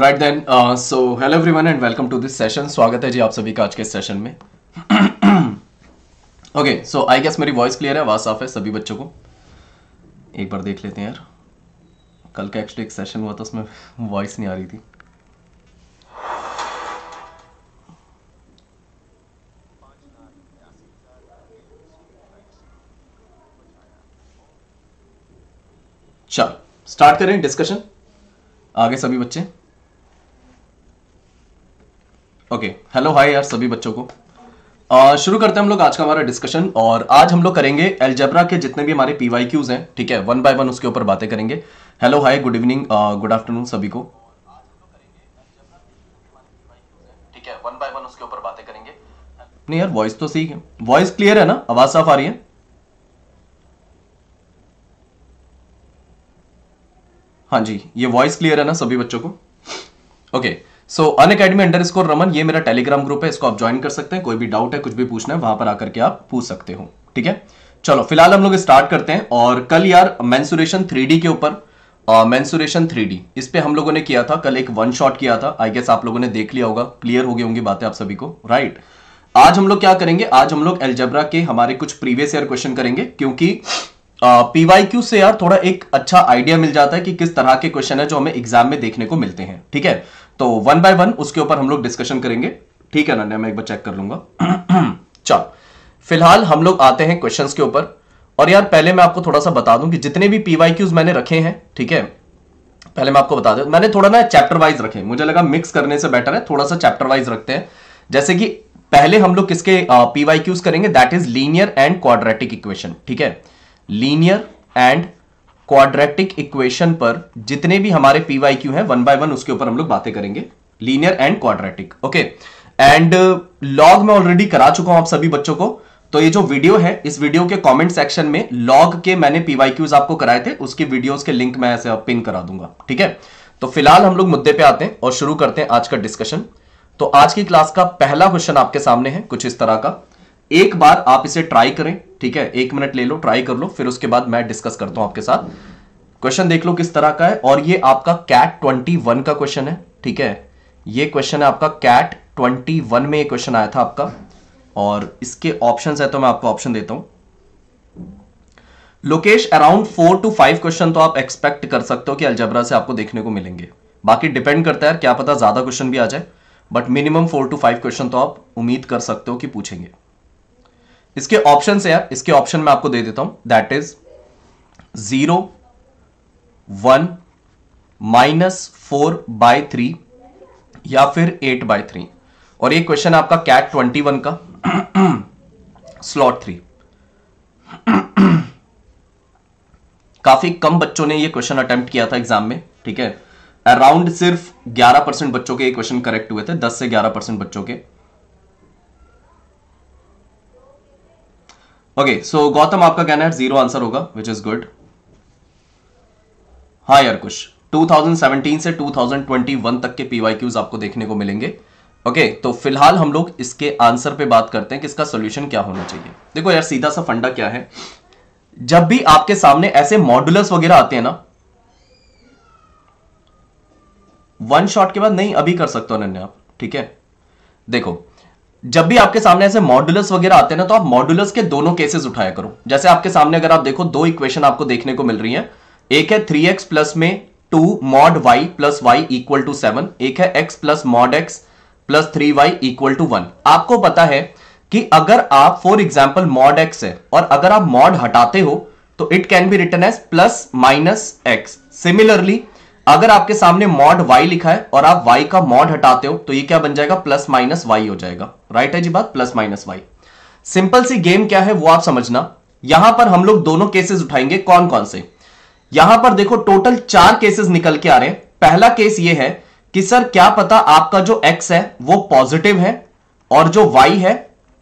Right then, so hello everyone and welcome to this session. स्वागत है जी आप सभी का आज के सेशन में। ओके, सो आई गेस मेरी वॉइस क्लियर है, आवाज़ साफ है सभी बच्चों को? एक बार देख लेते हैं यार, कल का एक्चुअली एक सेशन हुआ था उसमें वॉइस नहीं आ रही थी। चलो स्टार्ट करें डिस्कशन आगे सभी बच्चे। ओके, हेलो हाय यार सभी बच्चों को। शुरू करते हैं हम लोग आज का हमारा डिस्कशन। और आज हम लोग करेंगे एलजेब्रा के जितने भी हमारे PYQs हैं, ठीक है, वन बाय वन उसके ऊपर बातें करेंगे। Hello hi, good evening, good afternoon सभी को। नहीं यार, वॉइस तो सही है, वॉइस क्लियर है ना, आवाज साफ आ रही है? हाँ जी, ये वॉइस क्लियर है ना सभी बच्चों को? ओके, सो unacademy_raman ये मेरा टेलीग्राम ग्रुप है, इसको आप ज्वाइन कर सकते हैं। कोई भी डाउट है, कुछ भी पूछना है, वहां पर आकर के आप पूछ सकते हो, ठीक है। चलो फिलहाल हम लोग स्टार्ट करते हैं। और कल यार mensuration 3D के ऊपर, mensuration 3D इस पे हम लोगों ने किया था कल, एक वन शॉट किया था। आई गेस आप लोगों ने देख लिया होगा, क्लियर हो गई होंगी बातें आप सभी को, राइट। आज हम लोग क्या करेंगे, आज हम लोग एलजेब्रा के हमारे कुछ प्रीवियस ईयर क्वेश्चन करेंगे, क्योंकि PYQ से यार थोड़ा एक अच्छा आइडिया मिल जाता है कि किस तरह के क्वेश्चन है जो हमें एग्जाम में देखने को मिलते हैं, ठीक है। तो वन बाय वन उसके ऊपर हम लोग डिस्कशन करेंगे, ठीक है ना। मैं एक बार चेक कर लूंगा। चलो फिलहाल हम लोग आते हैं क्वेश्चंस के ऊपर। और यार पहले मैं आपको थोड़ा सा बता दूं कि जितने भी PYQs मैंने रखे हैं, ठीक है, पहले मैं आपको बता दूं, मैंने थोड़ा ना चैप्टर वाइज रखे, मुझे लगा मिक्स करने से बेटर है थोड़ा सा चैप्टर वाइज रखते हैं। जैसे कि पहले हम लोग किसके PYQs करेंगे, that is linear and quadratic equation, ठीक है। लीनियर एंड क्वाड्रेटिक इक्वेशन पर जितने भी हमारे PYQ हैं वन बाय वन उसके ऊपर हम लोग बातें करेंगे, linear and quadratic. Okay, and log में ऑलरेडी करा चुका हूं आप सभी बच्चों को, तो ये जो वीडियो है इस वीडियो के कमेंट सेक्शन में लॉग के मैंने PYQs आपको कराए थे, उसके वीडियोस के लिंक मैं ऐसे पिन करा दूंगा, ठीक है। तो फिलहाल हम लोग मुद्दे पे आते हैं और शुरू करते हैं आज का डिस्कशन। तो आज की क्लास का पहला क्वेश्चन आपके सामने है कुछ इस तरह का, एक बार आप इसे ट्राई करें, ठीक है, 1 मिनट ले लो, ट्राई कर लो, फिर उसके बाद मैं डिस्कस करता हूं आपके साथ। क्वेश्चन देख लो किस तरह का है, और ये आपका कैट 21 का क्वेश्चन है, ठीक है। ये क्वेश्चन है आपका कैट 21 में, ये क्वेश्चन आया था आपका। और इसके ऑप्शंस है तो मैं आपको ऑप्शन देता हूं। लोकेश, अराउंड 4 to 5 क्वेश्चन तो आप एक्सपेक्ट कर सकते हो कि अलजेब्रा से आपको देखने को मिलेंगे, बाकी डिपेंड करता है, क्या पता ज्यादा क्वेश्चन भी आ जाए, बट मिनिमम 4 to 5 क्वेश्चन तो आप उम्मीद कर सकते हो कि पूछेंगे। इसके ऑप्शन है यार, इसके ऑप्शन मैं आपको दे देता हूं, दैट इज 0, 1, -4/3 या फिर 8/3। और ये क्वेश्चन आपका कैट 21 का स्लॉट 3। काफी कम बच्चों ने ये क्वेश्चन अटेम्प्ट किया था एग्जाम में, ठीक है। अराउंड सिर्फ 11% बच्चों के ये क्वेश्चन करेक्ट हुए थे, 10 से 11% बच्चों के। ओके, सो गौतम आपका कहना है 0 आंसर होगा, विच इज गुड। हाँ यार, कुछ 2017 से 2021 तक के PYQs आपको देखने को मिलेंगे। ओके, तो फिलहाल हम लोग इसके आंसर पे बात करते हैं कि इसका सोल्यूशन क्या होना चाहिए। देखो यार, सीधा सा फंडा क्या है, जब भी आपके सामने ऐसे मॉडुलस वगैरह आते हैं ना, वन शॉट के बाद नहीं, अभी कर सकते हो नन्हे आप, ठीक है। देखो, जब भी आपके सामने ऐसे मॉडुलस वगैरह आते हैं ना, तो आप मॉडुलस के दोनों केसेस उठाया करो। जैसे आपके सामने अगर आप देखो, दो इक्वेशन आपको देखने को मिल रही हैं, एक है 3x + mod y + y = 7, एक है x + mod x + 3y = 1। आपको पता है कि अगर आप फॉर एग्जाम्पल mod x है और अगर आप mod हटाते हो तो it can be written as ± x। Similarly अगर आपके सामने mod y लिखा है और आप y का mod हटाते हो तो ये क्या बन जाएगा, ± y हो जाएगा, राइट है जी बात, ± y। सिंपल सी गेम क्या है वो आप समझना। यहां पर हम लोग दोनों केसेस उठाएंगे, कौन कौन से। यहां पर देखो टोटल 4 केसेस निकल के आ रहे हैं। पहला केस ये है कि सर क्या पता आपका जो x है वो पॉजिटिव है और जो y है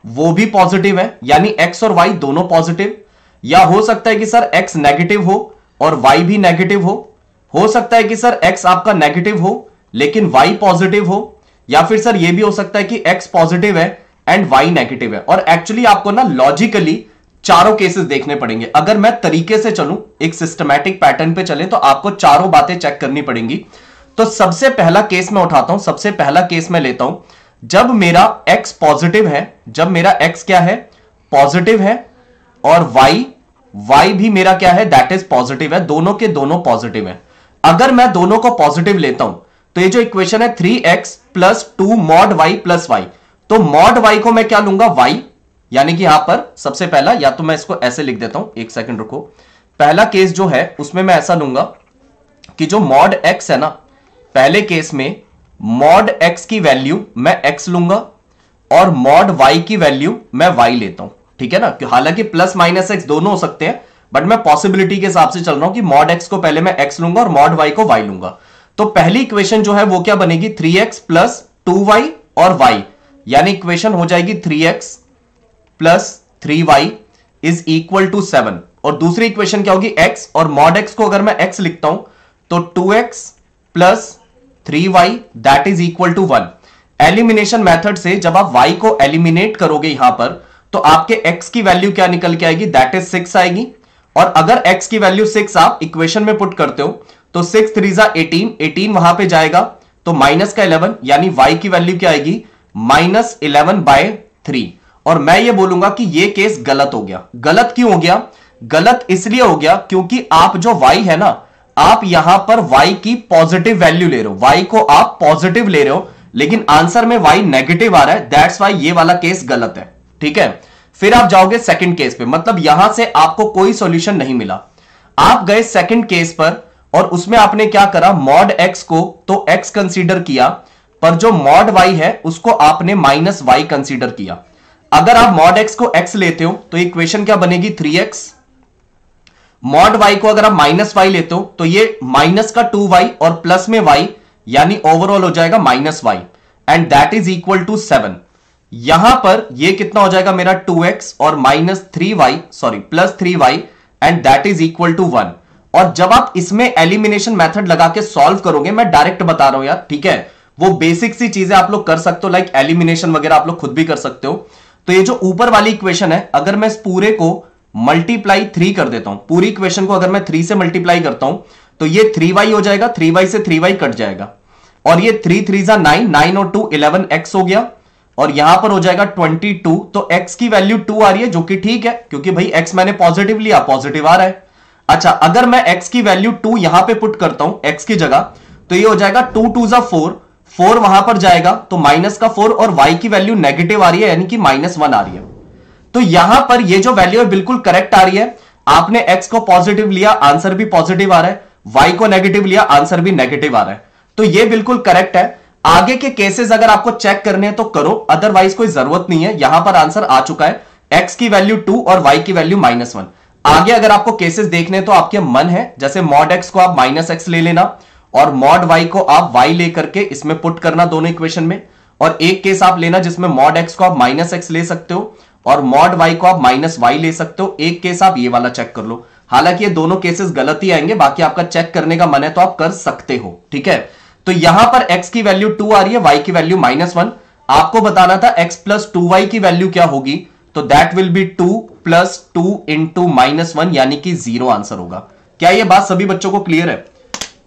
वो भी पॉजिटिव है, यानी x और y दोनों पॉजिटिव, या हो सकता है कि सर x नेगेटिव हो और y भी नेगेटिव हो सकता है कि सर x आपका नेगेटिव हो लेकिन y पॉजिटिव हो, या फिर सर ये भी हो सकता है कि x पॉजिटिव है एंड y नेगेटिव है। और एक्चुअली आपको ना लॉजिकली चारों केसेस देखने पड़ेंगे। अगर मैं तरीके से चलूं, एक सिस्टमैटिक पैटर्न पे चले, तो आपको चारों बातें चेक करनी पड़ेंगी। तो सबसे पहला केस मैं उठाता हूं, सबसे पहला केस मैं लेता हूं जब मेरा x पॉजिटिव है, जब मेरा x क्या है पॉजिटिव है और y भी मेरा क्या है दैट इज पॉजिटिव है, दोनों के दोनों पॉजिटिव है। अगर मैं दोनों को पॉजिटिव लेता हूं तो ये जो इक्वेशन है 3x plus 2 mod y plus y, तो मॉड वाई को मैं क्या लूंगा y, यानी कि यहां पर सबसे पहला या तो मैं इसको ऐसे लिख देता हूं, एक सेकंड रुको, पहला केस जो है उसमें मैं ऐसा लूंगा कि जो मॉड x है ना, पहले केस में मॉड x की वैल्यू मैं x लूंगा और मॉड y की वैल्यू मैं y लेता हूं, ठीक है ना। हालांकि प्लस माइनस x दोनों हो सकते हैं बट मैं पॉसिबिलिटी के हिसाब से चल रहा हूं कि मॉड x को पहले मैं x लूंगा और मॉड y को y लूंगा। तो पहली इक्वेशन जो है वो क्या बनेगी 3x प्लस 2y और y, यानी इक्वेशन हो जाएगी 3x plus 3y is equal to 7। और दूसरी इक्वेशन क्या होगी x और मॉड x को अगर मैं x लिखता हूं तो 2x plus 3y that is equal to 1। Elimination method से जब आप y को एलिमिनेट करोगे यहां पर तो आपके x की वैल्यू क्या निकल के आएगी दैट इज 6 आएगी। और अगर x की वैल्यू 6 आप इक्वेशन में पुट करते हो तो 6 3 जा 18 वहां पे जाएगा तो माइनस का 11, यानी y की वैल्यू क्या आएगी माइनस 11/3। और मैं ये बोलूंगा कि ये केस गलत हो गया। गलत क्यों हो गया? गलत इसलिए हो गया क्योंकि आप जो y है ना, आप यहां पर y की पॉजिटिव वैल्यू ले रहे हो, y को आप पॉजिटिव ले रहे हो लेकिन आंसर में y नेगेटिव आ रहा है, दैट्स वाई ये वाला केस गलत है, ठीक है। फिर आप जाओगे सेकंड केस पे, मतलब यहां से आपको कोई सॉल्यूशन नहीं मिला, आप गए सेकंड केस पर और उसमें आपने क्या करा मॉड x को तो x कंसीडर किया पर जो मॉड y है उसको आपने माइनस y कंसीडर किया। अगर आप मॉड x को x लेते हो तो इक्वेशन क्या बनेगी 3x, मॉड y को अगर आप माइनस y लेते हो तो ये माइनस का 2y और प्लस में y, यानी ओवरऑल हो जाएगा minus y and that is equal to 7। यहां पर ये कितना हो जाएगा मेरा 2x और minus 3y sorry plus 3y and that is equal to 1। और जब आप इसमें एलिमिनेशन मेथड लगा के सॉल्व करोगे, मैं डायरेक्ट बता रहा हूं यार, ठीक है, वो बेसिक सी चीजें आप लोग कर सकते हो लाइक एलिमिनेशन वगैरह आप लोग खुद भी कर सकते हो। तो ये जो ऊपर वाली इक्वेशन है अगर मैं इस पूरे को मल्टीप्लाई 3 कर देता हूं, पूरी इक्वेशन को अगर मैं 3 से मल्टीप्लाई करता हूं तो ये 3y हो जाएगा, 3y से 3y कट जाएगा और ये 3 3 जा 9, 9 और 2 11x हो गया और यहां पर हो जाएगा 22। तो x की वैल्यू 2 आ रही है जो कि ठीक है क्योंकि भाई x मैंने पॉजिटिव लिया, पॉजिटिव आ रहा है। अच्छा, अगर मैं x की वैल्यू 2 यहां पे पुट करता हूं x की जगह तो ये हो जाएगा 2 2 जा 4, 4 वहां पर जाएगा तो माइनस का 4 और y की वैल्यू नेगेटिव आ रही है यानी कि -1 आ रही है। तो यहां पर ये जो वैल्यू है बिल्कुल करेक्ट आ रही है, आपने x को पॉजिटिव लिया आंसर भी पॉजिटिव आ रहा है, y को नेगेटिव लिया आंसर भी नेगेटिव आ रहा है, तो ये बिल्कुल करेक्ट है। आगे के केसेस अगर आपको चेक करने हैं तो करो, अदरवाइज कोई जरूरत नहीं है, यहां पर आंसर आ चुका है, x की वैल्यू 2 और y की वैल्यू -1। आगे अगर आपको केसेस देखने तो आपके मन है, जैसे मॉड x को आप -x ले लेना और मॉड y को आप y ले करके इसमें पुट करना दोनों इक्वेशन में, और एक केस आप लेना जिसमें मॉड x को आप -x ले सकते हो और मॉड y को आप -y ले सकते हो, एक केस आप ये वाला चेक कर लो। हालांकि ये दोनों केसेस गलत ही आएंगे, बाकी आपका चेक करने का मन है तो आप कर सकते हो, ठीक है। तो यहां पर x की वैल्यू 2 आ रही है, y की वैल्यू -1, आपको बताना था x प्लस 2y की वैल्यू क्या होगी, तो दैट विल बी 2 + 2 × -1 यानी कि 0 आंसर होगा। क्या ये बात सभी बच्चों को क्लियर है?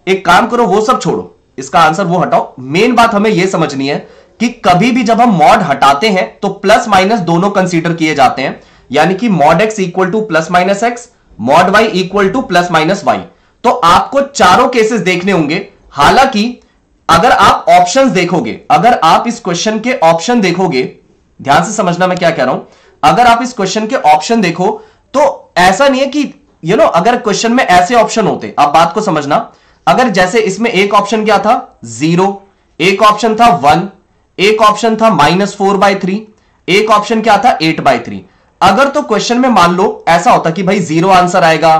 एक काम करो, वो सब छोड़ो, इसका आंसर वो हटाओ, मेन बात हमें ये समझनी है कि कभी भी जब हम मॉड हटाते हैं तो प्लस माइनस दोनों कंसीडर किए जाते हैं, यानी कि mod x equal to ±x, mod y equal to ±y। तो आपको चारों केसेस देखने होंगे। हालांकि अगर आप ऑप्शन देखोगे, अगर आप इस क्वेश्चन के ऑप्शन देखोगे, ध्यान से समझना मैं क्या कह रहा हूं, अगर आप इस क्वेश्चन के ऑप्शन देखो तो ऐसा नहीं है कि यू नो, अगर क्वेश्चन में ऐसे ऑप्शन होते, आप बात को समझना, अगर जैसे इसमें एक ऑप्शन क्या था 0, एक ऑप्शन था 1, एक ऑप्शन था -4/3, एक ऑप्शन क्या था 8/3। अगर तो क्वेश्चन में मान लो ऐसा होता कि भाई 0 आंसर आएगा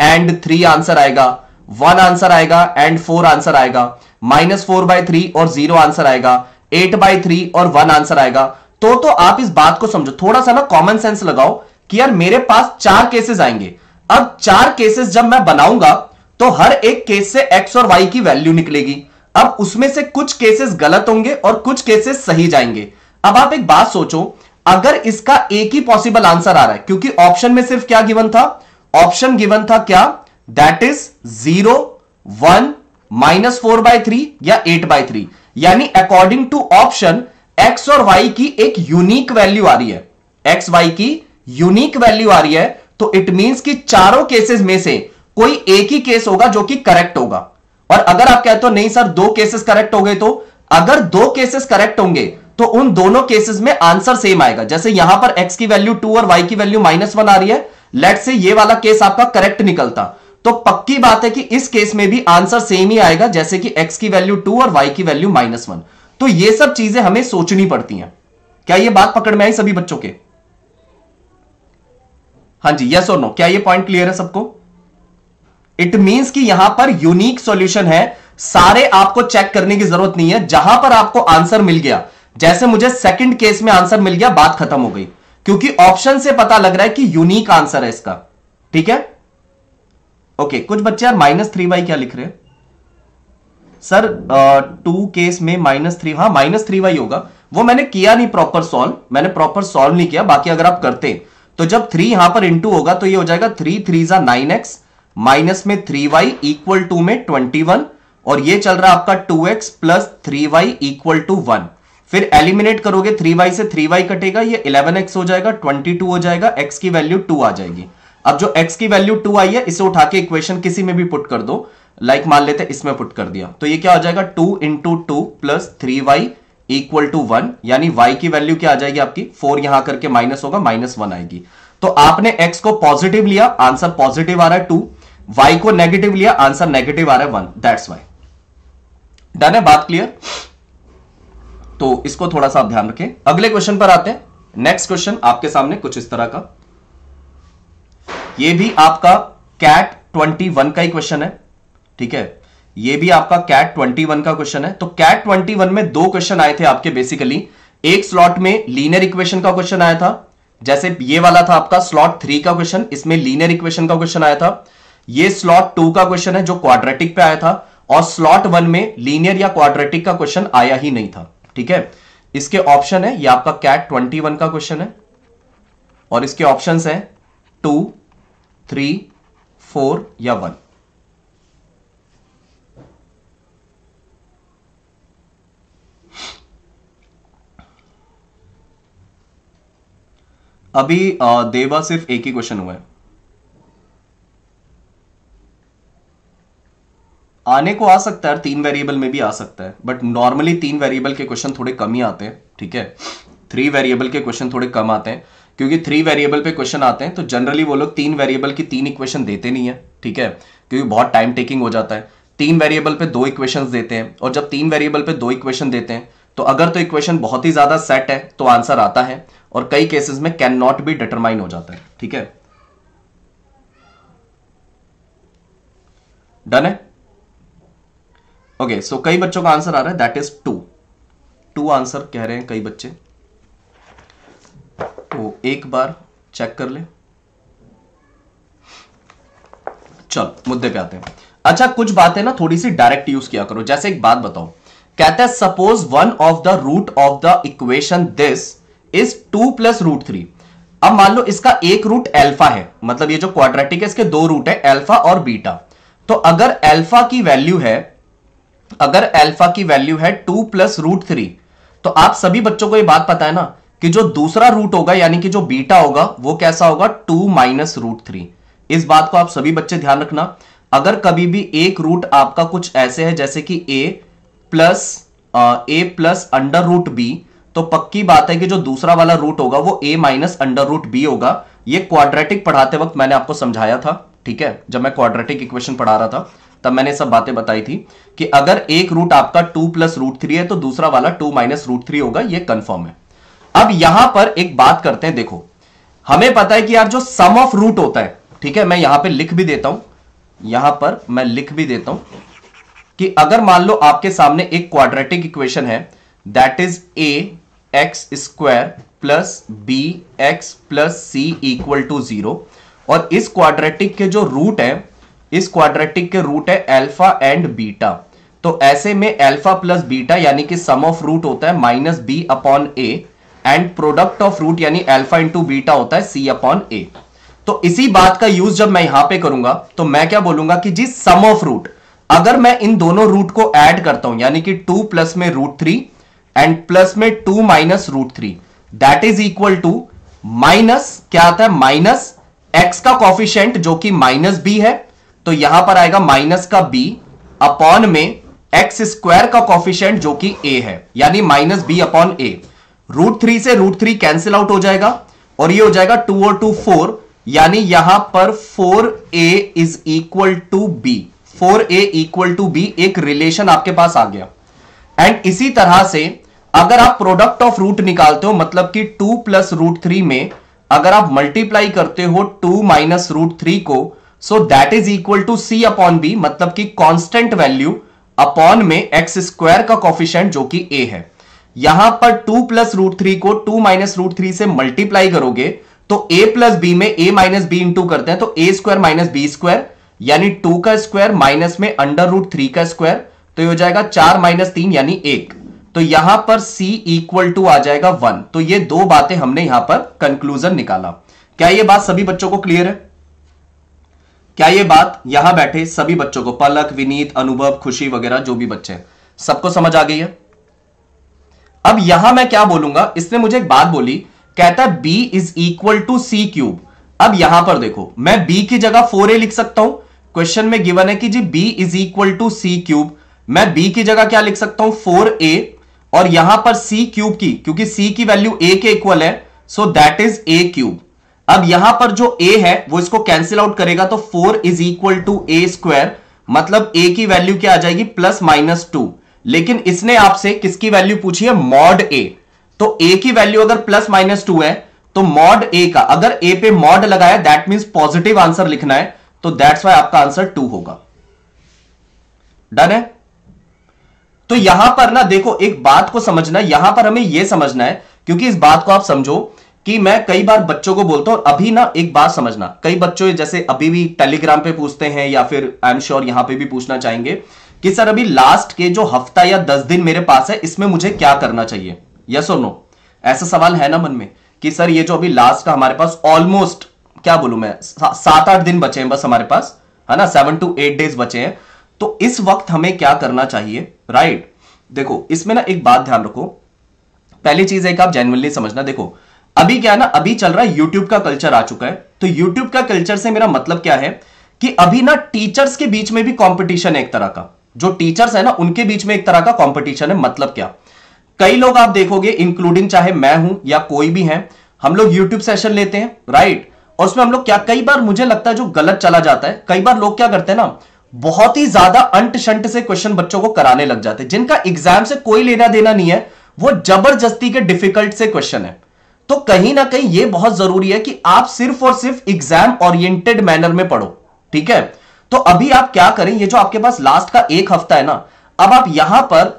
एंड 3 आंसर आएगा, 1 आंसर आएगा एंड 4 आंसर आएगा, -4/3 और 0 आंसर आएगा, 8/3 और 1 आंसर आएगा। तो आप इस बात को समझो, थोड़ा सा ना कॉमन सेंस लगाओ कि यार मेरे पास 4 केसेस आएंगे। अब 4 केसेस जब मैं बनाऊंगा तो हर एक केस से x और y की वैल्यू निकलेगी। अब उसमें से कुछ केसेस गलत होंगे और कुछ केसेस सही जाएंगे। अब आप एक बात सोचो, अगर इसका एक ही पॉसिबल आंसर आ रहा है क्योंकि ऑप्शन में सिर्फ क्या गिवन था, ऑप्शन गिवन था क्या दैट इज 0 1 -4/3 या 8/3, यानी अकॉर्डिंग टू ऑप्शन एक्स और वाई की एक यूनिक वैल्यू आ रही है, एक्स वाई की यूनिक वैल्यू आ रही है, तो इट मींस कि चारों केसेस में से कोई एक ही केस होगा जो कि करेक्ट होगा। और अगर आप कहते हो नहीं सर दो केसेस करेक्ट हो गए, तो अगर दो केसेस करेक्ट होंगे तो उन दोनों केसेस में आंसर सेम आएगा। जैसे यहां पर x की वैल्यू 2 और y की वैल्यू -1 आ रही है, लेट्स से ये वाला केस आपका करेक्ट निकलता, तो पक्की बात है कि इस केस में भी आंसर सेम ही आएगा, जैसे कि x की वैल्यू 2 और y की वैल्यू -1। तो ये सब चीजें हमें सोचनी पड़ती हैं। क्या ये बात पकड़ में आई सभी बच्चों के? हां जी, यस और नो, क्या ये पॉइंट क्लियर है सबको? इट मींस कि यहां पर यूनिक सॉल्यूशन है, सारे आपको चेक करने की जरूरत नहीं है। जहां पर आपको आंसर मिल गया, जैसे मुझे सेकंड केस में आंसर मिल गया, बात खत्म हो गई, क्योंकि ऑप्शन से पता लग रहा है कि यूनिक आंसर है इसका। ठीक है, ओके। कुछ बच्चे यार -3y क्या लिख रहे हैं सर? टू केस में -3, हाँ -3y होगा। वो मैंने किया नहीं प्रॉपर सॉल्व, मैंने प्रॉपर सॉल्व नहीं किया। बाकी अगर आप करते तो जब 3 यहां पर इंटू होगा तो ये हो जाएगा 3 3 जा 9x, माइनस में 3y इक्वल टू में 21, और ये चल रहा आपका 2x plus 3y equal to 1। फिर एलिमिनेट करोगे 3y से, 3y कटेगा, ये 11x हो जाएगा, 22 हो जाएगा, x की वैल्यू 2 आ जाएगी। अब जो x की वैल्यू 2 आई है इसे उठा के इक्वेशन किसी में भी पुट कर दो, लाइक मान लेते इसमें पुट कर दिया, तो ये क्या हो जाएगा 2 into 2 plus 3y equal to 1, यानी y की वैल्यू क्या आ जाएगी आपकी 4, यहां करके माइनस होगा -1 आएगी। तो आपने x को पॉजिटिव लिया, आंसर पॉजिटिव आ रहा है 2, y को नेगेटिव लिया, आंसर नेगेटिव आ रहा है 1, दैट्स वाई। डन है, बात क्लियर? तो इसको थोड़ा सा आप ध्यान रखें। अगले क्वेश्चन पर आते हैं। नेक्स्ट क्वेश्चन आपके सामने कुछ इस तरह का, ये भी आपका कैट 21 का ही क्वेश्चन है। ठीक है, ये भी आपका कैट 21 का क्वेश्चन है। तो कैट 21 में दो क्वेश्चन आए थे आपके बेसिकली। एक स्लॉट में लीनियर इक्वेशन का क्वेश्चन आया था, जैसे ये वाला था आपका स्लॉट 3 का क्वेश्चन, इसमें लीनियर इक्वेशन का क्वेश्चन आया था। ये स्लॉट 2 का क्वेश्चन है जो क्वाड्रेटिक पे आया था, और स्लॉट 1 में लीनियर या क्वाड्रेटिक का क्वेश्चन आया ही नहीं था। ठीक है, इसके ऑप्शन है, ये आपका कैट 21 का क्वेश्चन है, और इसके ऑप्शंस हैं 2, 3, 4 या 1। अभी देवा सिर्फ एक ही क्वेश्चन हुआ है, आने को आ सकता है, 3 वेरिएबल में भी आ सकता है, बट नॉर्मली 3 वेरिएबल के क्वेश्चन थोड़े कम ही आते हैं। ठीक है, 3 वेरिएबल के क्वेश्चन थोड़े कम आते हैं, क्योंकि 3 वेरिएबल पे क्वेश्चन आते हैं तो जनरली वो लोग 3 वेरिएबल की 3 इक्वेशन देते नहीं है। ठीक है, क्योंकि बहुत टाइम टेकिंग हो जाता है। 3 वेरिएबल पे 2 इक्वेशन देते हैं, और जब 3 वेरिएबल पे 2 इक्वेशन देते हैं तो अगर तो इक्वेशन बहुत ही ज्यादा सेट है तो आंसर आता है, और कई केसेस में कैन नॉट बी डिटरमाइन हो जाता है। ठीक है, डन है, ओके। सो कई बच्चों का आंसर आ रहा है दैट इज 2 आंसर कह रहे हैं कई बच्चे, तो एक बार चेक कर ले। चल मुद्दे पे आते हैं। अच्छा, कुछ बातें ना थोड़ी सी डायरेक्ट यूज किया करो। जैसे एक बात बताओ, कहता है suppose one of the root of the equation this is 2 + √3। अब मान लो इसका एक रूट अल्फा है, मतलब ये जो क्वाड्रेटिक है इसके दो रूट है, अल्फा और बीटा। तो अगर अल्फा की वैल्यू है 2 + √3, तो आप सभी बच्चों को ये बात पता है ना कि जो दूसरा रूट होगा यानी कि जो बीटा होगा वो कैसा होगा 2 - √3। इस बात को आप सभी बच्चे ध्यान रखना। अगर कभी भी एक रूट आपका कुछ ऐसे है जैसे कि a प्लस √b, तो पक्की बात है कि जो दूसरा वाला रूट होगा वो a - √b होगा। ये क्वाड्रेटिक पढ़ाते वक्त मैंने आपको समझाया था। ठीक है, जब मैं क्वाड्रेटिक इक्वेशन पढ़ा रहा था तब मैंने सब बातें बताई थी कि अगर एक रूट आपका 2 + √3 है तो दूसरा वाला 2 - √3 होगा, ये कंफर्म है। अब यहां पर एक बात करते हैं, देखो हमें पता है कि यार जो सम ऑफ रूट होता है, ठीक है, मैं यहां पे लिख भी देता हूं, कि अगर मान लो आपके सामने एक क्वाड्रेटिक इक्वेशन है that is ax² + bx + c = 0, और इस क्वाड्रेटिक के जो रूट है अल्फा एंड बीटा, तो ऐसे में अल्फा प्लस बीटा यानी कि सम ऑफ रूट होता है -b/a, and product of root यानी अल्फा इंटू बीटा होता है c/a। तो इसी बात का यूज जब मैं यहां पे करूंगा तो मैं क्या बोलूंगा कि जी सम ऑफ रूट अगर मैं इन दोनों रूट को ऐड करता हूं यानी कि 2 प्लस में रूट 3 एंड प्लस में 2 minus root 3 that is equal to minus क्या आता है माइनस एक्स का कॉफिशिएंट जो कि माइनस बी है तो यहां पर आएगा माइनस का बी अपॉन में एक्स स्क्वायर का कॉफिशिएंट जो कि ए है यानी minus b upon a. Root three से रूट थ्री कैंसिल आउट हो जाएगा और ये हो जाएगा 2 और 2 4 यानी यहां पर 4a is equal to b 4a equal to b एक रिलेशन आपके पास आ गया। एंड इसी तरह से अगर आप प्रोडक्ट ऑफ रूट निकालते हो मतलब कि 2 प्लस रूट थ्री में अगर आप मल्टीप्लाई करते हो 2 माइनस रूट थ्री को so that is equal to c upon b मतलब कि कांस्टेंट वैल्यू अपॉन में एक्स स्क्वायर का कोफिशिएंट जो कि a है। यहां पर 2 प्लस रूट थ्री को 2 माइनस रूट थ्री से मल्टीप्लाई करोगे तो a प्लस बी में a माइनस बी इंटू करते हैं तो a square minus b square यानी 2 का स्क्वायर माइनस में अंडर रूट थ्री का स्क्वायर तो ये हो जाएगा 4 माइनस 3 यानी 1 तो यहां पर c इक्वल टू आ जाएगा 1। तो ये दो बातें हमने यहां पर कंक्लूजन निकाला। क्या ये बात सभी बच्चों को क्लियर है? क्या ये बात यहां बैठे सभी बच्चों को पलक विनीत अनुभव खुशी वगैरह जो भी बच्चे हैं सबको समझ आ गई है? अब यहां मैं क्या बोलूंगा, इसने मुझे एक बात बोली, कहता है b is equal to C cube. अब यहां पर देखो मैं b की जगह 4a लिख सकता हूं, क्वेश्चन में गिवन है कि जी b is equal to C cube. मैं b की जगह क्या लिख सकता हूं 4a और यहां पर c क्यूब की क्योंकि c की वैल्यू a के इक्वल है so that is a cube. अब यहां पर जो a है वो इसको कैंसिल आउट करेगा तो 4 is equal to a square मतलब a की वैल्यू क्या आ जाएगी प्लस माइनस 2। लेकिन इसने आपसे किसकी वैल्यू पूछी है मॉड a, तो a की वैल्यू अगर प्लस माइनस 2 है तो मॉड a का अगर a पे मॉड लगाया दैट मींस पॉजिटिव आंसर लिखना है तो दैट्स व्हाई आपका आंसर 2 होगा। डन है? तो यहां पर ना देखो एक बात को समझना है, यहां पर हमें यह समझना है क्योंकि इस बात को आप समझो कि मैं कई बार बच्चों को बोलता हूं अभी ना एक बात समझना, कई बच्चों जैसे अभी भी टेलीग्राम पे पूछते हैं या फिर आई एम श्योर यहां पे भी पूछना चाहेंगे कि सर अभी लास्ट के जो हफ्ता या 10 दिन मेरे पास है इसमें मुझे क्या करना चाहिए, यस और नो? ऐसा सवाल है ना मन में कि सर ये जो अभी लास्ट का हमारे पास ऑलमोस्ट क्या बोलूं मैं 7-8 दिन बचे हैं बस हमारे पास, है ना, 7-8 डेज बचे हैं तो इस वक्त हमें क्या करना चाहिए, राइट? देखो इसमें ना एक बात ध्यान रखो, पहली चीज एक आप जेन्युइनली समझना। देखो अभी क्या है ना अभी चल रहा है YouTube का कल्चर आ चुका है तो YouTube का कल्चर से मेरा मतलब क्या है कि अभी ना टीचर्स के बीच में भी कंपटीशन है एक तरह का, जो टीचर्स है ना उनके बीच में एक तरह का कंपटीशन है। मतलब क्या, कई लोग आप देखोगे इंक्लूडिंग चाहे मैं हूं या कोई भी है हम लोग YouTube सेशन लेते हैं, राइट? और उसमें हम लोग क्या कई बार मुझे लगता है जो गलत चला जाता है, कई बार लोग क्या करते हैं ना बहुत ही ज्यादा अंट शंट से क्वेश्चन बच्चों को कराने लग जाते हैं जिनका एग्जाम से कोई लेना देना नहीं है, वो जबरदस्ती के डिफिकल्ट से क्वेश्चन है। तो कहीं ना कहीं यह बहुत जरूरी है कि आप सिर्फ और सिर्फ एग्जाम ओरिएंटेड मैनर में पढ़ो, ठीक है? तो अभी आप क्या करें, ये जो आपके पास लास्ट का एक हफ्ता है ना अब आप यहां पर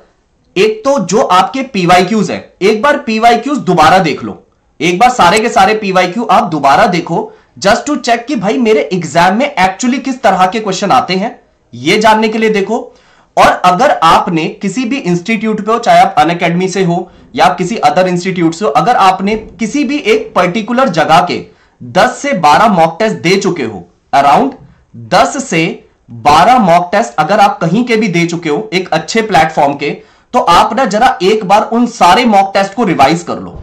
एक तो जो आपके पीवाईक्यूज हैं एक बार पीवाईक्यूज दोबारा देख लो, एक बार सारे के सारे पीवाईक्यू आप दोबारा देखो जस्ट टू चेक कि भाई मेरे एग्जाम में एक्चुअली किस तरह के क्वेश्चन आते हैं, ये जानने के लिए देखो। और अगर आपने किसी भी इंस्टीट्यूट पे हो चाहे आप अनअकैडमी से हो या आप किसी अदर इंस्टीट्यूट से हो, अगर आपने किसी भी एक पर्टिकुलर जगह के 10 से 12 मॉक टेस्ट दे चुके हो, अराउंड 10 से 12 मॉक टेस्ट अगर आप कहीं के भी दे चुके हो एक अच्छे प्लेटफॉर्म के, तो आप ना जरा एक बार उन सारे मॉक टेस्ट को रिवाइज कर लो।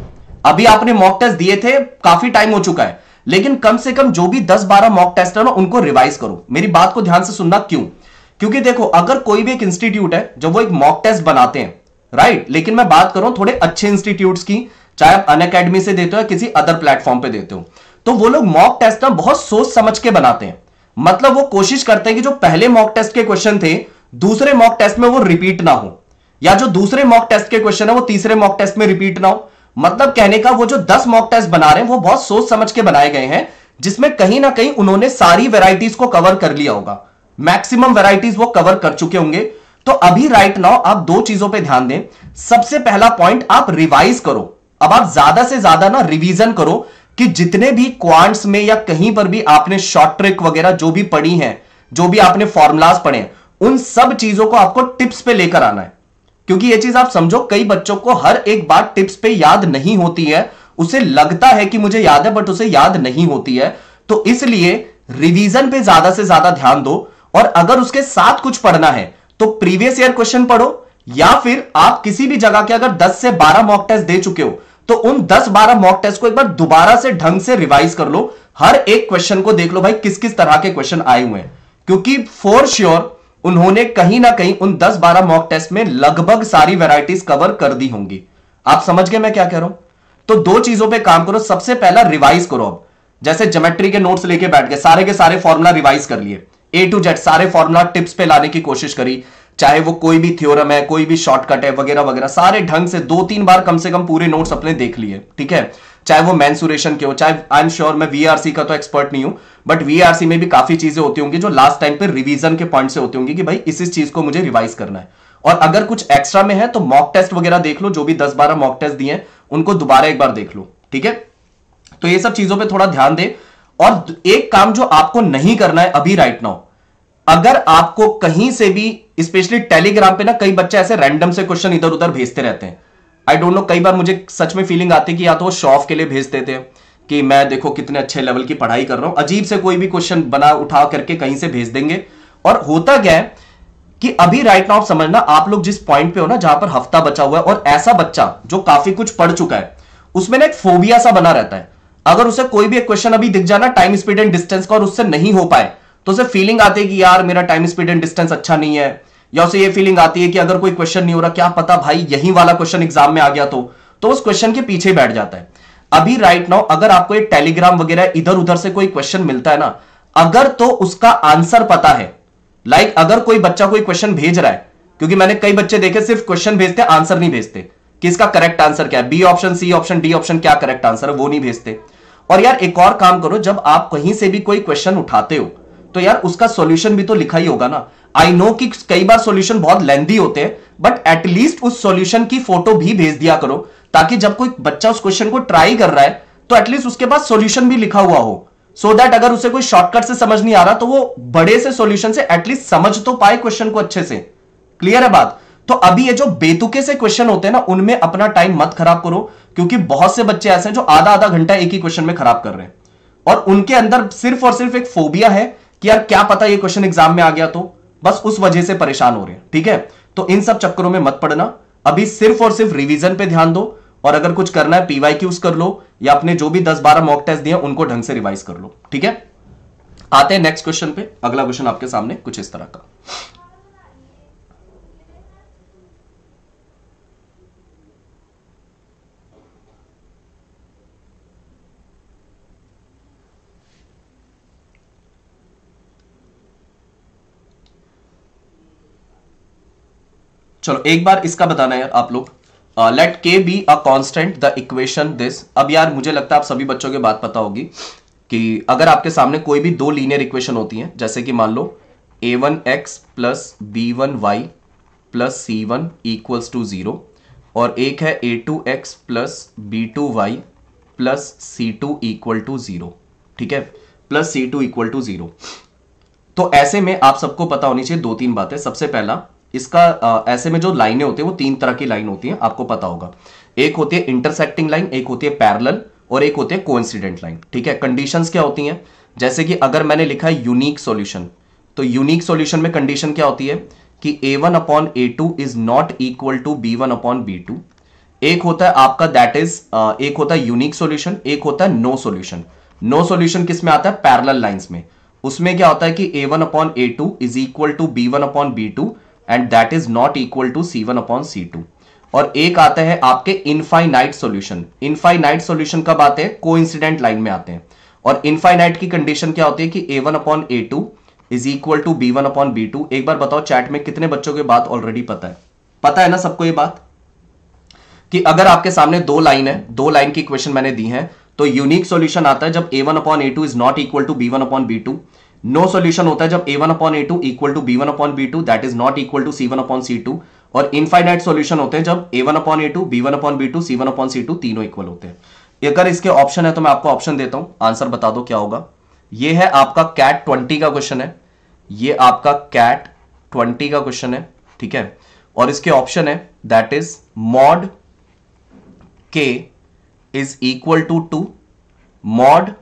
अभी आपने मॉक टेस्ट दिए थे काफी टाइम हो चुका है लेकिन कम से कम जो भी 10-12 मॉक टेस्ट है ना उनको रिवाइज करो। मेरी बात को ध्यान से सुनना, क्यों? क्योंकि देखो अगर कोई भी एक इंस्टीट्यूट है जब वो एक मॉक टेस्ट बनाते हैं, राइट, लेकिन मैं बात कर रहा हूं थोड़े अच्छे इंस्टीट्यूट्स की, चाहे आप अनअकैडमी से देते हो या किसी अदर प्लेटफॉर्म पे देते हो, तो वो लोग मॉक टेस्ट ना बहुत सोच समझ के बनाते हैं। मतलब वो कोशिश करते हैं कि जो पहले मॉक टेस्ट के क्वेश्चन थे दूसरे मॉक टेस्ट में वो रिपीट ना हो, या जो दूसरे मॉक टेस्ट के क्वेश्चन है वो तीसरे मॉक टेस्ट में रिपीट ना हो। मतलब कहने का वो जो 10 मॉक टेस्ट बना रहे हैं वो बहुत सोच समझ के बनाए गए हैं जिसमें कहीं ना कहीं उन्होंने सारी वेराइटीज को कवर कर लिया होगा, मैक्सिमम वैराइटीज वो कवर कर चुके होंगे। तो अभी राइट नाउ आप दो चीजों पे ध्यान दें। सबसे पहला पॉइंट, आप रिवाइज करो। अब आप ज्यादा से ज्यादा ना रिवीजन करो कि जितने भी क्वांट्स में या कहीं पर भी आपने शॉर्ट ट्रिक वगैरह जो भी पढ़ी हैं, जो भी आपने फॉर्मुलाज पढ़े हैं, उन सब चीजों को आपको टिप्स पे लेकर आना है। क्योंकि ये चीज आप समझो कई बच्चों को हर एक बात टिप्स पे याद नहीं होती है, उसे लगता है कि मुझे याद है बट उसे याद नहीं होती है। तो इसलिए रिवीजन पे ज्यादा से ज्यादा ध्यान दो। और अगर उसके साथ कुछ पढ़ना है तो प्रीवियस ईयर क्वेश्चन पढ़ो, या फिर आप किसी भी जगह के अगर 10 से 12 मॉक टेस्ट दे चुके हो तो उन 10-12 मॉक टेस्ट को एक बार दोबारा से ढंग से रिवाइज कर लो। हर एक क्वेश्चन को देख लो भाई किस किस तरह के क्वेश्चन आए हुए हैं, क्योंकि फॉर श्योर उन्होंने कहीं ना कहीं उन 10-12 मॉक टेस्ट में लगभग सारी वेराइटीज कवर कर दी होंगी। आप समझ गए मैं क्या कह रहा हूं? तो दो चीजों पे काम करो। सबसे पहला रिवाइज करो। अब जैसे ज्योमेट्री के नोट्स लेके बैठ गए, सारे के सारे फॉर्मुला रिवाइज कर लिए, ए टू जेड सारे फॉर्मुला टिप्स पे लाने की कोशिश करी, चाहे वो कोई भी थ्योरम है, कोई भी शॉर्टकट है वगैरह वगैरह, सारे ढंग से 2-3 बार कम से कम पूरे नोट्स अपने देख लिए। ठीक है, चाहे वो मेंसुरेशन के हो, चाहे आई एम श्योर मैं वीआरसी का तो एक्सपर्ट नहीं हूं, बट वीआरसी में भी काफी चीजें होती होंगी जो लास्ट टाइम पे रिवीजन के पॉइंट से होती होंगी कि भाई इस चीज को मुझे रिवाइज करना है। और अगर कुछ एक्स्ट्रा में है तो मॉक टेस्ट वगैरह देख लो, जो भी 10-12 मॉक टेस्ट दिए उनको दोबारा एक बार देख लो। ठीक है, तो ये सब चीजों पे थोड़ा ध्यान दे। और एक काम जो आपको नहीं करना है अभी राइट नाउ, अगर आपको कहीं से भी, स्पेशली टेलीग्राम पे ना कई बच्चे ऐसे रैंडम से क्वेश्चन इधर उधर भेजते रहते हैं, आई डोंट नो, कई बार मुझे सच में फीलिंग आती है कि या तो वो शो ऑफ के लिए भेज देते हैं कि मैं देखो कितने अच्छे लेवल की पढ़ाई कर रहा हूं, अजीब से कोई भी क्वेश्चन बना उठा करके कहीं से भेज देंगे। और होता क्या है कि अभी राइट नाउ आप समझना आप लोग जिस पॉइंट पे हो ना, जहां पर हफ्ता बचा हुआ है और ऐसा बच्चा जो काफी कुछ पढ़ चुका है उसमें ना एक फोबिया सा बना रहता है। अगर उसे कोई भी एक क्वेश्चन अभी दिख जाना टाइम स्पीड एंड डिस्टेंस का और उससे नहीं हो पाए तो उसे फीलिंग आती है कि यार मेरा टाइम स्पीड एंड डिस्टेंस अच्छा नहीं है, या उसे ये फीलिंग आती है कि अगर कोई क्वेश्चन नहीं हो रहा क्या पता भाई यही वाला क्वेश्चन एग्जाम में आ गया तो उस क्वेश्चन के पीछे बैठ जाता है। अभी राइट नाउ अगर आपको ये टेलीग्राम वगैरह इधर उधर से कोई क्वेश्चन मिलता है ना, अगर तो उसका आंसर पता है, लाइक अगर कोई बच्चा कोई क्वेश्चन भेज रहा है, क्योंकि मैंने कई बच्चे देखे सिर्फ क्वेश्चन भेजते आंसर नहीं भेजते कि इसका करेक्ट आंसर क्या है, बी ऑप्शन सी ऑप्शन डी ऑप्शन क्या करेक्ट आंसर है वो नहीं भेजते। और यार एक और काम करो, जब आप कहीं से भी कोई क्वेश्चन उठाते हो तो यार उसका सॉल्यूशन भी तो लिखा ही होगा ना। आई नो कि कई बार सॉल्यूशन बहुत लेंथी होते हैं, बट एटलीस्ट उस सॉल्यूशन की फोटो भी भेज दिया करो, ताकि जब कोई बच्चा उस क्वेश्चन को ट्राई कर रहा है तो एटलीस्ट उसके पास सॉल्यूशन भी लिखा हुआ हो, सो दैट अगर उसे कोई शॉर्टकट से समझ नहीं आ रहा तो वो बड़े से सॉल्यूशन से एटलीस्ट समझ तो पाए क्वेश्चन को अच्छे से। क्लियर है बात? तो अभी ये जो बेतुके से क्वेश्चन होते हैं ना उनमें अपना टाइम मत खराब करो, क्योंकि बहुत से बच्चे ऐसे हैं जो आधा घंटा एक ही क्वेश्चन में खराब कर रहे हैं, और उनके अंदर सिर्फ और सिर्फ एक फोबिया है कि यार क्या पता ये क्वेश्चन एग्जाम में आ गया तो बस उस वजह से परेशान हो रहे हैं। ठीक है, तो इन सब चक्करों में मत पड़ना। अभी सिर्फ और सिर्फ रिवीजन पे ध्यान दो, और अगर कुछ करना है पीवाईक्यूज कर लो, या अपने जो भी 10-12 मॉक टेस्ट दिए उनको ढंग से रिवाइज कर लो। ठीक है, आते हैं नेक्स्ट क्वेश्चन पे। अगला क्वेश्चन आपके सामने कुछ इस तरह का। चलो एक बार इसका बताना यार आप लोग। लेट के be a constant the equation this. अब यार मुझे लगता है आप सभी बच्चों के बात पता होगी कि अगर आपके सामने कोई भी दो लीनियर इक्वेशन होती हैं, जैसे कि मान लो a1x plus b1y plus c1 equals to 0, और एक है a2x plus b2y plus c2 equal to 0। ठीक है, प्लस c2 इक्वल टू 0। तो ऐसे में आप सबको पता होनी चाहिए 2-3 बातें। सबसे पहला, इसका ऐसे में जो लाइनें होती हैं वो 3 तरह की लाइन होती हैं, आपको पता होगा। एक होती है इंटरसेक्टिंग लाइन, एक होती है पैरेलल, और एक होती है कोइंसिडेंट लाइन। ठीक है, कंडीशंस क्या होती हैं? जैसे कि अगर मैंने लिखा है यूनिक सॉल्यूशन, तो यूनिक सॉल्यूशन में कंडीशन क्या होती है कि a1 upon a2 is not equal to b1 upon b2। एक होता है आपका दैट इज, एक होता है यूनिक सॉल्यूशन, एक होता है नो सॉल्यूशन। नो सॉल्यूशन किसमें आता है? पैरेलल लाइंस में। उसमें क्या होता है कि a1 upon a2 is equal to b1 upon b2 and that is not equal to c1 upon c2। और एक आता है आपके इनफाइनाइट सॉल्यूशन। इनफाइनाइट सॉल्यूशन कब आते हैं? कोइंसिडेंट लाइन में आते हैं। और इनफाइनाइट की कंडीशन क्या होती है कि a1 upon a2 is equal to b1 upon b2। एक बार बताओ चैट में कितने बच्चों के बात ऑलरेडी पता है? पता है ना सबको ये बात कि अगर आपके सामने दो लाइन है, दो लाइन की इक्वेशन मैंने दी है, तो यूनिक सॉल्यूशन आता है जब a1 upon a2 is not equal to b1 upon b2। No solution होता है जब a1 upon a2 equal to b1 upon b2 that is not equal to c1 upon c2। और इनफाइनाइट सॉल्यूशन होते हैं जब a1 upon a2 b1 upon b2 c1 upon c2 तीनों equal होते हैं। अगर इसके ऑप्शन है तो मैं आपको ऑप्शन देता हूं, आंसर बता दो क्या होगा। ये है आपका कैट 20 का क्वेश्चन है, ये आपका कैट 20 का क्वेश्चन है। ठीक है, और इसके ऑप्शन है दैट इज मॉड के इज इक्वल टू 2, मॉड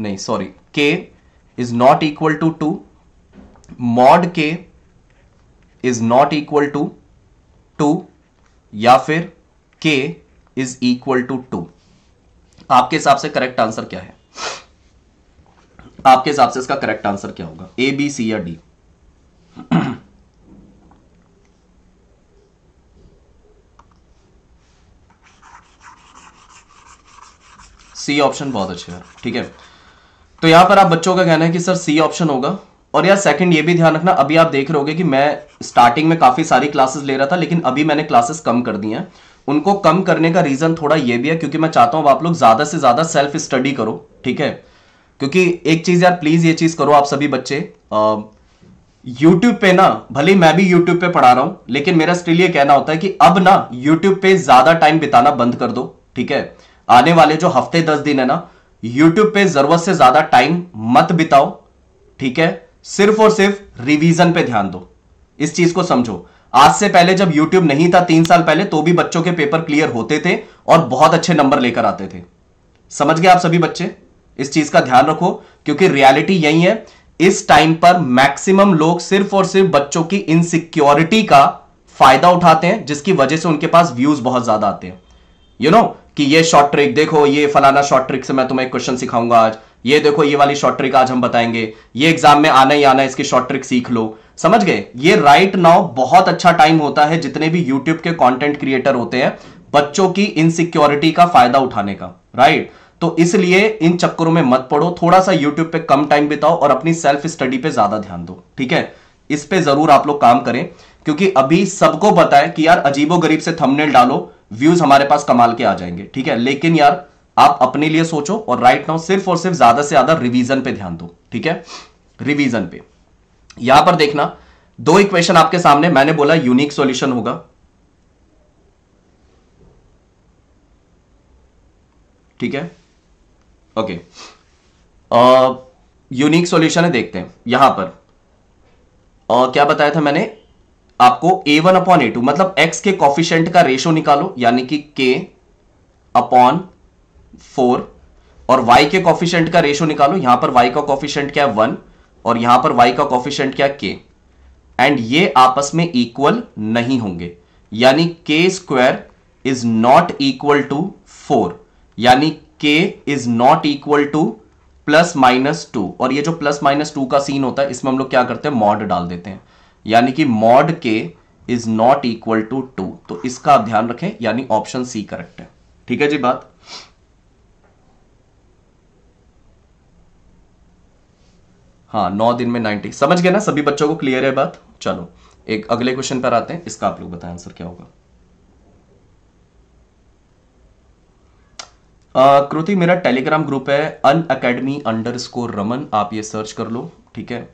नहीं सॉरी के is not equal to 2, mod के इज नॉट इक्वल टू 2 या फिर के इज इक्वल टू 2, आपके हिसाब से करेक्ट आंसर क्या है? आपके हिसाब से इसका करेक्ट आंसर क्या होगा, ए बी सी या डी? सी ऑप्शन बहुत अच्छा है, ठीक है। तो यहां पर आप बच्चों का कहना है कि सर सी ऑप्शन होगा। और यार सेकंड ये भी ध्यान रखना, अभी आप देख रहे होगे कि मैं स्टार्टिंग में काफी सारी क्लासेस ले रहा था, लेकिन अभी मैंने क्लासेस कम कर दी हैं। उनको कम करने का रीजन थोड़ा ये भी है क्योंकि मैं चाहता हूं आप लोग ज्यादा से ज्यादा सेल्फ स्टडी करो, ठीक है। क्योंकि एक चीज यार प्लीज ये चीज करो आप सभी बच्चे, यूट्यूब पे ना, भले मैं भी यूट्यूब पे पढ़ा रहा हूं, लेकिन मेरा स्टिल ये कहना होता है कि अब ना यूट्यूब पे ज्यादा टाइम बिताना बंद कर दो, ठीक है। आने वाले जो हफ्ते 10 दिन है ना, यूट्यूब पे जरूरत से ज्यादा टाइम मत बिताओ, ठीक है। सिर्फ और सिर्फ रिवीजन पे ध्यान दो, इस चीज को समझो। आज से पहले जब यूट्यूब नहीं था 3 साल पहले, तो भी बच्चों के पेपर क्लियर होते थे और बहुत अच्छे नंबर लेकर आते थे। समझ गए आप सभी बच्चे, इस चीज का ध्यान रखो क्योंकि रियलिटी यही है। इस टाइम पर मैक्सिमम लोग सिर्फ और सिर्फ बच्चों की इनसिक्योरिटी का फायदा उठाते हैं, जिसकी वजह से उनके पास व्यूज बहुत ज्यादा आते हैं। यू नो कि ये शॉर्ट ट्रिक देखो, ये फलाना शॉर्ट ट्रिक से मैं तुम्हें क्वेश्चन सिखाऊंगा आज, ये देखो ये वाली शॉर्ट ट्रिक आज हम बताएंगे, ये एग्जाम में आना ही आना है, इसकी शॉर्ट ट्रिक सीख लो। समझ गए, ये राइट नाउ बहुत अच्छा टाइम होता है जितने भी यूट्यूब के कॉन्टेंट क्रिएटर होते हैं बच्चों की इनसिक्योरिटी का फायदा उठाने का, राइट। तो इसलिए इन चक्करों में मत पड़ो, थोड़ा सा यूट्यूब पे कम टाइम बिताओ और अपनी सेल्फ स्टडी पे ज्यादा ध्यान दो, ठीक है। इस पे जरूर आप लोग काम करें क्योंकि अभी सबको पता है कि यार अजीबो गरीब से थंबनेल डालो, व्यूज हमारे पास कमाल के आ जाएंगे, ठीक है। लेकिन यार आप अपने लिए सोचो और राइट नाउ सिर्फ और सिर्फ ज्यादा से ज्यादा रिवीजन पे ध्यान दो, ठीक है, रिवीजन पे। यहां पर देखना 2 इक्वेशन आपके सामने, मैंने बोला यूनिक सॉल्यूशन होगा, ठीक है, ओके। यूनिक सॉल्यूशन है, देखते हैं यहां पर। क्या बताया था मैंने आपको, a1 अपॉन a2 मतलब x के कोफिशिएंट का रेशो निकालो, यानी कि k अपॉन 4, और y के कोफिशिएंट का रेशो निकालो, यहां पर y का कोफिशिएंट क्या है 1 और यहां पर y का कोफिशिएंट क्या है k, एंड ये आपस में इक्वल नहीं होंगे, यानी k square is not equal to 4, यानी k is not equal to +-2। और ये जो +-2 का सीन होता है इसमें हम लोग क्या करते हैं, मॉड डाल देते हैं, यानी कि मॉड के इज नॉट इक्वल टू 2। तो इसका आप ध्यान रखें, यानी ऑप्शन सी करेक्ट है, ठीक है जी। बात हाँ, 9 दिन में 90, समझ गए ना सभी बच्चों को, क्लियर है बात। चलो एक अगले क्वेश्चन पर आते हैं, इसका आप लोग बताएं आंसर क्या होगा। कृति, मेरा टेलीग्राम ग्रुप है unacademy_raman, आप ये सर्च कर लो, ठीक है।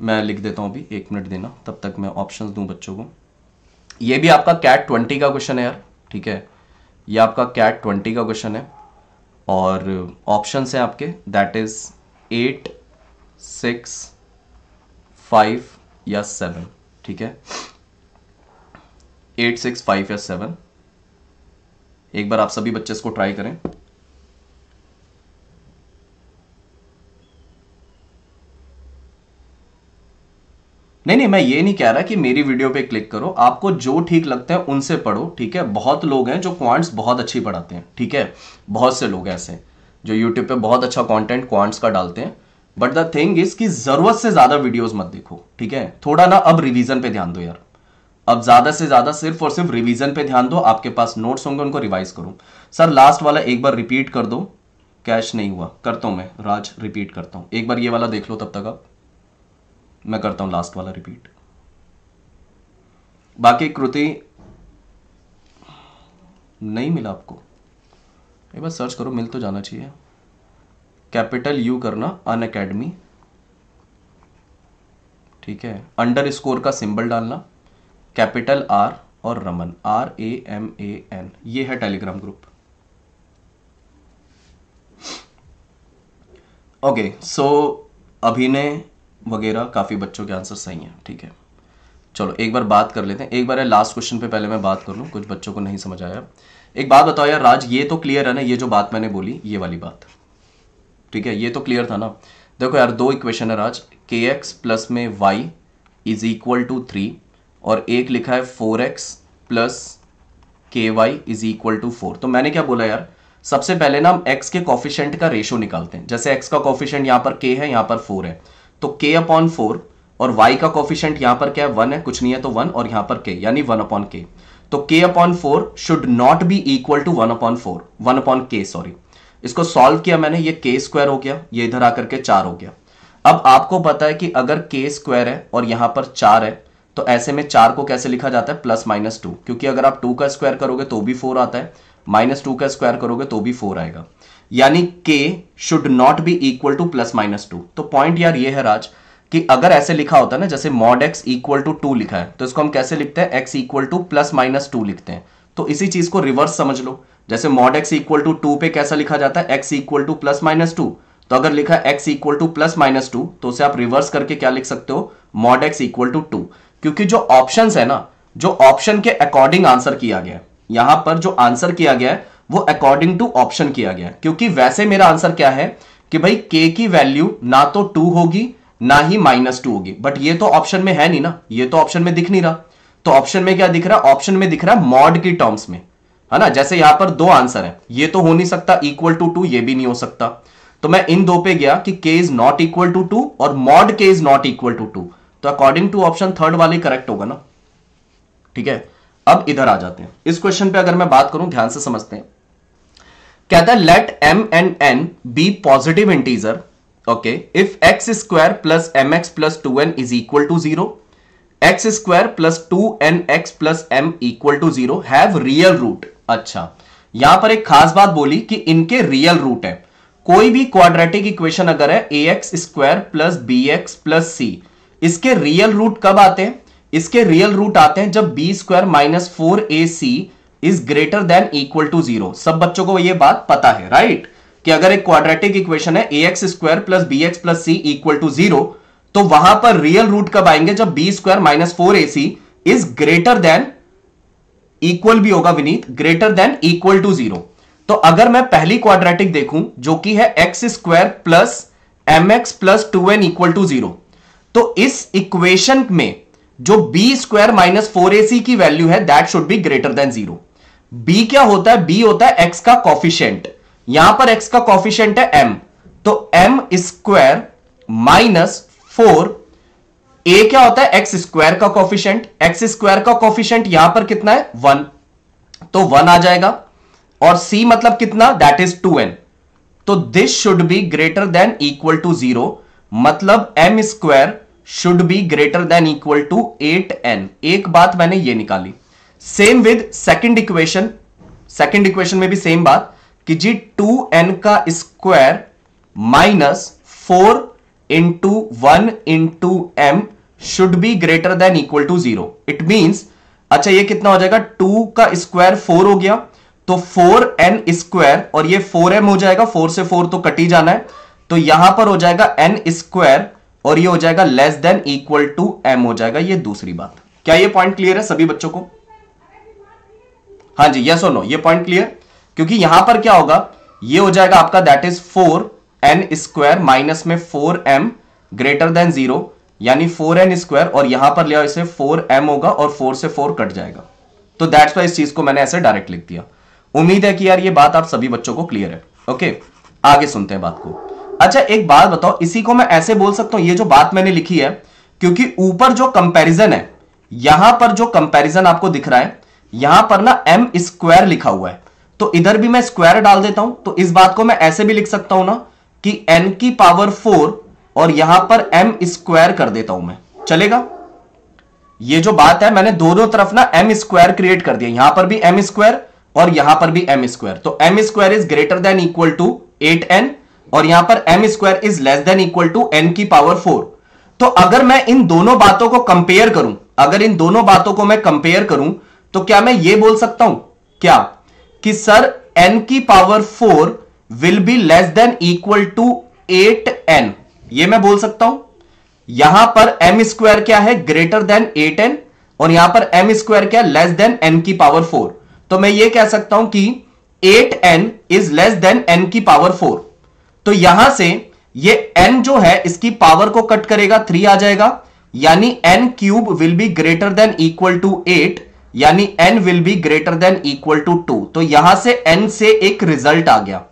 मैं लिख देता हूं, अभी 1 मिनट देना, तब तक मैं ऑप्शंस दूं बच्चों को। ये भी आपका कैट 20 का क्वेश्चन है यार, ठीक है, ये आपका कैट 20 का क्वेश्चन है और ऑप्शंस हैं आपके, दैट इज 8, 6, 5 या 7, ठीक है, 8, 6, 5 या 7। एक बार आप सभी बच्चे इसको ट्राई करें। नहीं, मैं ये नहीं कह रहा कि मेरी वीडियो पे क्लिक करो, आपको जो ठीक लगता है उनसे पढ़ो, ठीक है। बहुत लोग हैं जो क्वांट्स बहुत अच्छी पढ़ाते हैं, ठीक है, बहुत से लोग ऐसे जो यूट्यूब पे बहुत अच्छा कंटेंट क्वांट्स का डालते हैं, बट द थिंग इज कि जरूरत से ज्यादा वीडियोस मत देखो, ठीक है। थोड़ा ना अब रिवीजन पे ध्यान दो यार, अब ज्यादा से ज्यादा सिर्फ और सिर्फ रिवीजन पे ध्यान दो। आपके पास नोट्स होंगे, उनको रिवाइज करो। सर लास्ट वाला एक बार रिपीट कर दो, कैश नहीं हुआ, करता हूं मैं राज, रिपीट करता हूं। एक बार ये वाला देख लो, तब तक आप, मैं करता हूं लास्ट वाला रिपीट। बाकी कृति नहीं मिला आपको, एक बार सर्च करो, मिल तो जाना चाहिए। कैपिटल यू करना Unacademy, ठीक है, _ का सिंबल डालना, कैपिटल आर और रमन, RAMAN, ये है टेलीग्राम ग्रुप। ओके, सो अभिनय वगैरह काफी बच्चों के आंसर सही हैं, ठीक है। चलो एक बार बात कर लेते हैं, एक बार लास्ट क्वेश्चन पे पहले मैं बात कर लूं, कुछ बच्चों को नहीं समझ आया। एक बात बताओ यार राज, ये तो क्लियर है ना, ये जो बात मैंने बोली ये वाली बात, ठीक है, ये तो क्लियर था ना। देखो यार दो इक्वेशन है राज, kx प्लस में y इज इक्वल टू 3 और एक लिखा है 4x plus k y is equal to 4। तो मैंने क्या बोला यार, सबसे पहले ना हम x के कॉफिशेंट का रेशो निकालते हैं। जैसे x का कॉफिशेंट यहाँ पर k है, यहाँ पर 4 है, तो k अपॉन 4, और y का कॉफिशेंट यहाँ पर क्या है 1 है, कुछ नहीं है तो 1, और यहाँ पर k यानी 1 अपॉन k। तो k upon 4 should not be equal to 1 upon k sorry. इसको सॉल्व किया मैंने, ये k स्क्वायर हो गया, ये इधर आकर के 4 हो गया। अब आपको पता है कि अगर k स्क्वायर है और यहाँ पर 4 है तो ऐसे में 4 को कैसे लिखा जाता है, प्लस माइनस 2, क्योंकि अगर आप 2 का स्क्वायर करोगे तो भी 4 आता है, माइनस 2 का स्क्वायर करोगे तो भी 4 आएगा, यानी k should not be equal to plus minus 2। तो पॉइंट यार ये है राज कि अगर ऐसे लिखा होता है ना, जैसे मॉड एक्स इक्वल टू 2 लिखा है तो इसको हम कैसे लिखते हैं, X equal to plus minus 2 लिखते हैं। तो इसी चीज को रिवर्स समझ लो, जैसे मॉड एक्स इक्वल टू 2 पे कैसा लिखा जाता है, X equal to plus minus 2। तो अगर लिखा है X equal to plus minus 2 तो उसे आप रिवर्स करके क्या लिख सकते हो, मॉड एक्स इक्वल टू 2, क्योंकि जो ऑप्शंस है ना, जो ऑप्शन के अकॉर्डिंग आंसर किया गया है, यहां पर जो आंसर किया गया है वो अकॉर्डिंग टू ऑप्शन किया गया है। क्योंकि वैसे मेरा आंसर क्या है कि भाई के की वैल्यू ना तो 2 होगी ना ही -2 होगी, बट ये तो ऑप्शन में है नहीं ना, ये तो ऑप्शन में दिख नहीं रहा। तो ऑप्शन में क्या दिख रहा है, ऑप्शन में दिख रहा है मॉड की टर्म्स में, है ना। जैसे यहां पर 2 आंसर है, ये तो हो नहीं सकता इक्वल टू 2, ये भी नहीं हो सकता, तो मैं इन 2 पे गया कि k is not equal to 2 और mod k is not equal to 2, तो अकॉर्डिंग टू ऑप्शन थर्ड वाले करेक्ट होगा ना। ठीक है, अब इधर आ जाते हैं इस क्वेश्चन पे। अगर मैं बात करूं, ध्यान से समझते हैं। कहता है let m and n be positive integer, okay, if X square plus M x plus 2n is equal to 0, X square plus 2nx plus m equal to 0 have real root. अच्छा, यहां पर एक खास बात बोली कि इनके रियल रूट है। कोई भी क्वाड्रेटिक इक्वेशन अगर है ax square plus bx plus c, इसके रियल रूट कब आते हैं, इसके रियल रूट आते हैं जब B square minus 4ac is greater than equal to 0। सब बच्चों को यह बात पता है, राइट, कि अगर एक क्वाड्रेटिक इक्वेशन है ax square plus bx plus c equal to 0, तो वहां पर रियल रूट कब आएंगे, जब B square minus 4ac is greater than, equal भी होगा Vineet, greater than equal to 0। तो अगर मैं पहली क्वाड्रेटिक देखूं जो कि है x square plus M x plus 2n equal to 0, तो इस इक्वेशन में जो बी स्क्वायर माइनस 4ac की वैल्यू है that should be greater than 0। B क्या होता है, बी होता है एक्स का कॉफिशिएंट, यहां पर एक्स का कॉफिशिएंट है m, तो m स्क्वायर माइनस 4, a क्या होता है एक्स स्क्वायर का कॉफिशिएंट, एक्स स्क्वायर का कॉफिशिएंट यहां पर कितना है 1, तो 1 आ जाएगा, और c मतलब कितना, दैट इज 2n, तो this should be greater than equal to 0, मतलब m square should be greater than equal to 8n। एक बात मैंने ये निकाली, same with second equation. Second equation में भी सेम बात कि जी 2n का square minus 4 into 1 into m should be greater than equal to 0। It means, अच्छा ये कितना हो जाएगा, 2 का स्क्वायर 4 हो गया, तो 4n स्क्वायर और ये 4m हो जाएगा, 4 से 4 तो कट ही जाना है, तो यहां पर हो जाएगा n स्क्वायर और ये हो जाएगा less than equal to m हो जाएगा। ये दूसरी बात। क्या ये पॉइंट क्लियर है सभी बच्चों को? हाँ जी, यस और नो, ये पॉइंट क्लियर, क्योंकि यहां पर क्या होगा, ये हो जाएगा आपका that is 4n square minus में 4m ग्रेटर देन 0, यानी 4n स्क्वायर और यहां पर ले आओ इसे 4m होगा और 4 से 4 कट जाएगा, तो दैट्स वाई इस चीज को मैंने ऐसे डायरेक्ट लिख दिया। उम्मीद है कि यार ये बात आप सभी बच्चों को क्लियर है। ओके, आगे सुनते हैं बात को। अच्छा एक बात बताओ, इसी को मैं ऐसे बोल सकता हूं, ये जो बात मैंने लिखी है, क्योंकि ऊपर जो कंपैरिजन है, यहां पर जो कंपैरिजन आपको दिख रहा है, यहां पर ना m स्क्वायर लिखा हुआ है, तो इधर भी मैं स्क्वायर डाल देता हूं, तो इस बात को मैं ऐसे भी लिख सकता हूं ना कि n की पावर 4 और यहां पर m स्क्वायर कर देता हूं मैं, चलेगा? ये जो बात है, मैंने दोनों तरफ ना m स्क्वायर क्रिएट कर दिया, यहां पर भी m स्क्वायर और यहां पर भी m स्क्वायर, तो m square is greater than equal to 8n और यहां पर m square is less than equal to n की पावर 4। तो अगर मैं इन दोनों बातों को कंपेयर करूं, अगर इन दोनों बातों को मैं कंपेयर करूं, तो क्या मैं ये बोल सकता हूं क्या कि सर n की power 4 will be less than equal to 8n, ये मैं बोल सकता हूं। यहां पर m स्क्वायर क्या है, ग्रेटर देन 8n और यहां पर m स्क्वायर क्या है, लेस देन n की पावर 4, तो मैं ये कह सकता हूं कि 8n is less than n की पावर 4। तो यहां से ये n जो है इसकी पावर को कट करेगा, 3 आ जाएगा, यानी n cube will be greater than equal to 8, यानी n will be greater than equal to 2। तो यहां से n से एक रिजल्ट आ गया,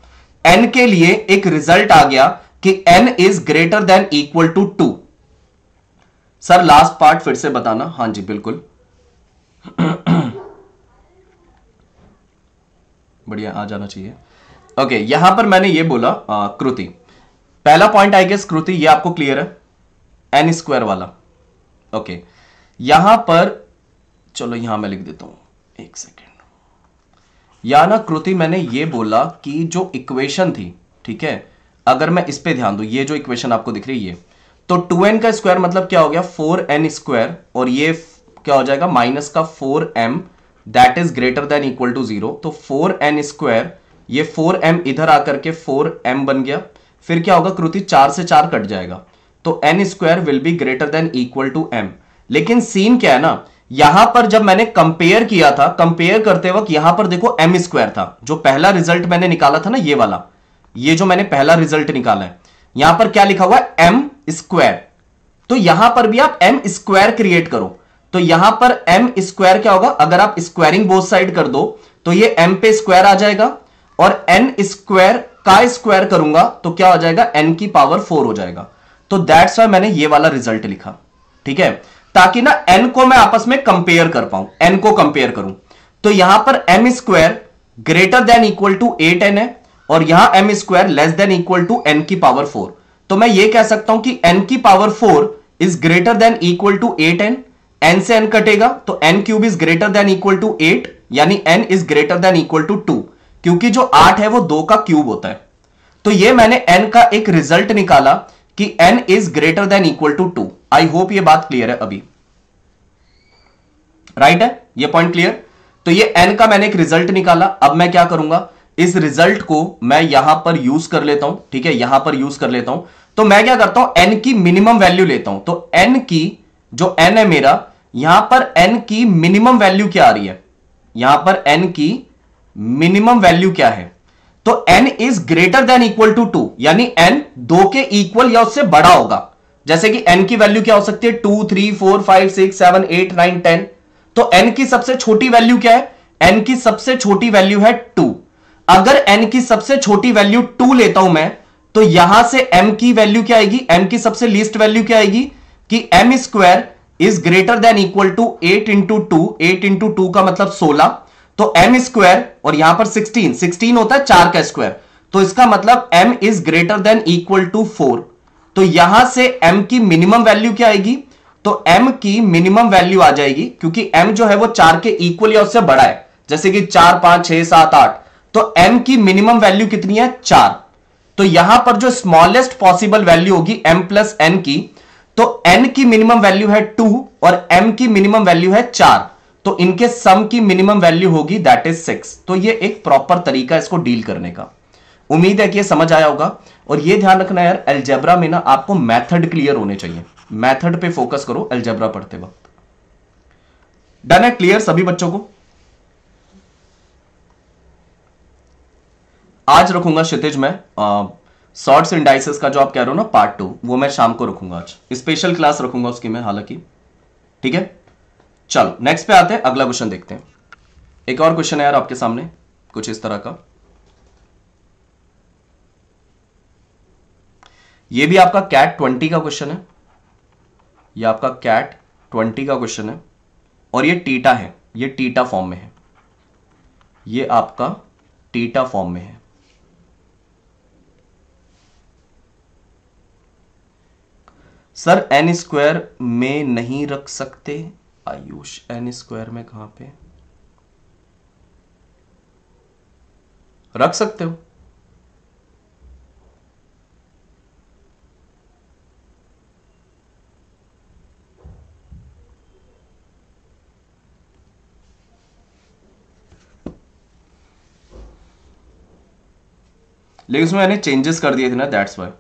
n के लिए एक रिजल्ट आ गया कि n is greater than equal to 2। Sir last part फिर से बताना। हाँ जी बिल्कुल बढ़िया आ जाना चाहिए। ओके यहां पर मैंने ये बोला कृति, पहला पॉइंट आई गेस कृति ये आपको क्लियर है, एन स्क्वायर वाला। ओके यहां पर चलो यहां मैं लिख देता हूं एक सेकेंड। या ना कृति मैंने ये बोला कि जो इक्वेशन थी, ठीक है, अगर मैं इस पे ध्यान दूं, ये जो इक्वेशन आपको दिख रही है, तो 2n का स्क्वायर मतलब क्या हो गया 4n स्क्वायर, और ये क्या हो जाएगा माइनस का 4m that is greater than equal to 0। तो 4n स्क्वायर, ये 4m इधर आकर के 4m बन गया। फिर क्या होगा कृति, 4 से 4 कट जाएगा, तो n square will be greater than equal to m। लेकिन सीन क्या है ना, यहां पर जब मैंने कंपेयर किया था, कंपेयर करते वक्त यहां पर देखो m स्क्वायर था, जो पहला रिजल्ट मैंने निकाला था ना ये वाला, ये जो मैंने पहला रिजल्ट निकाला है, यहां पर क्या लिखा हुआ है m स्क्वायर। तो यहां पर भी आप m स्क्वायर क्रिएट करो, तो यहां पर m स्क्वायर क्या होगा, अगर आप स्क्वायरिंग बोथ साइड कर दो तो ये m पे स्क्वायर आ जाएगा, और n स्क्वायर का स्क्वायर करूंगा तो क्या हो जाएगा n की पावर 4 हो जाएगा। तो दैट्स व्हाई मैंने ये वाला रिजल्ट लिखा, ठीक है, ताकि ना n को मैं आपस में कंपेयर कर पाऊं, n को कंपेयर करूं। तो यहां पर m square greater than equal to 8n है, और यहां m square less than equal to n की पावर 4। तो मैं ये कह सकता हूं कि n की power 4 is greater than equal to 8n, n से n कटेगा तो n cube is greater than equal to 8, यानी n is greater than equal to 2, क्योंकि जो 8 है वो 2 का क्यूब होता है। तो ये मैंने n का एक रिजल्ट निकाला कि n is greater than equal to 2। I hope ये बात क्लियर है अभी, राइट है ये पॉइंट क्लियर। तो ये n का मैंने एक रिजल्ट निकाला। अब मैं क्या करूंगा, इस रिजल्ट को मैं यहां पर यूज कर लेता हूं, ठीक है, यहां पर यूज कर लेता हूं। तो मैं क्या करता हूं, n की मिनिमम वैल्यू लेता हूं। तो n की जो n है मेरा, यहां पर n की मिनिमम वैल्यू क्या आ रही है, यहां पर n की मिनिमम वैल्यू क्या है, तो n is greater than equal to 2, यानी n 2 के इक्वल या उससे बड़ा होगा। जैसे कि n की वैल्यू क्या हो सकती है 2 3 4 5 6 7 8 9 10, तो n की सबसे छोटी वैल्यू क्या है, n की सबसे छोटी वैल्यू है 2। अगर n की सबसे छोटी वैल्यू 2 लेता हूं मैं, तो यहां से m की वैल्यू क्या आएगी, m की सबसे लीस्ट वैल्यू क्या आएगी कि m square is greater than equal to 8 into 2, 8 into 2 का मतलब 16, तो m स्क्वायर, और यहां पर 16, 16 होता है 4 का स्क्वायर, तो इसका मतलब m is greater than equal to 4। तो यहां से m की मिनिमम वैल्यू क्या आएगी, तो m की मिनिमम वैल्यू आ जाएगी, क्योंकि m जो है वो 4 के इक्वल या उससे बड़ा है, जैसे कि 4 5 6 7 8, तो m की मिनिमम वैल्यू कितनी है 4। तो यहां पर जो स्मॉलेस्ट पॉसिबल वैल्यू होगी m प्लस n की, तो n की मिनिमम वैल्यू है 2 और m की मिनिमम वैल्यू है 4, तो इनके सम की मिनिमम वैल्यू होगी दैट इज 6। तो ये एक प्रॉपर तरीका इसको डील करने का। उम्मीद है कि ये समझ आया होगा। और ये ध्यान रखना यार, अलजेब्रा में ना आपको मेथड क्लियर होने चाहिए, मेथड पे फोकस करो अलजेब्रा पढ़ते वक्त। डन है, क्लियर सभी बच्चों को। आज रखूंगा क्षितिज में सॉर्ट्स एंड डाइसेस का जो आप कह रहे हो ना पार्ट 2, वो मैं शाम को रखूंगा, आज स्पेशल क्लास रखूंगा उसकी मैं, हालांकि ठीक है। चलो नेक्स्ट पे आते हैं, अगला क्वेश्चन देखते हैं। एक और क्वेश्चन है यार आपके सामने कुछ इस तरह का, ये भी आपका CAT 20 का क्वेश्चन है, ये आपका CAT 20 का क्वेश्चन है, और ये टीटा है, ये टीटा फॉर्म में है, ये आपका टीटा फॉर्म में है। सर n स्क्वायर में नहीं रख सकते आयुष, n स्क्वायर में कहां पे रख सकते हो, लेकिन उसमें मैंने चेंजेस कर दिए थे ना, दैट्स व्हाई।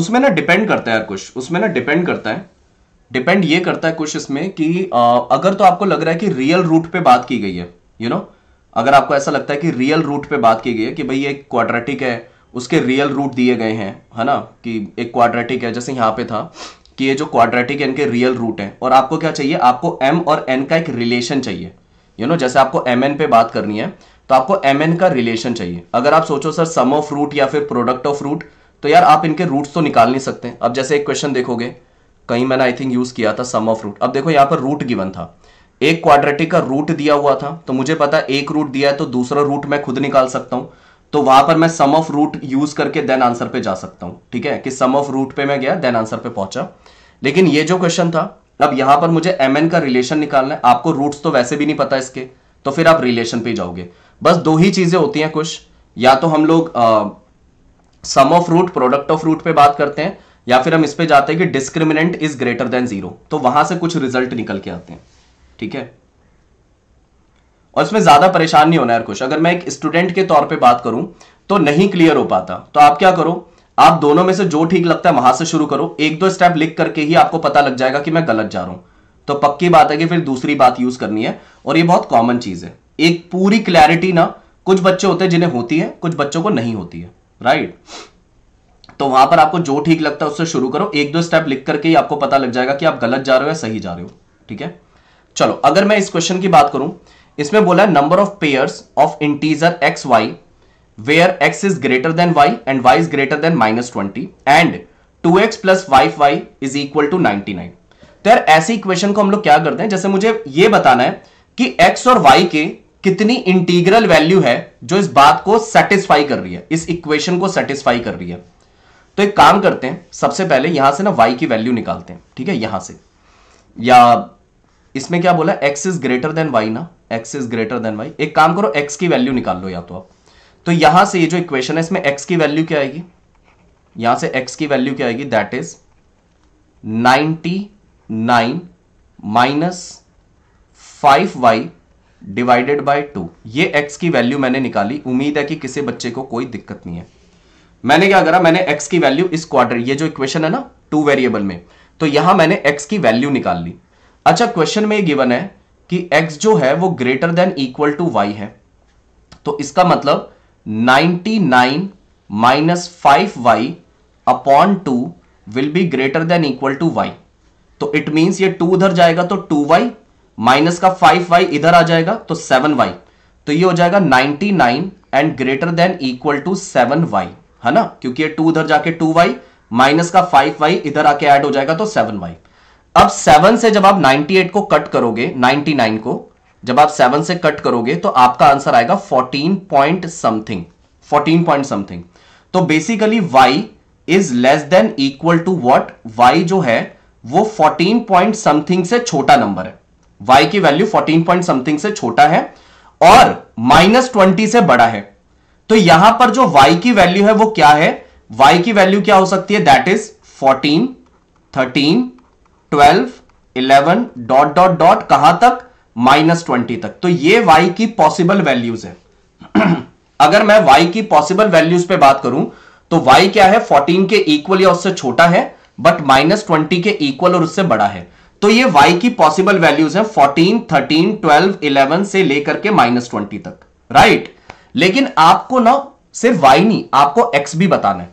उसमें ना डिपेंड करता है यार कुछ, उसमें ना डिपेंड करता है, डिपेंड ये करता है कुछ इसमें कि अगर तो आपको लग रहा है कि रियल रूट पे बात की गई है, यू नो, अगर आपको ऐसा लगता है कि रियल रूट पे बात की गई है कि भाई ये क्वाड्रेटिक है, उसके रियल रूट दिए गए हैं, है ना, कि एक क्वाड्रेटिक है, जैसे यहाँ पे था कि ये जो क्वाड्रेटिक है इनके रियल रूट हैं, और आपको क्या चाहिए, आपको m और n का एक रिलेशन चाहिए, यू नो, जैसे आपको mn पे बात करनी है तो आपको mn का रिलेशन चाहिए। अगर आप सोचो सर सम ऑफ रूट या फिर प्रोडक्ट ऑफ रूट, तो यार आप इनके रूट्स तो निकाल नहीं सकते। अब जैसे एक क्वेश्चन देखोगे, कहीं मैंने आई थिंक यूज किया था सम ऑफ रूट। अब देखो यहाँ पर रूट गिवन था, एक क्वाड्रेटिक का रूट दिया हुआ था, तो मुझे पता एक रूट दिया है तो दूसरा रूट मैं खुद निकाल सकता हूँ, तो वहां पर मैं सम ऑफ रूट यूज करके देन आंसर पे जा सकता हूँ। ठीक है कि सम ऑफ रूट पे मैं गया, देन आंसर पे पहुंचा। लेकिन ये जो क्वेश्चन था, अब यहाँ पर मुझे एम एन का रिलेशन निकालना है, आपको रूट्स तो वैसे भी नहीं पता इसके, तो फिर आप रिलेशन पे जाओगे। बस दो ही चीजें होती हैं कुछ, या तो हम लोग sum of root product of root पे बात करते हैं, या फिर हम इस पे जाते हैं कि डिस्क्रिमिनेंट इज ग्रेटर देन 0, तो वहां से कुछ रिजल्ट निकल के आते हैं। ठीक है, और इसमें ज्यादा परेशान नहीं होना यार कुछ। अगर मैं एक स्टूडेंट के तौर पे बात करूं तो नहीं क्लियर हो पाता, तो आप क्या करो, आप दोनों में से जो ठीक लगता है वहां से शुरू करो, एक दो स्टेप लिख करके ही आपको पता लग जाएगा कि मैं गलत जा रहा हूं, तो पक्की बात है कि फिर दूसरी बात यूज करनी है। और ये बहुत कॉमन चीज है, एक पूरी क्लैरिटी ना कुछ बच्चे होते हैं जिन्हें होती है, कुछ बच्चों को नहीं होती है, राइट। तो वहां पर आपको जो ठीक लगता है उससे शुरू करो, एक दो स्टेप लिख करके ही आपको पता लग जाएगा कि आप गलत जा रहे हो या सही जा रहे हो। ठीक है, चलो अगर मैं इस क्वेश्चन की बात करूं, इसमें बोला है number of pairs of integer x Y where x is greater than Y and Y is greater than -20 and 2x plus 5y is equal to 99। तो यार ऐसी इक्वेशन को हम लोग क्या करते हैं, जैसे मुझे ये बताना है कि x और y के कितनी इंटीग्रल वैल्यू है जो इस बात को सेटिस्फाई कर रही है, इस इक्वेशन को सेटिस्फाई कर रही है। तो एक काम करते हैं, सबसे पहले यहां से ना y की वैल्यू निकालते हैं। ठीक है, यहां से, या इसमें क्या बोला, x is greater than y ना, x is greater than y। एक काम करो, x की वैल्यू निकाल लो या तो आप, तो यहां से ये जो इक्वेशन है इसमें x की वैल्यू क्या आएगी, यहां से x की वैल्यू क्या आएगी, that is 99 minus 5y divided by 2। ये x की वैल्यू मैंने निकाली, उम्मीद है कि किसी बच्चे को कोई दिक्कत नहीं है। मैंने क्या करा, मैंने x की वैल्यू इस क्वाड्रेटिक, ये जो इक्वेशन है ना टू वेरिएबल में, तो यहां मैंने x की वैल्यू निकाल ली। अच्छा, क्वेश्चन में ये गिवन है कि x जो है वो greater than equal to y है, तो इसका मतलब 99 minus 5y upon 2 will be greater than equal to y। तो इट मींस ये 2 उधर जाएगा तो 2y माइनस का 5y इधर आ जाएगा तो 7y, तो ये हो जाएगा 99 and greater than equal to 7y, है ना, क्योंकि ये 2 उधर जाके 2y माइनस का 5y इधर आके ऐड हो जाएगा तो 7y। अब 7 से जब आप 98 को कट करोगे, 99 को जब आप 7 से कट करोगे तो आपका आंसर आएगा 14 पॉइंट समथिंग। तो basically y is less than equal to what, y जो है वो 14 पॉइंट समथिंग से छोटा नंबर है, y की वैल्यू 14 पॉइंट समथिंग से छोटा है और -20 से बड़ा है। तो यहां पर जो y की वैल्यू है वो क्या है, y की वैल्यू क्या हो सकती है, that is 14, 13, 12, 11 dot dot dot कहां तक, -20 तक। तो ये y की पॉसिबल वैल्यूज है। अगर मैं y की पॉसिबल वैल्यूज पे बात करूं तो y क्या है, 14 के इक्वल या उससे छोटा है, बट -20 के इक्वल और उससे बड़ा है। तो ये y की पॉसिबल वैल्यूज हैं 14, 13, 12, 11 से लेकर के -20 तक, राइट। लेकिन आपको ना सिर्फ y नहीं, आपको x भी बताना है,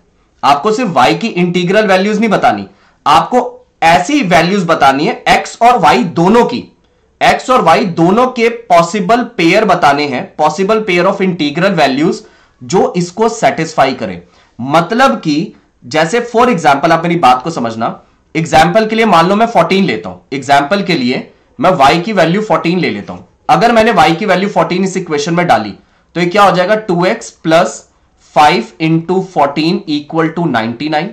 आपको सिर्फ y की इंटीग्रल वैल्यूज नहीं बतानी, आपको ऐसी वैल्यूज बतानी है x और y दोनों की, x और y दोनों के पॉसिबल पेयर बताने हैं, possible pair of integral values जो इसको सेटिस्फाई करें। मतलब कि जैसे फॉर एग्जांपल, आप मेरी बात को समझना, एग्जांपल के लिए मान लो मैं 14 लेता हूं, एग्जांपल के लिए मैं y की वैल्यू 14 ले लेता हूं। अगर मैंने y की वैल्यू 14 इस इक्वेशन में डाली तो ये क्या हो जाएगा, 2x plus 5 into 14 equal to 99।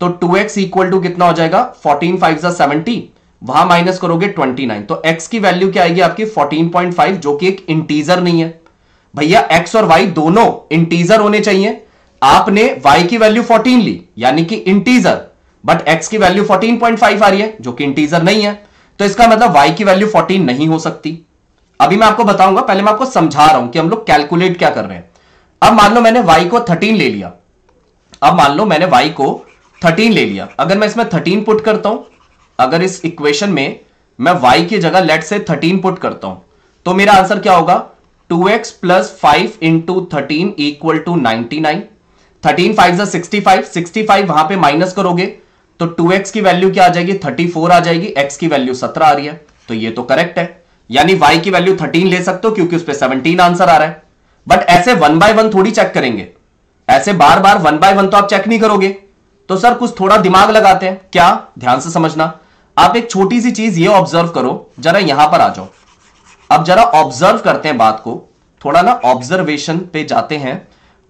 तो 2x इक्वल टू कितना हो जाएगा, 14 5 जा 70, वहां माइनस करोगे 29, तो x की वैल्यू क्या आएगी आपकी 14.5, जो कि एक इंटीजर नहीं है। भैया x और y दोनों इंटीजर होने चाहिए, आपने y की वैल्यू 14 ली यानी कि इंटीजर, बट x की वैल्यू 14.5 आ रही है जो कि इंटीजर नहीं है, तो इसका मतलब y की वैल्यू 14 नहीं हो सकती। अभी मैं आपको बताऊंगा, पहले मैं आपको समझा रहा हूं कि हम लोग कैलकुलेट क्या कर रहे हैं। अब मान लो मैंने y को 13 ले लिया, अब मान लो मैंने y को 13 ले लिया, अगर मैं इसमें 13 पुट करता हूं, अगर इस इक्वेशन में मैं y की जगह लेट से 13 पुट करता हूं तो मेरा आंसर क्या होगा 2x plus 5 into 13 equal to 99। 13 5 65, 65 वहां पे माइनस करोगे तो 2x की वैल्यू क्या आ जाएगी 34 आ जाएगी, x की वैल्यू 17 आ रही है तो ये तो करेक्ट है, यानी y की वैल्यू 13 ले सकते हो क्योंकि उस पे 17 आंसर आ रहा है। बट ऐसे वन बाय वन थोड़ी चेक करेंगे, ऐसे बार बार वन बाय वन तो आप चेक नहीं करोगे, तो सर कुछ थोड़ा दिमाग लगाते हैं। क्या, ध्यान से समझना, आप एक छोटी सी चीज ये ऑब्जर्व करो, जरा यहां पर आ जाओ, अब जरा ऑब्जर्व करते हैं बात को, थोड़ा ना ऑब्जर्वेशन पे जाते हैं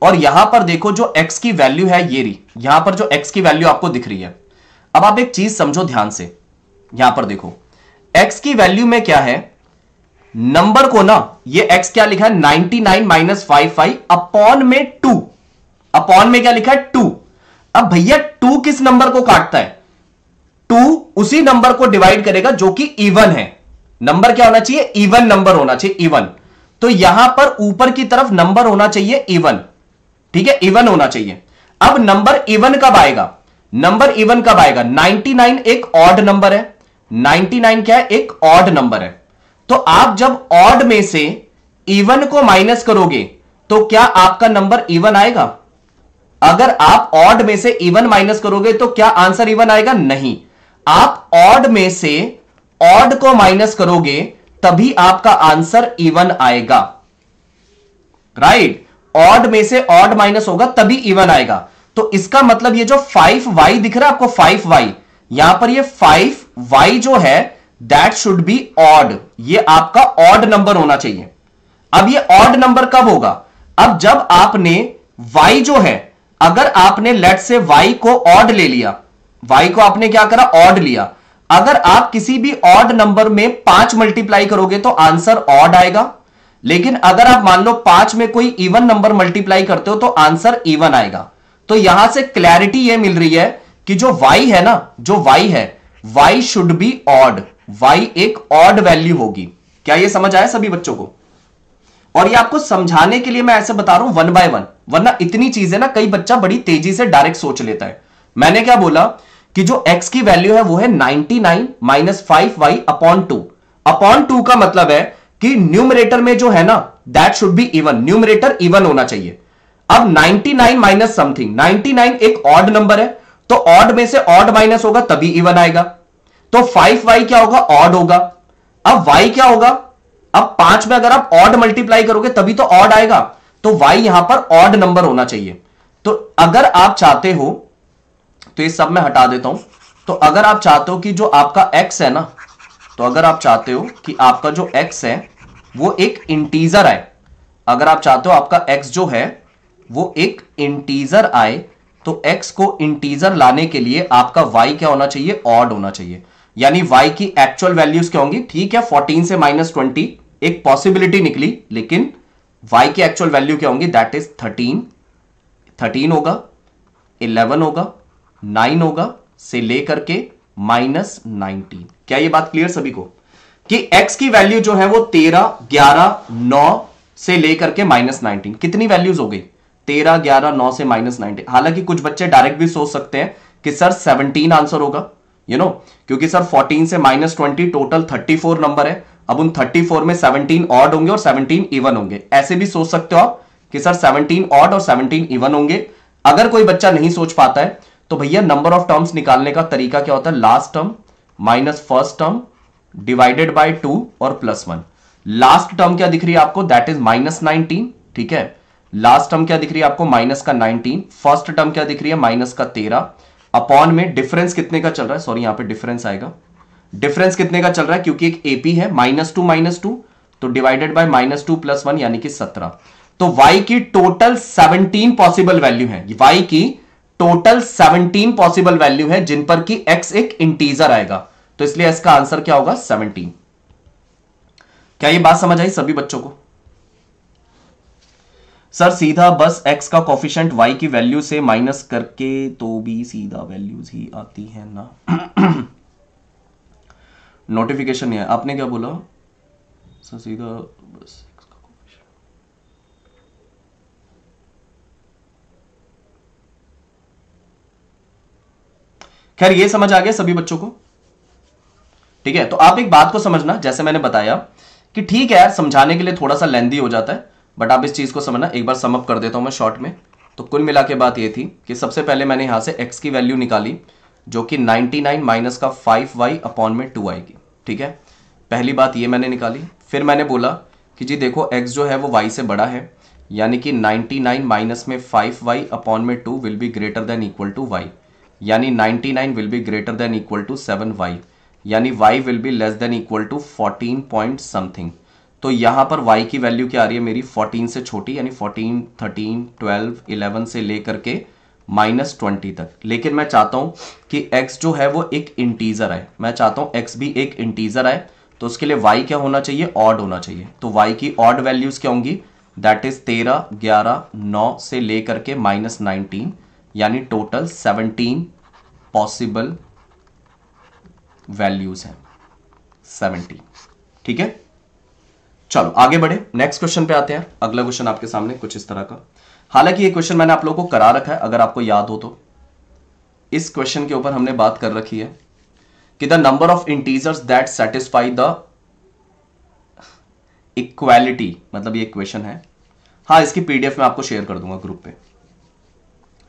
और यहां पर देखो जो x की वैल्यू है ये रही, यहां पर जो x की वैल्यू आपको दिख रही है। अब आप एक चीज समझो ध्यान से, यहां पर देखो x की वैल्यू में क्या है, नंबर को ना ये x क्या लिखा है 99 माइनस 55 अपॉन में 2, अपॉन में क्या लिखा है 2। अब भैया 2 किस नंबर को काटता है, 2 उसी नंबर को डिवाइड करेगा जो कि इवन है। नंबर क्या होना चाहिए, इवन नंबर होना चाहिए इवन, तो यहां पर ऊपर की तरफ नंबर होना चाहिए इवन, ठीक है इवन होना चाहिए। अब नंबर इवन कब आएगा, नंबर इवन कब आएगा, 99 एक ऑड नंबर है, 99 क्या है एक ऑड नंबर है, तो आप जब ऑड में से इवन को माइनस करोगे तो क्या आपका नंबर इवन आएगा, अगर आप ऑड में से इवन माइनस करोगे तो क्या आंसर इवन आएगा, नहीं, आप ऑड में से ऑड को माइनस करोगे तभी आपका आंसर इवन आएगा, राइट, ऑड में से ऑड माइनस होगा तभी इवन आएगा। तो इसका मतलब ये जो 5y दिख रहा है आपको 5y, यहां पर ये 5y जो है दैट शुड बी ऑड, ये आपका ऑड नंबर होना चाहिए। अब ये ऑड नंबर कब होगा, अब जब आपने y जो है, अगर आपने लेट से y को ऑड ले लिया, y को आपने क्या करा ऑड लिया, अगर आप किसी भी ऑड नंबर में 5 मल्टीप्लाई करोगे तो आंसर ऑड आएगा, लेकिन अगर आप मान लो 5 में कोई इवन नंबर मल्टीप्लाई करते हो तो आंसर इवन आएगा। तो यहां से क्लैरिटी ये मिल रही है कि जो y है ना, जो y है, y should be odd, y एक ऑड वैल्यू होगी। क्या ये समझ आया सभी बच्चों को? और ये आपको समझाने के लिए मैं ऐसे बता रहा हूं वन बाय वन, वरना इतनी चीजें ना कई बच्चा बड़ी तेजी से डायरेक्ट सोच लेता है। मैंने क्या बोला कि जो x की वैल्यू है वो है 99 माइनस 5y अपॉन 2, अपॉन 2 का मतलब है कि न्यूमरेटर में जो है ना that should be even, numerator even होना चाहिए। अब 99 माइनस समथिंग, 99 एक ऑड नंबर है तो ऑड में से ऑड माइनस होगा तभी इवन आएगा, तो 5y क्या होगा ऑड होगा। अब y क्या होगा, अब 5 में अगर आप ऑड मल्टीप्लाई करोगे तभी तो ऑड आएगा, तो y यहां पर ऑड नंबर होना चाहिए। तो अगर आप चाहते हो तो ये सब मैं हटा देता हूं, तो अगर आप चाहते हो कि जो आपका x है ना, तो अगर आप चाहते हो कि आपका जो x है वो एक इंटीजर आए, अगर आप चाहते हो आपका x जो है वो एक इंटीजर आए, तो x को इंटीजर लाने के लिए आपका y क्या होना चाहिए ऑड होना चाहिए, यानी y की एक्चुअल वैल्यूज क्या होंगी, ठीक है 14 से माइनस 20 एक पॉसिबिलिटी निकली, लेकिन y की एक्चुअल वैल्यू क्या होंगी दैट इज 13 होगा, 11 होगा, 9 होगा से लेकर के माइनस 19। क्या ये बात क्लियर सभी को कि x की वैल्यू जो है वो 13, 11, 9 से लेकर के माइनस 19, कितनी वैल्यूज हो गई 13, 11, 9 से माइनस 19। हालांकि कुछ बच्चे डायरेक्ट भी सोच सकते हैं कि सर 17 आंसर होगा, यू नो, क्योंकि सर 14 से माइनस 20 टोटल 34 नंबर है, अब उन 34 में 17 ऑड होंगे और 17 इवन होंगे, ऐसे भी सोच सकते हो आप कि सर 17 ऑड और 17 इवन होंगे। अगर कोई बच्चा नहीं सोच पाता है तो भैया नंबर ऑफ टर्म्स निकालने का तरीका क्या होता है, last term minus first term divided by 2 और प्लस 1। लास्ट टर्म क्या दिख रही है आपको दैट इज माइनस 19, ठीक है, लास्ट टर्म क्या दिख रही है आपको माइनस का 19, फर्स्ट टर्म क्या दिख रही है माइनस का 13 अपॉन में डिफरेंस कितने का चल रहा है, सॉरी यहां पे डिफरेंस आएगा, डिफरेंस कितने का चल रहा है क्योंकि एक एपी है माइनस टू तो डिवाइडेड बाय माइनस 2 प्लस 1 यानी कि 17। तो वाई की टोटल 17 पॉसिबल वैल्यू है, वाई की टोटल 17 पॉसिबल वैल्यू है जिन पर कि x एक इंटीजर आएगा, तो इसलिए इसका आंसर क्या होगा 17। क्या ये बात समझ आई सभी बच्चों को? सर सीधा बस x का कोफिशिएंट y की वैल्यू से माइनस करके तो भी सीधा वैल्यूज ही आती है ना। नोटिफिकेशन है, आपने क्या बोला सर? सीधा बस खैर ये समझ आ गया सभी बच्चों को, ठीक है। तो आप एक बात को समझना, जैसे मैंने बताया कि ठीक है यार समझाने के लिए थोड़ा सा लेंथी हो जाता है, बट आप इस चीज को समझना। एक बार सम अप कर देता हूं मैं शॉर्ट में। तो कुल मिला के बात ये थी कि सबसे पहले मैंने यहां से x की वैल्यू निकाली जो कि 99 माइनस का 5y अपॉन में 2y की, ठीक है। पहली बात ये मैंने निकाली। फिर मैंने बोला कि जी देखो x जो है वो y से बड़ा है, यानी कि 99 माइनस में 5y अपॉन में 2 will be greater than equal to y, यानी 99 will be greater than equal to 7y, यानी y will be less than equal to 14 point something. तो यहाँ पर y की वैल्यू क्या आ रही है मेरी 14 से छोटी, यानी 14, 13, 12, 11 से लेकर के -20 तक। लेकिन मैं चाहता हूँ कि x जो है वो एक इंटीजर आए, मैं चाहता हूँ x भी एक इंटीजर आए, तो उसके लिए y क्या होना चाहिए, ऑड होना चाहिए। तो y की ऑड वैल्यूज क्या होंगी, दैट इज 13, 11, 9 से लेकर के -19, यानी टोटल 17 पॉसिबल वैल्यूज हैं, 17, ठीक है। चलो आगे बढ़े, नेक्स्ट क्वेश्चन पे आते हैं। अगला क्वेश्चन आपके सामने कुछ इस तरह का, हालांकि ये क्वेश्चन मैंने आप लोगों को करा रखा है अगर आपको याद हो तो। इस क्वेश्चन के ऊपर हमने बात कर रखी है कि the number of integers that satisfy the equality, मतलब ये क्वेश्चन है, हाँ इसकी पीडीएफ में आपको शेयर कर दूंगा ग्रुप पे,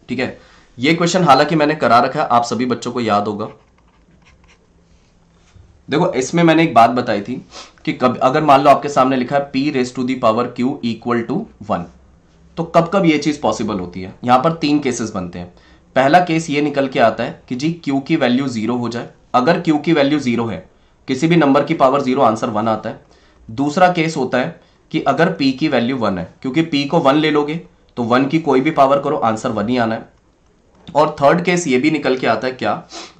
ठीक है। ये क्वेश्चन हालांकि मैंने करा रखा है, आप सभी बच्चों को याद होगा। देखो इसमें मैंने एक बात बताई थी कि कब अगर मान लो आपके सामने लिखा है p raise to the power q equal to 1, तो कब कब ये चीज पॉसिबल होती है। यहां पर तीन केसेस बनते हैं। पहला केस ये निकल के आता है कि जी q की वैल्यू 0 हो जाए, अगर q की वैल्यू 0 है, किसी भी नंबर की पावर 0 आंसर 1 आता है। दूसरा केस होता है कि अगर p की वैल्यू 1 है, क्योंकि p को 1 ले लोगे तो 1 की कोई भी पावर करो आंसर 1 ही आना है। और थर्ड केस ये भी निकल के आता है क्या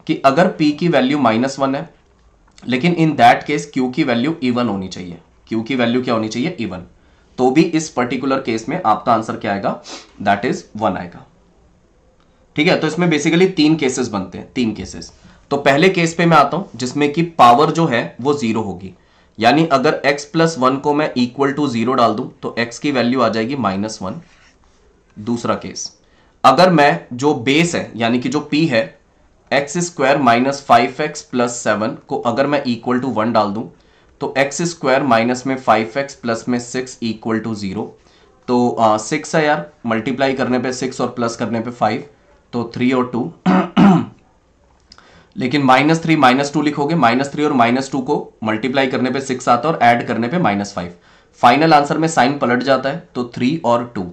कि अगर p की वैल्यू -1 है, लेकिन इन दैट केस q की वैल्यू इवन होनी चाहिए, q की वैल्यू क्या होनी चाहिए, इवन, तो भी इस पर्टिकुलर केस में आपका आंसर क्या आएगा, दैट इज 1 आएगा, ठीक है। तो इसमें बेसिकली तीन केसेस बनते हैं, तीन केसेस। तो पहले केस पे मैं आता हूं जिसमें कि पावर जो है वो 0 होगी, यानी अगर x प्लस 1 को मैं इक्वल टू 0 डाल दूं तो x की वैल्यू आ जाएगी -1। दूसरा केस, अगर मैं जो बेस है यानी कि जो p है x square minus 5x plus 7 को अगर मैं इक्वल टू 1 डाल दूं तो एक्स स्क्वायर माइनस में 5x प्लस में 6 इक्वल टू 0, तो 6 है यार, मल्टीप्लाई करने पे 6 और प्लस करने पे 5, तो 3 और 2 लेकिन -3 -2 लिखोगे, -3 और -2 को मल्टीप्लाई करने पे 6 आता है और ऐड करने पे -5, फाइनल आंसर में साइन पलट जाता है, तो 3 और 2,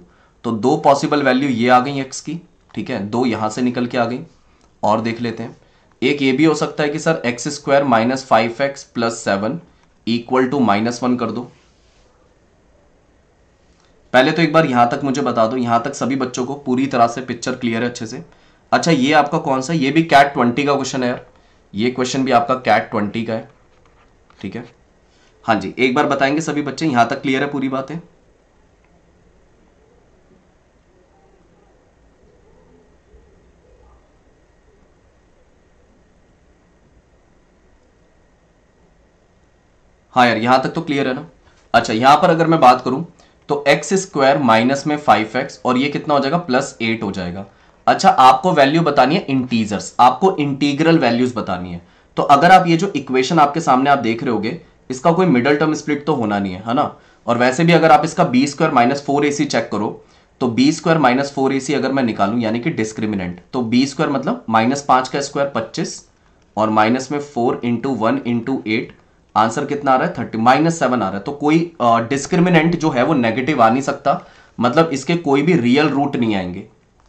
तो दो पॉसिबल वैल्यू ये आ गई एक्स की, ठीक है, दो यहां से निकल के आ गई। और देख लेते हैं, एक ये भी हो सकता है कि sir x square minus 5x plus 7 equal to -1 कर दो। पहले तो एक बार यहां तक मुझे बता दो, यहां तक सभी बच्चों को पूरी तरह से पिक्चर क्लियर है अच्छे से। अच्छा ये आपका कौन सा, ये भी कैट 20 का क्वेश्चन है यार, ये क्वेश्चन भी आपका कैट 20 का है, ठीक है। हाँ जी एक बार बताएंगे सभी बच्चे, यहां तक क्लियर है पूरी बातें? हाँ यार यहां तक तो क्लियर है ना। अच्छा यहां पर अगर मैं बात करूं तो एक्स स्क्वायर माइनस में 5x और ये कितना हो जाएगा +8 हो जाएगा। अच्छा आपको वैल्यू बतानी है इंटीजर्स, आपको इंटीग्रल वैल्यूज बतानी है। तो अगर आप ये जो इक्वेशन आपके सामने आप देख रहे होगे, इसका कोई मिडल टर्म स्प्लिट तो होना नहीं है, है ना। और वैसे भी अगर आप इसका b square minus 4ac check करो तो बी स्क्वायर माइनस 4ac अगर मैं निकालूं यानी कि डिस्क्रिमिनेंट, तो बी स्क्वायर मतलब -5 का स्क्वायर 25 और माइनस में 4 × 1 × 8, आंसर कितना आ रहा है 30, -7 आ रहा है। तो कोई डिस्क्रिमिनेंट जो है वो नेगेटिव आ नहीं सकता, मतलब इसके कोई भी रियल रूट नहीं आएंगे।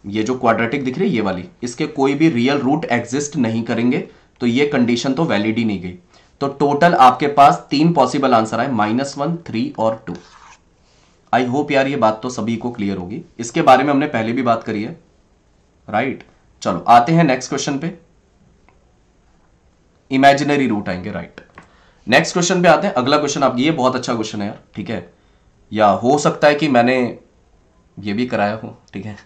ये जो क्वाड्रेटिक दिख रही है ये वाली, इसके कोई भी रियल रूट एग्जिस्ट नहीं करेंगे, तो ये कंडीशन तो वैलिड ही नहीं गई। तो टोटल आपके पास तीन पॉसिबल आंसर आए, -1, 3 और 2। आई होप यार ये बात तो सभी को क्लियर होगी, इसके बारे में हमने पहले भी बात करी है, राइट। चलो आते हैं नेक्स्ट क्वेश्चन पे, इमेजिनरी रूट आएंगे, राइट। नेक्स्ट क्वेश्चन पे आते हैं। अगला क्वेश्चन आपकी, ये बहुत अच्छा क्वेश्चन है यार, ठीक है, या हो सकता है कि मैंने ये भी कराया हो, ठीक है।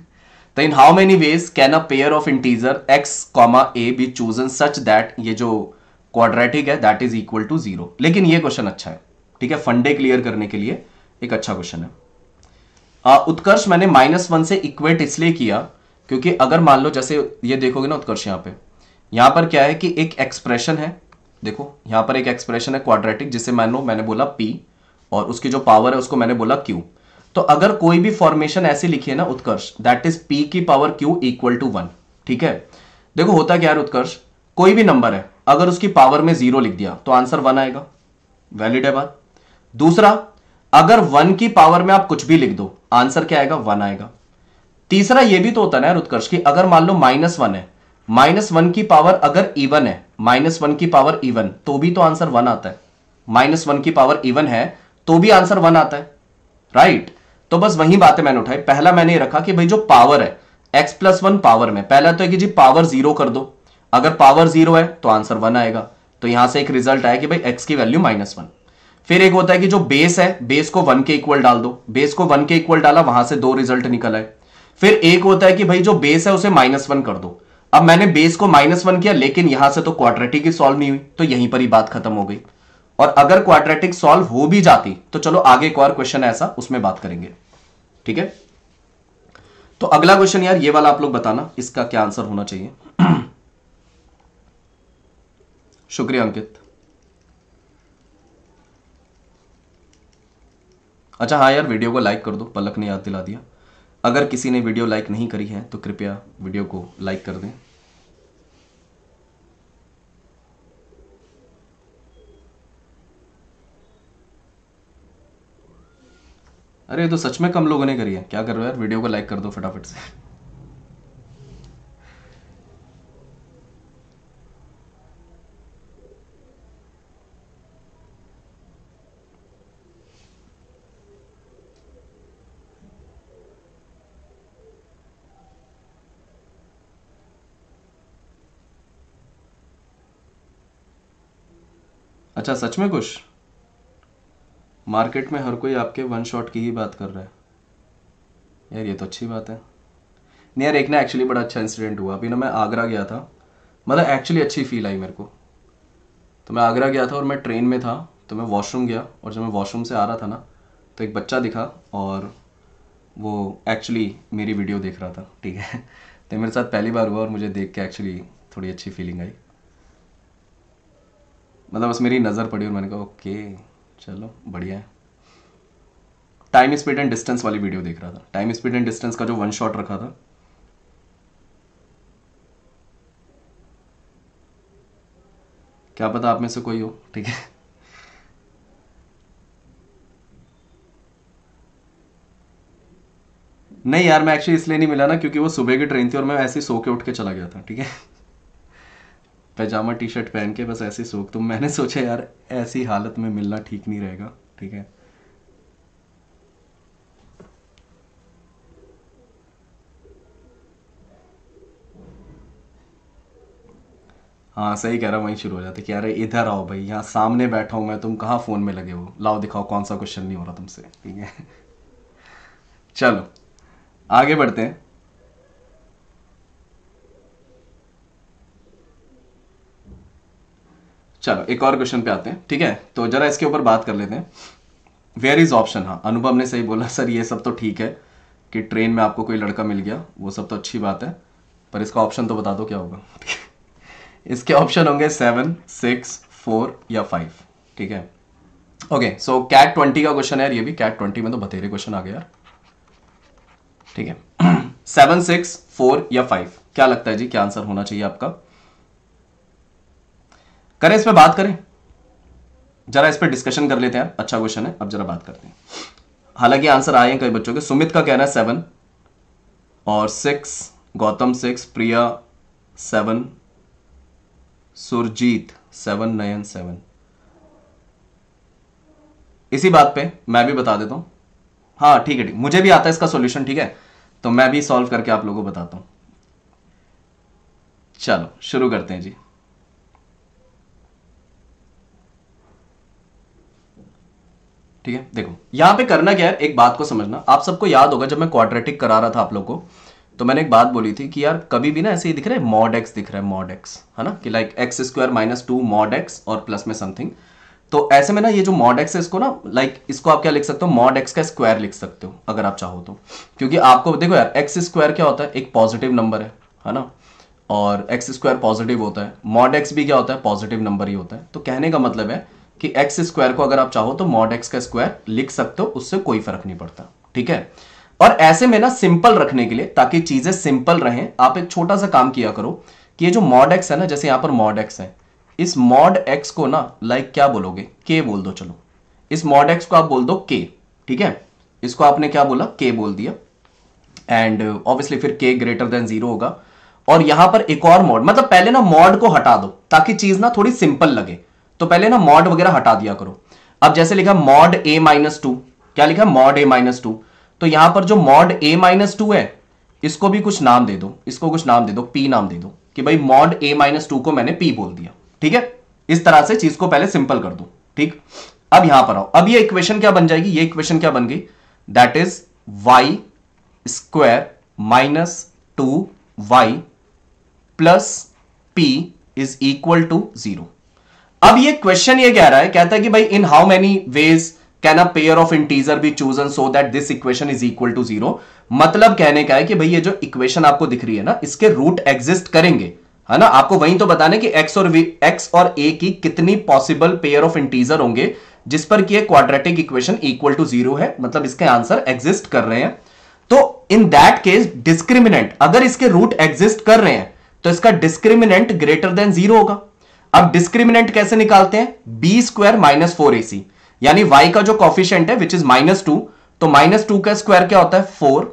तो in how many ways can a pair of integer x, a b chosen such that, ये जो क्वाड्रेटिक है दैट इज इक्वल टू 0। लेकिन ये क्वेश्चन अच्छा है, ठीक है, फंडे क्लियर करने के लिए एक अच्छा क्वेश्चन है। उत्कर्ष मैंने -1 से इक्वेट इसलिए किया क्योंकि अगर मान लो जैसे ये देखोगे ना उत्कर्ष, यहाँ पे यहाँ पर क्या है कि एक एक्सप्रेशन है, देखो यहाँ पर एक एक्सप्रेशन है क्वाड्रेटिक, जिसे मैंने बोला p और उसकी जो पावर है उसको मैंने बोला q। तो अगर कोई भी फॉर्मेशन ऐसी लिखी है ना उत्कर्ष, दैट इज p की पावर q इक्वल टू 1। ठीक है, देखो होता क्या है उत्कर्ष, कोई भी नंबर है अगर उसकी पावर में 0 लिख दिया तो आंसर 1 आएगा, वैलिड है बात। दूसरा, अगर 1 की पावर में आप कुछ भी लिख दो आंसर क्या आएगा, 1 आएगा। तीसरा, ये भी तो होता है ना उत्कर्ष कि अगर मान लो -1 है, -1 की पावर अगर इवन है, -1 की पावर इवन तो भी तो आंसर 1 आता है, -1 की पावर इवन है तो भी आंसर 1 आता है, राइट। तो बस वही बातें मैंने उठाई। पहला मैंने ये रखा कि भाई जो पावर है x+1 पावर में, पहला तो है कि जी पावर 0 कर दो, अगर पावर 0 है तो आंसर 1 आएगा, तो यहां से एक रिजल्ट आया कि भाई x की वैल्यू -1। फिर एक होता है कि जो बेस है, बेस को 1 के इक्वल डाल दो, बेस को 1 के इक्वल डाला, वहां से 2 रिजल्ट निकल आए। फिर एक होता है कि भाई जो बेस है उसे -1 कर दो। अब मैंने बेस को -1 किया, लेकिन यहां से तो क्वाड्रेटिक ही सॉल्व नहीं हुई, तो यहीं पर ही बात खत्म हो गई। और अगर क्वाड्रेटिक सॉल्व हो भी जाती तो चलो आगे एक और क्वेश्चन ऐसा, उसमें बात करेंगे। ठीक है, तो अगला क्वेश्चन यार ये वाला आप लोग बताना इसका क्या आंसर होना चाहिए। शुक्रिया अंकित। अच्छा हाँ यार, वीडियो को लाइक कर दो, पलक ने याद दिला दिया। अगर किसी ने वीडियो लाइक नहीं करी है तो कृपया वीडियो को लाइक कर दें। अरे तो सच में कम लोगों ने करी है, क्या कर रहे हो यार, वीडियो को लाइक कर दो फटाफट से। अच्छा सच में कुछ मार्केट में हर कोई आपके वन शॉट की ही बात कर रहा है यार, ये तो अच्छी बात है। नहीं यार, एक ना एक्चुअली बड़ा अच्छा इंसिडेंट हुआ। अभी ना मैं आगरा गया था, मतलब एक्चुअली अच्छी फील आई मेरे को। तो मैं आगरा गया था और मैं ट्रेन में था, तो मैं वॉशरूम गया, और जब मैं वॉशरूम से आ रहा था ना तो एक बच्चा दिखा और वो एक्चुअली मेरी वीडियो देख रहा था। ठीक है, तो मेरे साथ पहली बार हुआ और मुझे देख के एक्चुअली थोड़ी अच्छी फीलिंग आई, मतलब बस मेरी नज़र पड़ी और मैंने कहा ओके चलो बढ़िया है। टाइम स्पीड एंड डिस्टेंस वाली वीडियो देख रहा था, टाइम स्पीड एंड डिस्टेंस का जो वन शॉट रखा था। क्या पता आप में से कोई हो। ठीक है, नहीं यार मैं एक्चुअली इसलिए नहीं मिला ना क्योंकि वो सुबह की ट्रेन थी और मैं ऐसे ही सो के उठ के चला गया था। ठीक है, पैजामा टी शर्ट पहन के बस ऐसी सोख, तो मैंने सोचा यार ऐसी हालत में मिलना ठीक नहीं रहेगा। ठीक है, हाँ सही कह रहा, वहीं शुरू हो जाते कि यार इधर आओ भाई, यहाँ सामने बैठा हूँ मैं, तुम कहाँ फ़ोन में लगे हो, लाओ दिखाओ कौन सा क्वेश्चन नहीं हो रहा तुमसे। ठीक है, चलो आगे बढ़ते हैं। चलो एक और क्वेश्चन पे आते हैं। ठीक है, तो जरा इसके ऊपर बात कर लेते हैं। वेयर इज ऑप्शन, हाँ अनुपम ने सही बोला, सर ये सब तो ठीक है कि ट्रेन में आपको कोई लड़का मिल गया, वो सब तो अच्छी बात है, पर इसका ऑप्शन तो बता दो क्या होगा। इसके ऑप्शन होंगे 7, 6, 4 या 5। ठीक है, ओके, सो कैट 20 का क्वेश्चन है यार ये भी। कैट 20 में तो बतेरे क्वेश्चन आ गए यार। ठीक है, 7, 6, 4 या 5 क्या लगता है जी, क्या आंसर होना चाहिए आपका? करें इस पे बात, करें जरा इस पे डिस्कशन कर लेते हैं यार, अच्छा क्वेश्चन है। अब जरा बात करते हैं, हालांकि आंसर आए हैं कई बच्चों के। सुमित का कहना है 7 और 6, गौतम 6, प्रिया 7, सुरजीत 7, नयन 7। इसी बात पे मैं भी बता देता हूं, हाँ ठीक है, ठीक मुझे भी आता है इसका सॉल्यूशन। ठीक है, तो मैं भी सॉल्व करके आप लोगों को बताता हूं। चलो शुरू करते हैं जी। ठीक है, देखो यहाँ पे करना क्या है, एक बात को समझना। आप सबको याद होगा जब मैं क्वाड्रेटिक करा रहा था आप लोग को, तो मैंने एक बात बोली थी कि यार कभी भी ना ऐसे ही दिख रहा है मॉड एक्स, दिख रहा है मॉड एक्स, है ना, कि लाइक x² - 2 मॉड एक्स और प्लस में समथिंग। तो ऐसे में ना ये जो मॉड एक्स है इसको ना लाइक इसको आप क्या लिख सकते हो, मॉड एक्स का स्क्वायर लिख सकते हो अगर आप चाहो तो, क्योंकि आपको देखो यार x² क्या होता है, एक पॉजिटिव नंबर है ना, और एक्स स्क्वायर पॉजिटिव होता है, मॉड एक्स भी क्या होता है, पॉजिटिव नंबर ही होता है। तो कहने का मतलब है कि एक्स स्क्वायर को अगर आप चाहो तो मॉड एक्स का स्क्वायर लिख सकते हो, उससे कोई फर्क नहीं पड़ता, ठीक है। और ऐसे में ना सिंपल रखने के लिए, ताकि चीजें सिंपल रहें, आप एक छोटा सा काम किया करो कि ये जो मॉड एक्स है ना, जैसे यहां पर मॉड एक्स है, इस मॉड एक्स को ना लाइक क्या बोलोगे, के बोल दो। चलो इस मॉड एक्स को आप बोल दो के, ठीक है। इसको आपने क्या बोला, के बोल दिया, एंड ऑब्वियसली फिर के ग्रेटर देन 0 होगा। और यहां पर एक और मॉड, मतलब पहले ना मॉड को हटा दो ताकि चीज ना थोड़ी सिंपल लगे, तो पहले ना मॉड वगैरह हटा दिया करो। अब जैसे लिखा मॉड ए माइनस टू, क्या लिखा, मॉड ए माइनस टू, तो यहां पर जो मॉड ए माइनस टू है इसको भी कुछ नाम दे दो, इसको कुछ नाम दे दो, पी नाम दे दो, कि भाई मॉड ए माइनस टू को मैंने पी बोल दिया, ठीक है। इस तरह से चीज को पहले सिंपल कर दो, ठीक। अब यहां पर आओ, अब ये इक्वेशन क्या बन जाएगी, ये इक्वेशन क्या बन गई, that is y square minus two y plus p is equal to 0। अब ये क्वेश्चन ये कह रहा है, कहता है कि भाई in how many ways can a pair of integer B chosen so that this equation is equal to 0। मतलब कहने का है कि भाई ये जो इक्वेशन आपको दिख रही है ना, इसके रूट एग्जिस्ट करेंगे, है ना। आपको वही तो बताने कि एक्स और ए की कितनी पॉसिबल पेयर ऑफ इंटीजर होंगे जिस पर कि क्वाड्रेटिक इक्वेशन इक्वल टू 0 है, मतलब इसके आंसर एग्जिस्ट कर रहे हैं। तो इन दैट केस डिस्क्रिमिनेंट, अगर इसके रूट एग्जिस्ट कर रहे हैं तो इसका डिस्क्रिमिनेंट ग्रेटर देन 0 होगा। अब डिस्क्रिमिनेंट कैसे निकालते हैं, बी स्क्वायर माइनस 4ac, यानी वाई का जो कॉफिशिएंट है विच इज माइनस 2, तो माइनस 2 का स्क्वायर क्या होता है 4,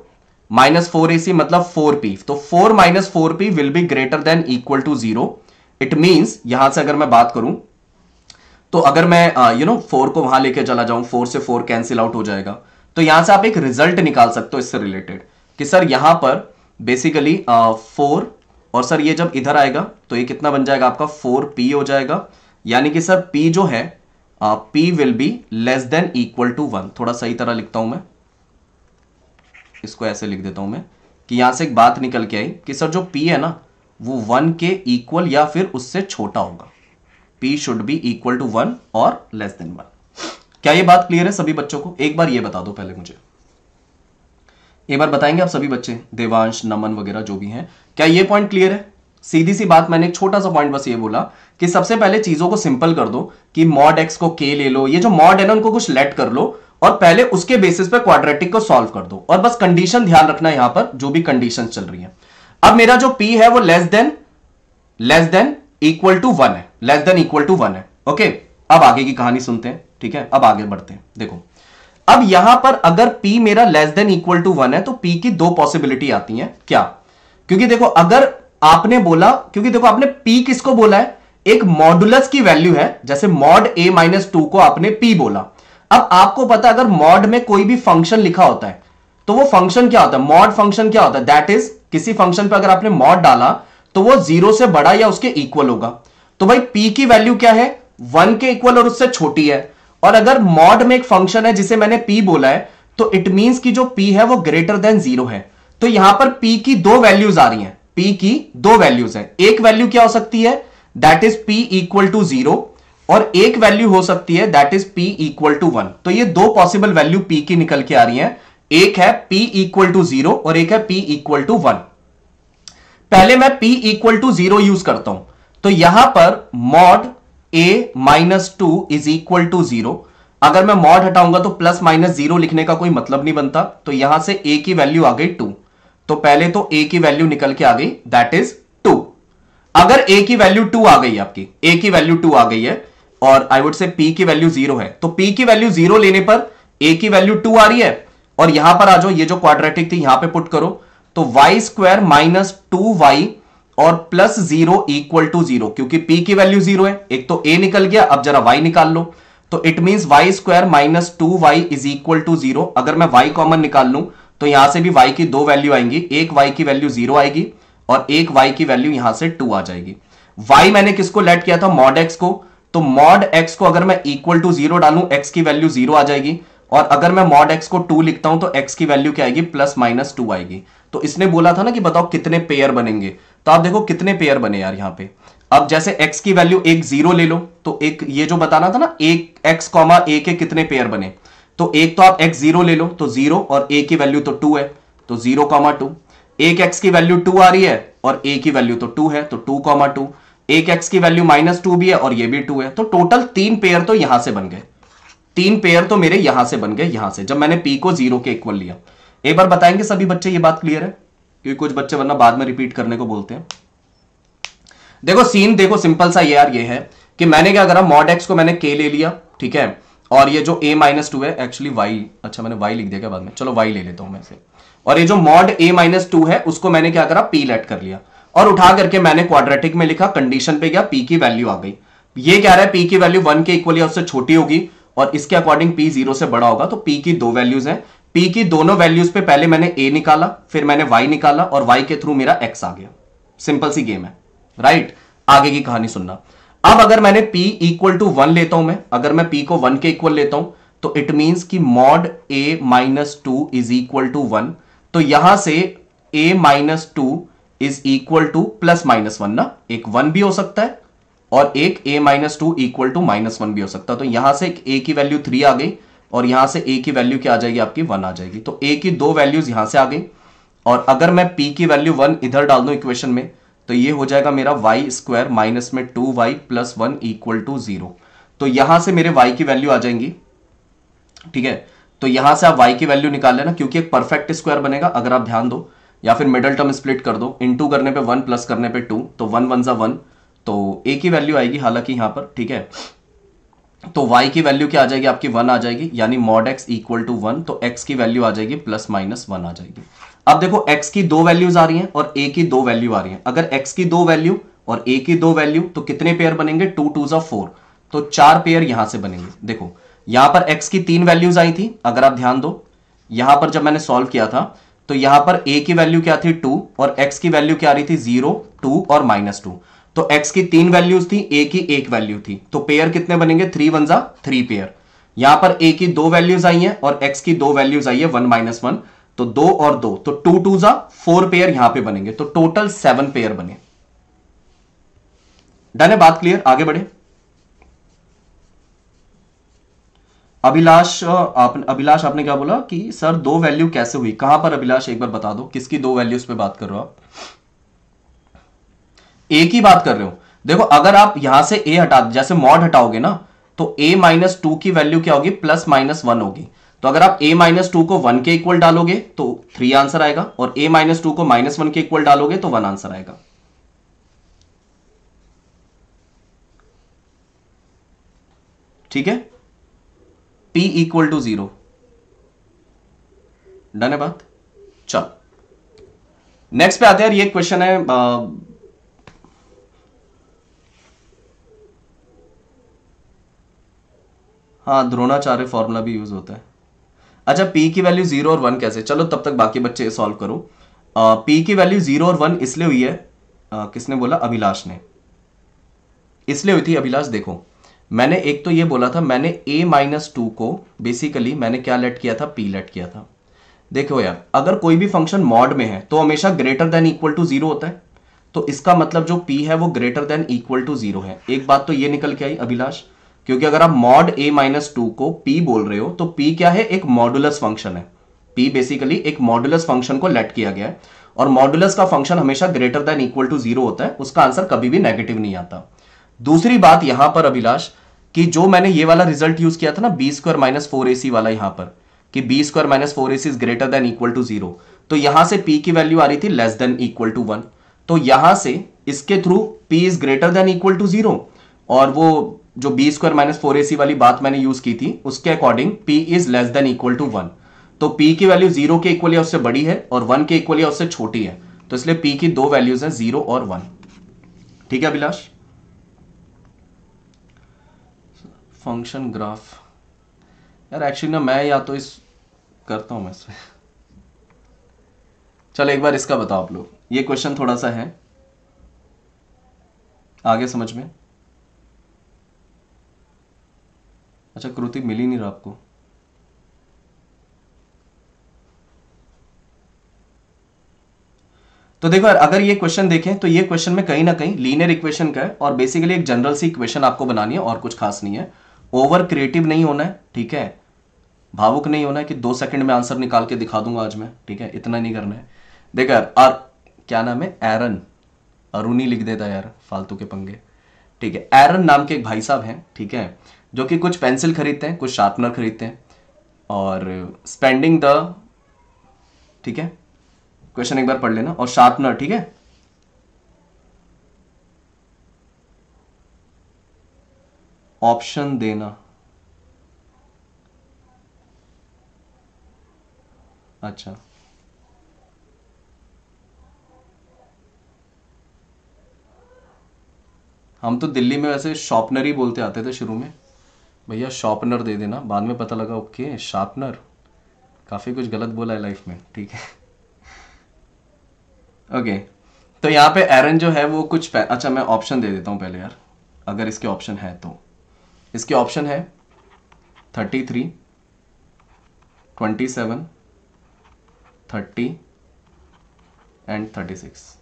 माइनस 4ac मतलब 4p, तो 4 minus 4p will be greater than equal to 0। It means यहां से अगर मैं बात करूं तो अगर मैं यू नो 4 को वहां लेके चला जाऊं, 4 से 4 कैंसिल आउट हो जाएगा, तो यहां से आप एक रिजल्ट निकाल सकते हो इससे रिलेटेड कि सर यहां पर बेसिकली 4 और सर ये जब इधर आएगा तो ये कितना बन जाएगा आपका 4p हो जाएगा, यानी कि सर p जो है p will be less than equal to 1। थोड़ा सही तरह लिखता हूं मैं इसको, ऐसे लिख देता हूं मैं कि यहां से एक बात निकल के आई कि सर जो p है ना वो 1 के इक्वल या फिर उससे छोटा होगा, p should be equal to 1 और लेस देन 1। क्या ये बात क्लियर है सभी बच्चों को, एक बार ये बता दो पहले मुझे, एक बार बताएंगे आप सभी बच्चे, देवांश, नमन वगैरह जो भी हैं, क्या ये पॉइंट क्लियर है। सीधी सी बात, मैंने एक छोटा सा पॉइंट बस ये बोला कि सबसे पहले चीजों को सिंपल कर दो, कि मॉड एक्स को के ले लो, ये जो मॉड है ना उनको कुछ लेट कर लो, और पहले उसके बेसिस पे क्वाड्रेटिक को सॉल्व कर दो। और बस कंडीशन ध्यान रखना यहां पर जो भी कंडीशन चल रही है। अब मेरा जो पी है वो लेस देन इक्वल टू 1 है, लेस देन इक्वल टू 1 है, ओके। अब आगे की कहानी सुनते हैं, ठीक है। अब आगे बढ़ते हैं, देखो अब यहां पर अगर p मेरा लेस देन इक्वल टू 1 है तो p की दो पॉसिबिलिटी आती हैं, क्या, क्योंकि देखो अगर आपने बोला, क्योंकि देखो आपने p किसको बोला है, एक मॉडुलस की वैल्यू है, जैसे मॉड a माइनस 2 को आपने p बोला। अब आपको पता अगर मॉड में कोई भी फंक्शन लिखा होता है तो वो फंक्शन क्या होता है, मॉड फंक्शन क्या होता है, दैट इज किसी फंक्शन पर अगर आपने मॉड डाला तो वो 0 से बड़ा या उसके इक्वल होगा। तो भाई p की वैल्यू क्या है, 1 के इक्वल और उससे छोटी है, और अगर मॉड में एक फंक्शन है जिसे मैंने p बोला है तो इट मींस कि जो p है वो ग्रेटर देन 0 है। तो यहां पर p की दो वैल्यूज आ रही हैं, p की दो वैल्यूज हैं, एक वैल्यू क्या हो सकती है that is p equal to 0 और एक वैल्यू हो सकती है that is p equal to 1। तो ये दो पॉसिबल वैल्यू p की निकल के आ रही हैं, एक है p इक्वल टू 0 और एक है p इक्वल टू 1। पहले मैं p इक्वल टू 0 यूज करता हूं, तो यहां पर mod a minus 2 is equal to 0, अगर मैं मॉड हटाऊंगा तो प्लस माइनस 0 लिखने का कोई मतलब नहीं बनता, तो यहां से a की वैल्यू आ गई 2। तो पहले तो a की वैल्यू निकल के आ गई दैट इज 2। अगर a की वैल्यू 2 आ गई, आपकी a की वैल्यू 2 आ गई है और आई वुड से p की वैल्यू 0 है, तो p की वैल्यू 0 लेने पर a की वैल्यू 2 आ रही है। और यहां पर आ जाओ, ये जो क्वाड्रेटिक थी यहां पे पुट करो, तो वाई स्क्वायर माइनस 2y और प्लस 0 इक्वल टू 0, क्योंकि p की वैल्यू 0 है, एक तो a निकल गया, अब जरा y निकाल लो, तो it means y square minus 2y is equal to 0। अगर मैं y कॉमन निकाल लूं तो यहां से भी y की दो वैल्यू आएंगी, एक y की वैल्यू 0 आएगी और एक y की वैल्यू यहां से 2 आ जाएगी। y मैंने किसको लेट किया था, मॉड x को, तो मॉड x को अगर मैं इक्वल टू 0 डालूं x की वैल्यू 0 आ जाएगी, और अगर मैं मॉड x को 2 लिखता हूं तो x की वैल्यू क्या आएगी, प्लस माइनस 2 आएगी। तो इसने बोला था ना कि बताओ कितने पेयर बनेंगे, तो आप देखो कितने पेयर बने यार यहां पे। अब जैसे x की वैल्यू एक 0 ले लो, तो एक ये जो बताना था ना, एक x कॉमा a के कितने पेयर बने, तो एक तो आप x 0 ले लो तो 0 और a की वैल्यू तो 2 है, तो 0 कॉमा 2, एक x की वैल्यू 2 आ रही है और a की वैल्यू तो 2 है, तो 2,2, एक x की वैल्यू -2 भी है और ये भी 2 है, तो टोटल 3 पेयर तो यहां से बन गए, 3 पेयर तो मेरे यहां से बन गए, यहां से जब मैंने p को 0 के इक्वल लिया। एक बार बताएंगे सभी बच्चे, ये बात क्लियर है, क्योंकि कुछ बच्चे वरना बाद में रिपीट करने को बोलते हैं। देखो सीन देखो, सिंपल सा यार ये है कि मैंने क्या करा, मॉड एक्स को मैंने k ले लिया, ठीक है, और ये जो a माइनस टू है एक्चुअली y, अच्छा मैंने y लिख दिया क्या बाद में, चलो y ले लेता हूं मैं से, और ये जो मॉड a माइनस टू है उसको मैंने क्या करा p लेट कर लिया, और उठा करके मैंने क्वाड्रेटिक में लिखा, कंडीशन पे गया, p की वैल्यू आ गई। ये क्या रहा है, p की वैल्यू 1 के इक्वल या उससे छोटी होगी और इसके अकॉर्डिंग p 0 से बड़ा होगा, तो p की दो वैल्यूज हैं, p की दोनों वैल्यूज पे पहले मैंने a निकाला, फिर मैंने y निकाला और y के थ्रू मेरा x आ गया। सिंपल सी गेम है, राइट? आगे की कहानी सुनना। अब अगर मैंने p इक्वल टू 1 लेता हूं, मैं अगर मैं p को 1 के इक्वल लेता हूं तो इट मींस कि mod a minus two is equal to 1, तो यहां से a minus two is equal to plus minus 1 ना, एक 1 भी हो सकता है और एक a minus two equal to minus 1 भी हो सकता है, तो यहां से a की वैल्यू 3 आ गई और यहां से a की वैल्यू क्या आ जाएगी आपकी 1 आ जाएगी, तो a की दो वैल्यूज यहां से आ गई। और अगर मैं p की वैल्यू 1 इधर डाल दूं इक्वेशन में तो ये हो जाएगा मेरा वाई स्क्वायर माइनस में 2y प्लस 1 इक्वल टू 0, तो यहां से मेरे y की वैल्यू आ जाएंगी, ठीक है, तो यहां से आप y की वैल्यू निकाल लेना, क्योंकि एक परफेक्ट स्क्वायर बनेगा अगर आप ध्यान दो, या फिर मिडल टर्म स्प्लिट कर दो, इंटू करने पे 1 प्लस करने पे 2, तो 1 × 1 = 1, तो a की वैल्यू आएगी हालांकि यहां पर, ठीक है, तो y की वैल्यू क्या आ जाएगी आपकी 1 आ जाएगी, यानी मॉड x इक्वल टू 1, तो x की वैल्यू आ जाएगी प्लस माइनस 1 आ जाएगी। अब देखो x की दो वैल्यूज आ रही हैं और a की दो वैल्यू आ रही हैं, अगर x की दो वैल्यू और a की दो वैल्यू तो कितने पेयर बनेंगे, 2 2 4, तो 4 पेयर यहां से बनेंगे। देखो यहां पर x की 3 वैल्यूज आई थी, अगर आप ध्यान दो यहां पर जब मैंने सॉल्व किया था तो यहां पर a की वैल्यू क्या थी 2 और x की वैल्यू क्या आ रही थी 0 2 और -2, तो x की 3 वैल्यूज थी, a की 1 वैल्यू थी, तो पेयर कितने बनेंगे 3 × 3 पेयर। यहां पर a की 2 वैल्यूज आई है और x की 2 वैल्यूज आई है 1 − 1, तो 2 और 2, तो 2 2 4 पेयर यहां पे बनेंगे, तो टोटल 7 पेयर बने। डन है, बात क्लियर? आगे बढ़े। अभिलाष, अभिलाष आपने क्या बोला कि सर 2 वैल्यू कैसे हुई, कहां पर अभिलाष, एक बार बता दो किसकी 2 वैल्यूज पे बात कर रहे हो आप, ए की बात कर रहे हो। देखो अगर आप यहां से ए हटा, जैसे मॉड हटाओगे ना तो ए माइनस टू की वैल्यू क्या होगी ± 1 होगी, तो अगर आप a माइनस टू को 1 के इक्वल डालोगे तो 3 आंसर आएगा और a माइनस टू को -1 के इक्वल डालोगे तो 1 आंसर आएगा। ठीक है, p इक्वल टू 0। डन है बात। चलो नेक्स्ट पे आते हैं, ये क्वेश्चन है हाँ द्रोणाचार्य फॉर्मूला भी यूज होता है। अच्छा p की वैल्यू 0 और 1 कैसे, चलो तब तक बाकी बच्चे सॉल्व करो। p की वैल्यू 0 और 1 इसलिए हुई है, किसने बोला, अभिलाष ने, इसलिए हुई थी। अभिलाष देखो मैंने एक तो ये बोला था, मैंने a माइनस टू को बेसिकली मैंने क्या लेट किया था, p लेट किया था। देखो यार अगर कोई भी फंक्शन मॉड में है तो हमेशा ≥0 होता है, तो इसका मतलब जो p है वो ≥0 है। एक बात तो ये निकल के आई अभिलाष, क्योंकि अगर आप मॉड a माइनस टू को p बोल रहे हो तो p क्या है, एक मॉडुलस फंक्शन है। p बेसिकली एक मॉडुलस फंक्शन को लेट किया गया है और मॉडुलस का फंक्शन हमेशा ≥0 होता है, उसका आंसर कभी भी नेगेटिव नहीं आता। दूसरी बात यहां पर अभिलाष कि जो मैंने ये वाला रिजल्ट यूज किया था ना b² - 4ac वाला, यहां पर कि b² - 4ac इज ≥0, तो यहां से p की वैल्यू आ रही थी < < 1, तो यहां से इसके थ्रू p इज ≥0 और वो जो b² - 4ac वाली बात मैंने यूज की थी उसके अकॉर्डिंग p इज < <1, तो p की वैल्यू 0 के इक्वल या उससे बड़ी है और 1 के इक्वल या उससे छोटी है, तो इसलिए p की दो वैल्यूज हैं 0 और 1। ठीक है अभिलाष, फंक्शन ग्राफ यार एक्चुअली ना मैं या तो इस करता हूं मैं इसमें। चलो एक बार इसका बताओ आप लोग, ये क्वेश्चन थोड़ा सा है आगे समझ में। अच्छा कृति मिली नहीं रहा आपको, तो देखो अगर ये क्वेश्चन देखें तो ये क्वेश्चन में कहीं ना कहीं लीनियर इक्वेशन का है और बेसिकली एक जनरल सी इक्वेशन आपको बनानी है और कुछ खास नहीं है। ओवर क्रिएटिव नहीं होना है, ठीक है, भावुक नहीं होना है कि 2 सेकंड में आंसर निकाल के दिखा दूंगा आज मैं, ठीक है, इतना नहीं करना है। देखो यार क्या नाम है, एरन, अरुणी लिख देता यार, फालतू के पंगे। ठीक है, एरन नाम के एक भाई साहब हैं, ठीक है, जो कि कुछ पेंसिल खरीदते हैं, कुछ शार्पनर खरीदते हैं, और स्पेंडिंग द, ठीक है, क्वेश्चन एक बार पढ़ लेना, और शार्पनर, ठीक है, ऑप्शन देना। अच्छा, हम तो दिल्ली में वैसे शॉर्पनर ही बोलते आते थे शुरू में, भैया शॉर्पनर दे देना, बाद में पता लगा ओके शार्पनर, काफ़ी कुछ गलत बोला है लाइफ में, ठीक है। ओके, तो यहाँ पे एरन जो है वो कुछ, अच्छा मैं ऑप्शन दे देता हूँ पहले यार, अगर इसके ऑप्शन है तो। इसके ऑप्शन है 33, 27, 30 एंड 36।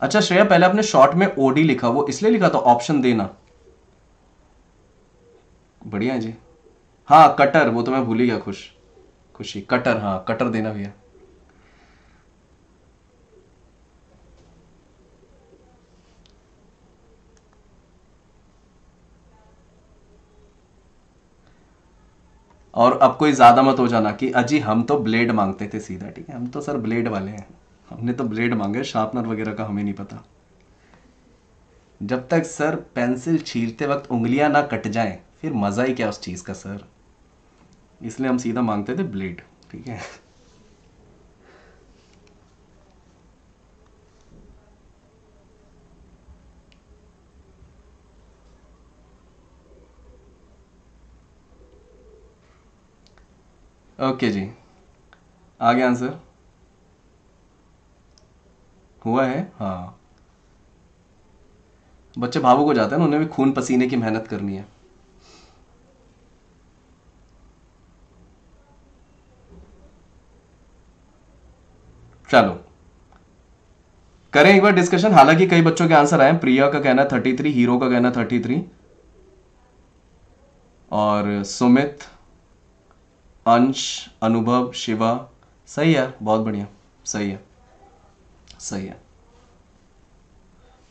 अच्छा श्रेया, पहले आपने शॉर्ट में ओडी लिखा, वो इसलिए लिखा था ऑप्शन देना, बढ़िया जी। हाँ कटर, वो तो मैं भूल ही गया, खुशी कटर, हाँ कटर देना भैया। और अब कोई ज्यादा मत हो जाना कि अजी हम तो ब्लेड मांगते थे सीधा, ठीक है, हम तो सर ब्लेड वाले हैं, हमने तो ब्लेड मांगे, शार्पनर वगैरह का हमें नहीं पता। जब तक सर पेंसिल छीलते वक्त उंगलियां ना कट जाएं, फिर मजा ही क्या उस चीज का सर, इसलिए हम सीधा मांगते थे ब्लेड, ठीक है। ओके जी, आ गया आंसर, हुआ है। हाँ बच्चे भावुक हो जाते हैं ना, उन्हें भी खून पसीने की मेहनत करनी है। चलो करें एक बार डिस्कशन, हालांकि कई बच्चों के आंसर आए हैं। प्रिया का कहना 33, हीरो का कहना 33, और सुमित, अंश, अनुभव, शिवा, सही है, बहुत बढ़िया, सही है, सही है।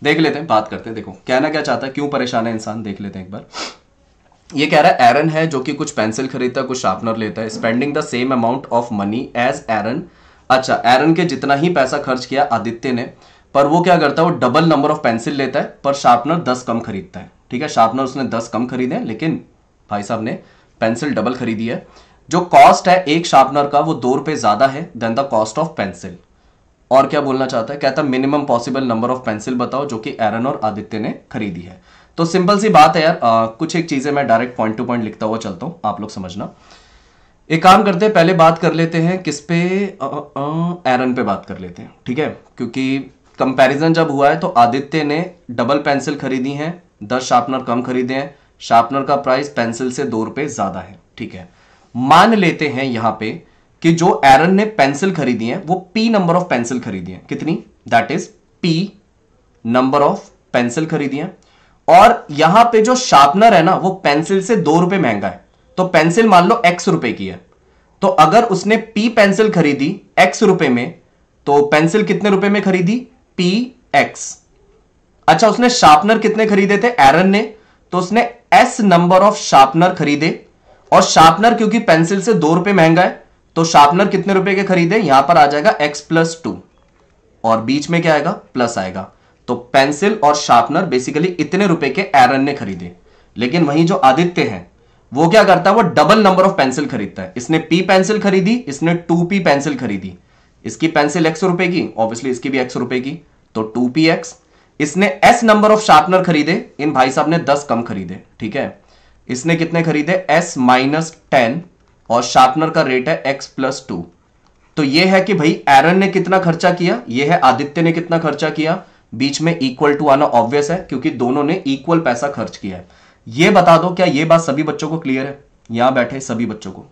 देख लेते हैं, बात करते हैं, देखो कहना क्या चाहता है, क्यों परेशान है इंसान, देख लेते हैं एक बार। ये कह रहा है एरन है जो कि कुछ पेंसिल खरीदता है, कुछ शार्पनर लेता है, spending the same amount of money as Aaron. अच्छा, एरन के जितना ही पैसा खर्च किया आदित्य ने, पर वो क्या करता है, वो डबल नंबर ऑफ पेंसिल लेता है, पर शार्पनर 10 कम खरीदता है, ठीक है, शार्पनर उसने 10 कम खरीदे, लेकिन भाई साहब ने पेंसिल डबल खरीदी है। जो कॉस्ट है एक शार्पनर का वो ₹2 ज्यादा है than the cost of pencil. और क्या बोलना चाहता है, कहता है minimum possible number of pencil बताओ जो कि एरन और आदित्य ने खरीदी है। तो सिंपल सी बात है यार, कुछ एक चीजें मैं डायरेक्ट पॉइंट टू पॉइंट लिखता हुआ चलता हूं, आप लोग समझना। एक काम करते हैं, पहले बात कर लेते हैं किस पे, एरन पे बात कर लेते हैं, ठीक है, क्योंकि कंपैरिजन जब हुआ है तो आदित्य ने डबल पेंसिल खरीदी है, 10 शार्पनर कम खरीदे हैं, शार्पनर का प्राइस पेंसिल से ₹2 ज्यादा है, ठीक है। मान लेते हैं यहां पे कि जो एरन ने पेंसिल खरीदी है वो पी नंबर ऑफ पेंसिल खरीदी है, कितनी, that is p number of pencil खरीदी है, और यहां पे जो शार्पनर है ना वो पेंसिल से ₹2 महंगा है, तो पेंसिल मान लो ₹X की है, तो अगर उसने पी पेंसिल खरीदी ₹X में, तो पेंसिल कितने रुपए में खरीदी, PX। अच्छा, उसने शार्पनर कितने खरीदे थे एरन ने, तो उसने S नंबर ऑफ शार्पनर खरीदे, और शार्पनर क्योंकि पेंसिल से ₹2 महंगा है तो शार्पनर कितने रुपए के खरीदे, यहां पर आ जाएगा X+2, और बीच में क्या आएगा, प्लस आएगा, तो पेंसिल और शार्पनर बेसिकली इतने रुपए के एरन ने खरीदे। लेकिन वहीं जो आदित्य है वो क्या करता है, वो डबल नंबर ऑफ पेंसिल खरीदता है, इसने पी पेंसिल खरीदी, इसने 2P पेंसिल खरीदी, इसकी पेंसिल ₹X की, ऑब्वियसली इसकी भी ₹X की, तो 2PX। इसने S नंबर ऑफ शार्पनर खरीदे, इन भाई साहब ने 10 कम खरीदे, ठीक है, इसने कितने खरीदे S-10, और शार्पनर का रेट है X+2। तो ये है कि भाई एरन ने कितना खर्चा किया, ये है आदित्य ने कितना खर्चा किया, बीच में इक्वल टू आना ऑब्वियस है क्योंकि दोनों ने इक्वल पैसा खर्च किया है। ये बता दो, क्या ये बात सभी बच्चों को क्लियर है, यहां बैठे सभी बच्चों को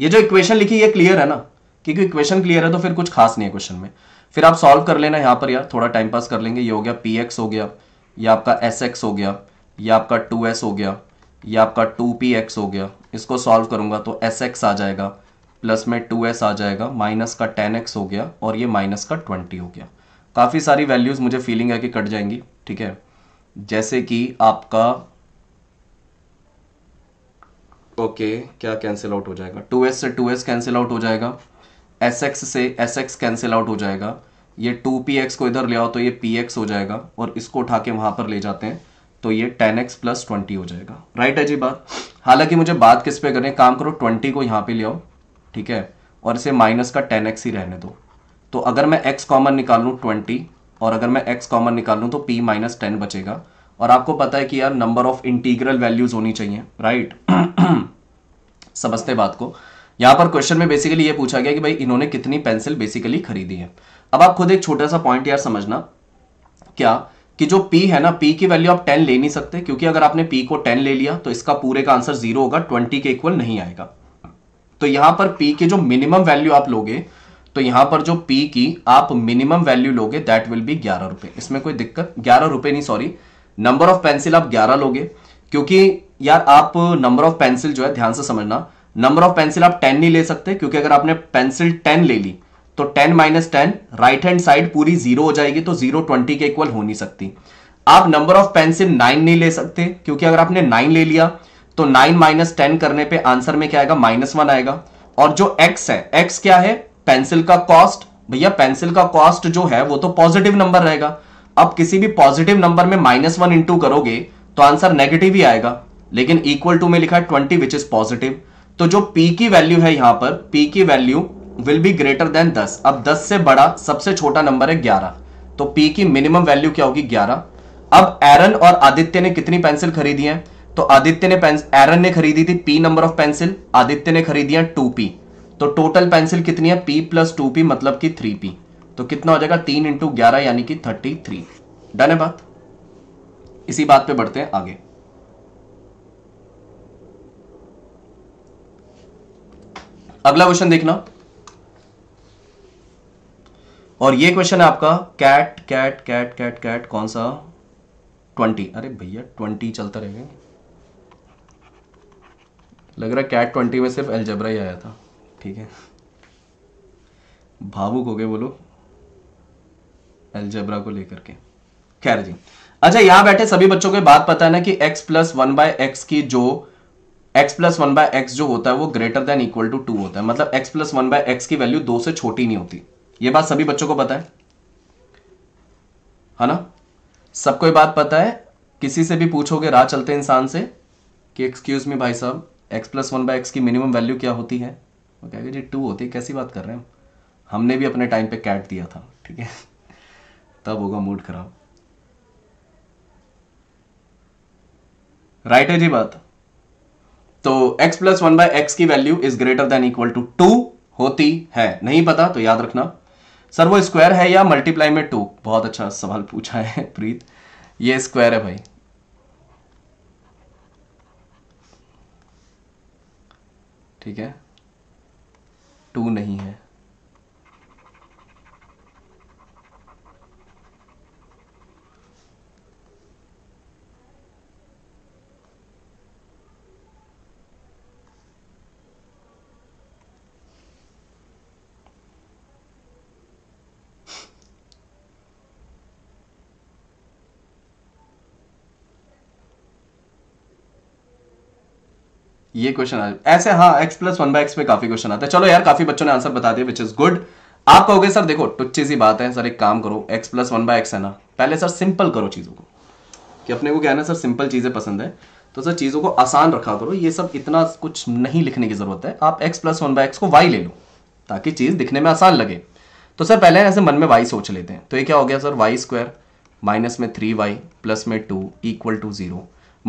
ये जो इक्वेशन लिखी ये क्लियर है ना, क्योंकि इक्वेशन क्लियर है तो फिर कुछ खास नहीं है क्वेश्चन में, फिर आप सॉल्व कर लेना यहां पर यार, थोड़ा टाइम पास कर लेंगे। ये हो गया PX, हो गया ये आपका SX, हो गया ये आपका 2S, हो गया ये आपका 2PX हो गया, इसको सॉल्व करूंगा तो SX आ जाएगा, प्लस में 2s आ जाएगा, माइनस का 10x हो गया और ये माइनस का 20 हो गया। काफ़ी सारी वैल्यूज़ मुझे फीलिंग है कि कट जाएंगी, ठीक है। जैसे कि आपका क्या कैंसिल आउट हो जाएगा, 2s से 2s कैंसिल आउट हो जाएगा, sx से sx कैंसिल आउट हो जाएगा, ये 2px को इधर ले आओ तो ये px हो जाएगा और इसको उठा के वहाँ पर ले जाते हैं तो ये 10x प्लस 20 हो जाएगा। राइट है जी बात। हालांकि मुझे बात किस पे करनी है, काम करो 20 को यहाँ पे ले आओ, ठीक है, और इसे माइनस का 10x ही रहने दो। तो अगर मैं x कॉमन निकाल लूँ 20 और अगर मैं x कॉमन निकाल लूँ तो p माइनस 10 बचेगा। और आपको पता है कि यार नंबर ऑफ इंटीग्रल वैल्यूज़ होनी चाहिए, राइट। समझते बात को। यहाँ पर क्वेश्चन में बेसिकली ये पूछा गया कि भाई इन्होंने कितनी पेंसिल बेसिकली खरीदी है। अब आप खुद एक छोटा सा पॉइंट यार समझना, क्या कि जो P है ना, P की वैल्यू आप 10 ले नहीं सकते, क्योंकि अगर आपने P को 10 ले लिया तो इसका पूरे का आंसर 0 होगा, 20 के इक्वल नहीं आएगा। तो यहाँ पर P की जो मिनिमम वैल्यू आप लोगे, तो यहाँ पर जो P की आप मिनिमम वैल्यू लोगे दैट विल बी 11 रुपये। इसमें कोई दिक्कत, 11 रुपये नहीं, सॉरी, नंबर ऑफ पेंसिल आप 11 लोगे, क्योंकि यार आप नंबर ऑफ पेंसिल जो है, ध्यान से समझना, नंबर ऑफ पेंसिल आप 10 नहीं ले सकते, क्योंकि अगर आपने पेंसिल 10 ले ली तो 10 माइनस 10 राइट हैंड साइड पूरी 0 हो जाएगी, तो 0 20 के इक्वल हो नहीं सकती। आप नंबर ऑफ पेंसिल 9 नहीं ले सकते, क्योंकि अगर आपने 9 ले लिया तो 9 माइनस 10 करने पे आंसर में क्या आएगा, माइनस 1 आएगा। और जो x है, x क्या है, पेंसिल का कॉस्ट। भैया पेंसिल का कॉस्ट जो है वो तो पॉजिटिव नंबर रहेगा, अब किसी भी पॉजिटिव नंबर में माइनस 1 इंटू करोगे तो आंसर नेगेटिव ही आएगा, लेकिन इक्वल टू में लिखा है 20 विच इज पॉजिटिव। तो जो p की वैल्यू है यहाँ पर, p की value will be greater than 10। अब 10 से बड़ा सबसे छोटा नंबर है 11, तो p की मिनिमम वैल्यू क्या होगी, 11। अब एरन और आदित्य ने कितनी पेंसिल खरीदी है, तो आदित्य ने एरन ने खरीदी थी p number of pencil, Aditya ने खरीदी है 2p, तो टोटल पेंसिल कितनी है, p प्लस 2p मतलब कि 3p। तो कितना हो जाएगा, 3 इंटू 11 यानी कि 33। डन है बात। इसी बात पे बढ़ते हैं आगे। अगला क्वेश्चन देखना, और ये क्वेश्चन है आपका CAT CAT CAT CAT CAT कौन सा, 20। अरे भैया 20 चलता रहेगा, लग रहा कैट 20 में सिर्फ एल्जेब्रा ही आया था, ठीक है। भावुक हो गए बोलो एल्जेब्रा को लेकर के। खैर जी, अच्छा यहां बैठे सभी बच्चों को बात पता है ना कि x प्लस 1/x की जो x प्लस 1/x जो होता है वो ग्रेटर देन इक्वल टू 2 होता है, मतलब x प्लस 1/x की वैल्यू 2 से छोटी नहीं होती। ये बात सभी बच्चों को पता है ना, सबको ये बात पता है। किसी से भी पूछोगे राह चलते इंसान से कि एक्सक्यूज मी भाई साहब, x प्लस 1/x की मिनिमम वैल्यू क्या होती है, वो कहेगा जी 2 होती है। कैसी बात कर रहे हैं, हमने भी अपने टाइम पे कैट दिया था, ठीक है, तब होगा मूड खराब। राइट है जी बात। तो x प्लस 1/x की value is greater than equal to 2 होती है। नहीं पता तो याद रखना, सर वो स्क्वायर है या मल्टीप्लाई में 2? बहुत अच्छा सवाल पूछा है प्रीत, ये स्क्वायर है भाई। ठीक है, 2 नहीं है। ये क्वेश्चन आ ऐसे, हाँ x प्लस 1/x पे काफी क्वेश्चन आता है। चलो यार काफी बच्चों ने आंसर बता दिया, विच इज गुड। आप कहोगे सर देखो टुच्ची सी बात है, सर एक काम करो, x प्लस 1/x है ना, पहले सर सिंपल करो चीजों को, कि अपने को क्या है ना सर सिंपल चीजें पसंद है, तो सर चीजों को आसान रखा करो, ये सब इतना कुछ नहीं लिखने की जरूरत है। आप x प्लस 1/x को y ले लो ताकि चीज दिखने में आसान लगे। तो सर पहले ऐसे मन में y सोच लेते हैं, तो ये क्या हो गया सर, वाई स्क्वायर माइनस में 3y प्लस में 2 इक्वल टू 0।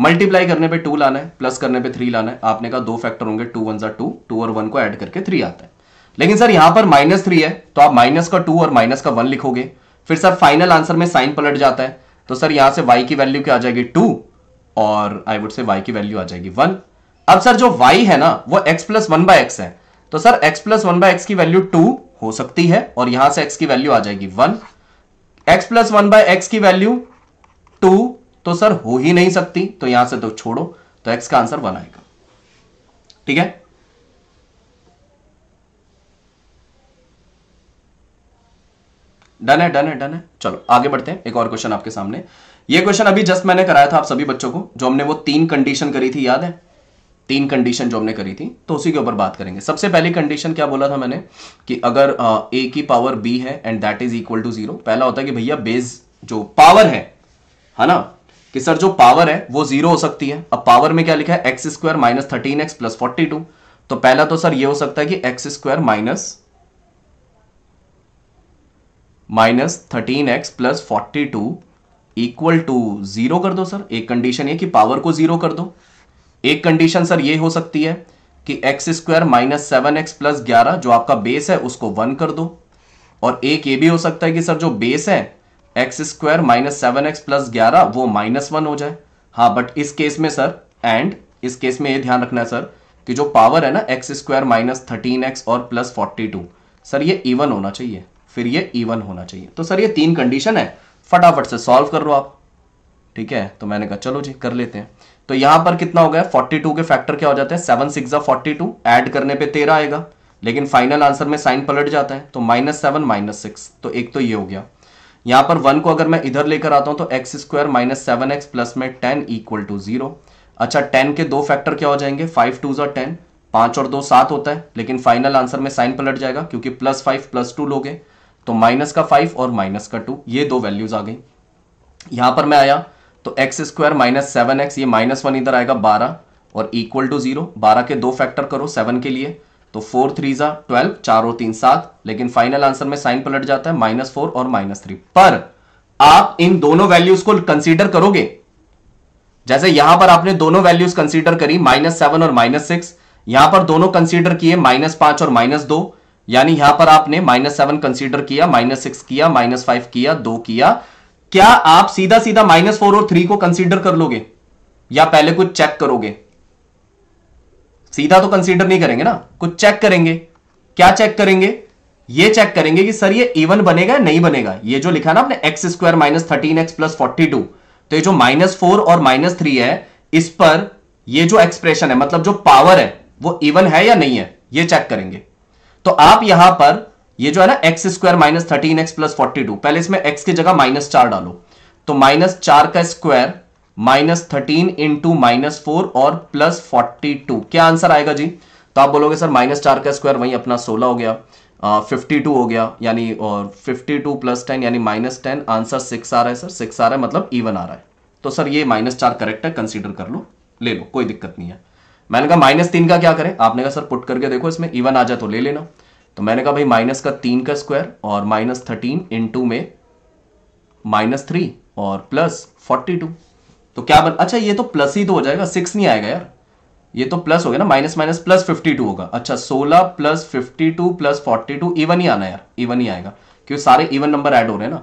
मल्टीप्लाई करने पे 2 लाना है, प्लस करने पे 3 लाना है। आपने कहा 2 फैक्टर होंगे, 2 1 2, 2 और 1 को ऐड करके 3 आता है। लेकिन सर यहाँ पर माइनस 3 है, तो आप माइनस का 2 और माइनस का 1 लिखोगे, फिर सर फाइनल आंसर में साइन पलट जाता है। तो सर यहाँ से y की वैल्यू क्या आ जाएगी, 2, और आई वुड से y की वैल्यू आ जाएगी 1। अब सर जो y है ना वो एक्स प्लस 1/x है, तो सर एक्स प्लस 1/x की वैल्यू 2 हो सकती है, और यहाँ से x की वैल्यू आ जाएगी 1। एक्स प्लस 1/x की वैल्यू 2 तो सर हो ही नहीं सकती, तो यहां से तो छोड़ो, तो x का आंसर 1 आएगा। ठीक है, डन है, डन है, डन है। चलो आगे बढ़ते हैं, एक और क्वेश्चन आपके सामने। ये क्वेश्चन अभी जस्ट मैंने कराया था आप सभी बच्चों को, जो हमने वो 3 कंडीशन करी थी, याद है? 3 कंडीशन जो हमने करी थी, तो उसी के ऊपर बात करेंगे। सबसे पहली कंडीशन क्या बोला था मैंने कि अगर a की पावर b है and that is equal to 0। पहला होता है कि भैया बेस जो पावर है ना, कि सर जो पावर है वो 0 हो सकती है। अब पावर में क्या लिखा है, x square minus 13x plus 42। तो पहला तो सर ये हो सकता है कि x square minus 13x plus 42 equal to 0 कर दो सर। एक कंडीशन ये कि पावर को 0 कर दो। एक कंडीशन सर ये हो सकती है कि x square minus 7x plus 11 जो आपका बेस है उसको 1 कर दो। और एक ये भी हो सकता है कि सर जो बेस है x square minus 7x plus 11 वो माइनस 1 हो जाए। हाँ, बट इस केस में सर, एंड इस केस में ये ध्यान रखना है सर कि जो पावर है ना एक्स स्क्वायर माइनस 13x और प्लस 42 सर ये इवन होना चाहिए, फिर ये इवन होना चाहिए। तो सर ये 3 कंडीशन है, फटाफट से सॉल्व कर लो आप, ठीक है? तो मैंने कहा चलो जी कर लेते हैं। तो यहाँ पर कितना हो गया, 42 के फैक्टर क्या हो जाते हैं, 7 6 42, ऐड करने पे 13 आएगा, लेकिन फाइनल आंसर में साइन पलट जाता है, तो -7 -6। तो एक तो ये हो गया। यहाँ पर 1 को अगर मैं इधर लेकर आता हूं तो x square minus 7x plus में 10 इक्वल टू 0। अच्छा, 10 के 2 फैक्टर क्या हो जाएंगे, 5 2 10, 5 और 2 7 होता है, लेकिन फाइनल आंसर में साइन पलट जाएगा क्योंकि +5 +2 लोगे, तो माइनस का 5 और माइनस का 2, ये 2 वैल्यूज आ गई। यहाँ पर मैं आया तो एक्स स्क्वायर माइनस 7x, ये -1 इधर आएगा 12 और इक्वल टू 0। 12 के 2 फैक्टर करो 7 के लिए, तो 4 3 12, 4 और 3 7, लेकिन फाइनल आंसर में साइन पलट जाता है -4 और -3। पर आप इन दोनों वैल्यूज को कंसीडर करोगे, जैसे यहां पर आपने दोनों वैल्यूज कंसीडर करी -7 और -6, यहां पर दोनों कंसीडर किए -5 और -2, यानी यहां पर आपने -7 कंसीडर किया, -6 किया, -5 किया, 2 किया। क्या आप सीधा सीधा -4 और 3 को कंसीडर कर लोगे या पहले कुछ चेक करोगे? सीधा तो कंसीडर नहीं करेंगे ना, कुछ चेक करेंगे। क्या चेक करेंगे, ये चेक करेंगे कि सर ये इवन बनेगा या नहीं बनेगा। ये जो लिखा ना आपने x square minus 13x plus 42, तो ये जो -4 और -3 है, इस पर ये जो एक्सप्रेशन है, मतलब जो पावर है वो इवन है या नहीं है, ये चेक करेंगे। तो आप यहां पर ये जो है ना x square minus 13x plus 42, पहले इसमें x की जगह -4 डालो, तो -4 का स्क्वायर -13 इंटू -4 और प्लस 42, क्या आंसर आएगा जी? तो आप बोलोगे सर -4 का स्क्वायर वही अपना 16 हो गया, 52 हो गया, यानी और 52 प्लस 10 यानी -10, आंसर 6 आ रहा है सर, 6 आ रहा है, मतलब इवन आ रहा है। तो सर ये -4 करेक्ट है, कंसीडर कर लो, ले लो, कोई दिक्कत नहीं है। मैंने कहा -3 का क्या करें, आपने कहा सर पुट करके देखो, इसमें इवन आ जाए तो ले लेना। तो मैंने कहा भाई -3 का स्क्वायर और -13 इंटू में -3 और प्लस 42, तो क्या बन, अच्छा ये तो प्लस ही तो हो जाएगा, 6 नहीं आएगा यार, ये तो प्लस हो गया ना, -- प्लस 52 होगा। अच्छा 16 प्लस 52 प्लस 42 इवन ही आना यार, इवन ही आएगा क्योंकि सारे इवन नंबर ऐड हो रहे हैं ना।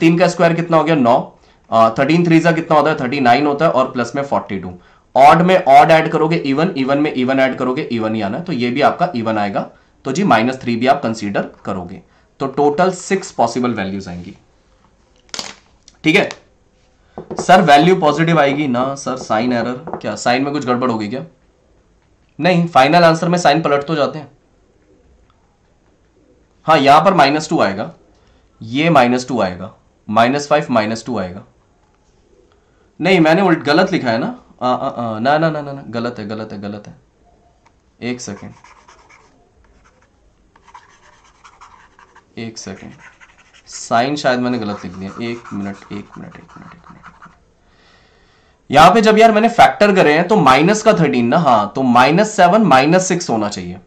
-3 का स्क्वायर कितना हो गया, 9, 13 3 का कितना होता है, 39 होता है, और प्लस में 42। ऑड में ऑड ऐड करोगे इवन, इवन में इवन ऐड करोगे इवन ही आना है, तो ये भी आपका इवन आएगा। तो जी -3 भी आप कंसीडर करोगे, तो टोटल 6 पॉसिबल वैल्यूज आएंगी, ठीक है? सर वैल्यू पॉजिटिव आएगी ना सर, साइन एरर, क्या साइन में कुछ गड़बड़ हो गई क्या? नहीं, फाइनल आंसर में साइन पलट तो जाते हैं। हाँ, यहां पर -2 आएगा, ये -2 आएगा, -5 -2 आएगा। नहीं, मैंने उल्ट गलत लिखा है ना, आ, आ, आ, ना, ना, ना, ना, ना, गलत है, गलत है, गलत है, एक सेकेंड, साइन शायद मैंने गलत लिख दिया, एक मिनट। यहां पे जब यार मैंने फैक्टर करे हैं तो माइनस का 13 ना, हाँ, तो -7 -6 होना चाहिए,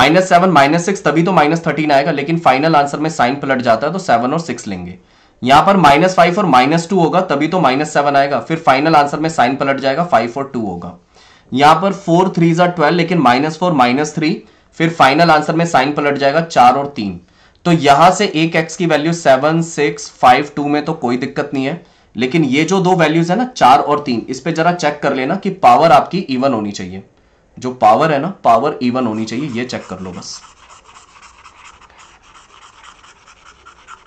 -7 -6, तभी तो -13 आएगा, लेकिन फाइनल आंसर में साइन पलट जाता है, तो 7 और 6 लेंगे। यहां पर -5 और -2 होगा, तभी तो -7 आएगा, फिर फाइनल आंसर में साइन पलट जाएगा, 5 और 2 होगा। यहां पर 4 3 12, लेकिन -4 -3, फिर फाइनल आंसर में साइन पलट जाएगा, 4 और 3। तो यहां से एक x की वैल्यू 7 6 5 2 में तो कोई दिक्कत नहीं है, लेकिन ये जो 2 वैल्यूज है ना 4 और 3, इस पे जरा चेक कर लेना कि पावर आपकी इवन होनी चाहिए, जो पावर है ना पावर इवन होनी चाहिए, ये चेक कर लो बस।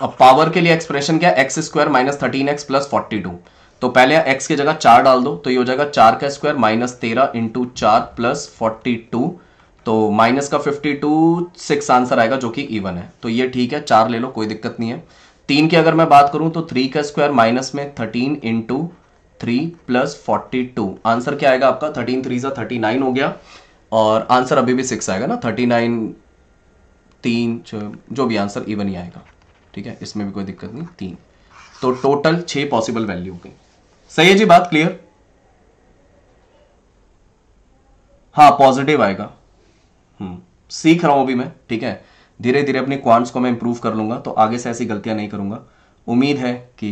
अब पावर के लिए एक्सप्रेशन क्या है, x square minus 13x plus 42, तो पहले x की जगह 4 डाल दो, तो ये हो जाएगा 4 का स्क्वायर माइनस 13 इंटू 4 प्लस 42, तो माइनस का 52 6 आंसर आएगा जो कि इवन है। तो ये ठीक है, 4 ले लो कोई दिक्कत नहीं है। 3 की अगर मैं बात करूं तो 3 का स्क्वायर माइनस में 13 इंटू 3 प्लस 42 आंसर क्या आएगा आपका 13 3 सा 39 हो गया और आंसर अभी भी 6 आएगा ना 39 3 जो भी आंसर इवन ही आएगा। ठीक है, इसमें भी कोई दिक्कत नहीं। 3 तो टोटल 6 पॉसिबल वैल्यू हो गई। सही है जी, बात क्लियर? हाँ पॉजिटिव आएगा, सीख रहा हूं अभी मैं। ठीक है, धीरे धीरे अपनी क्वांट्स को मैं इंप्रूव कर लूंगा तो आगे से ऐसी गलतियां नहीं करूंगा। उम्मीद है कि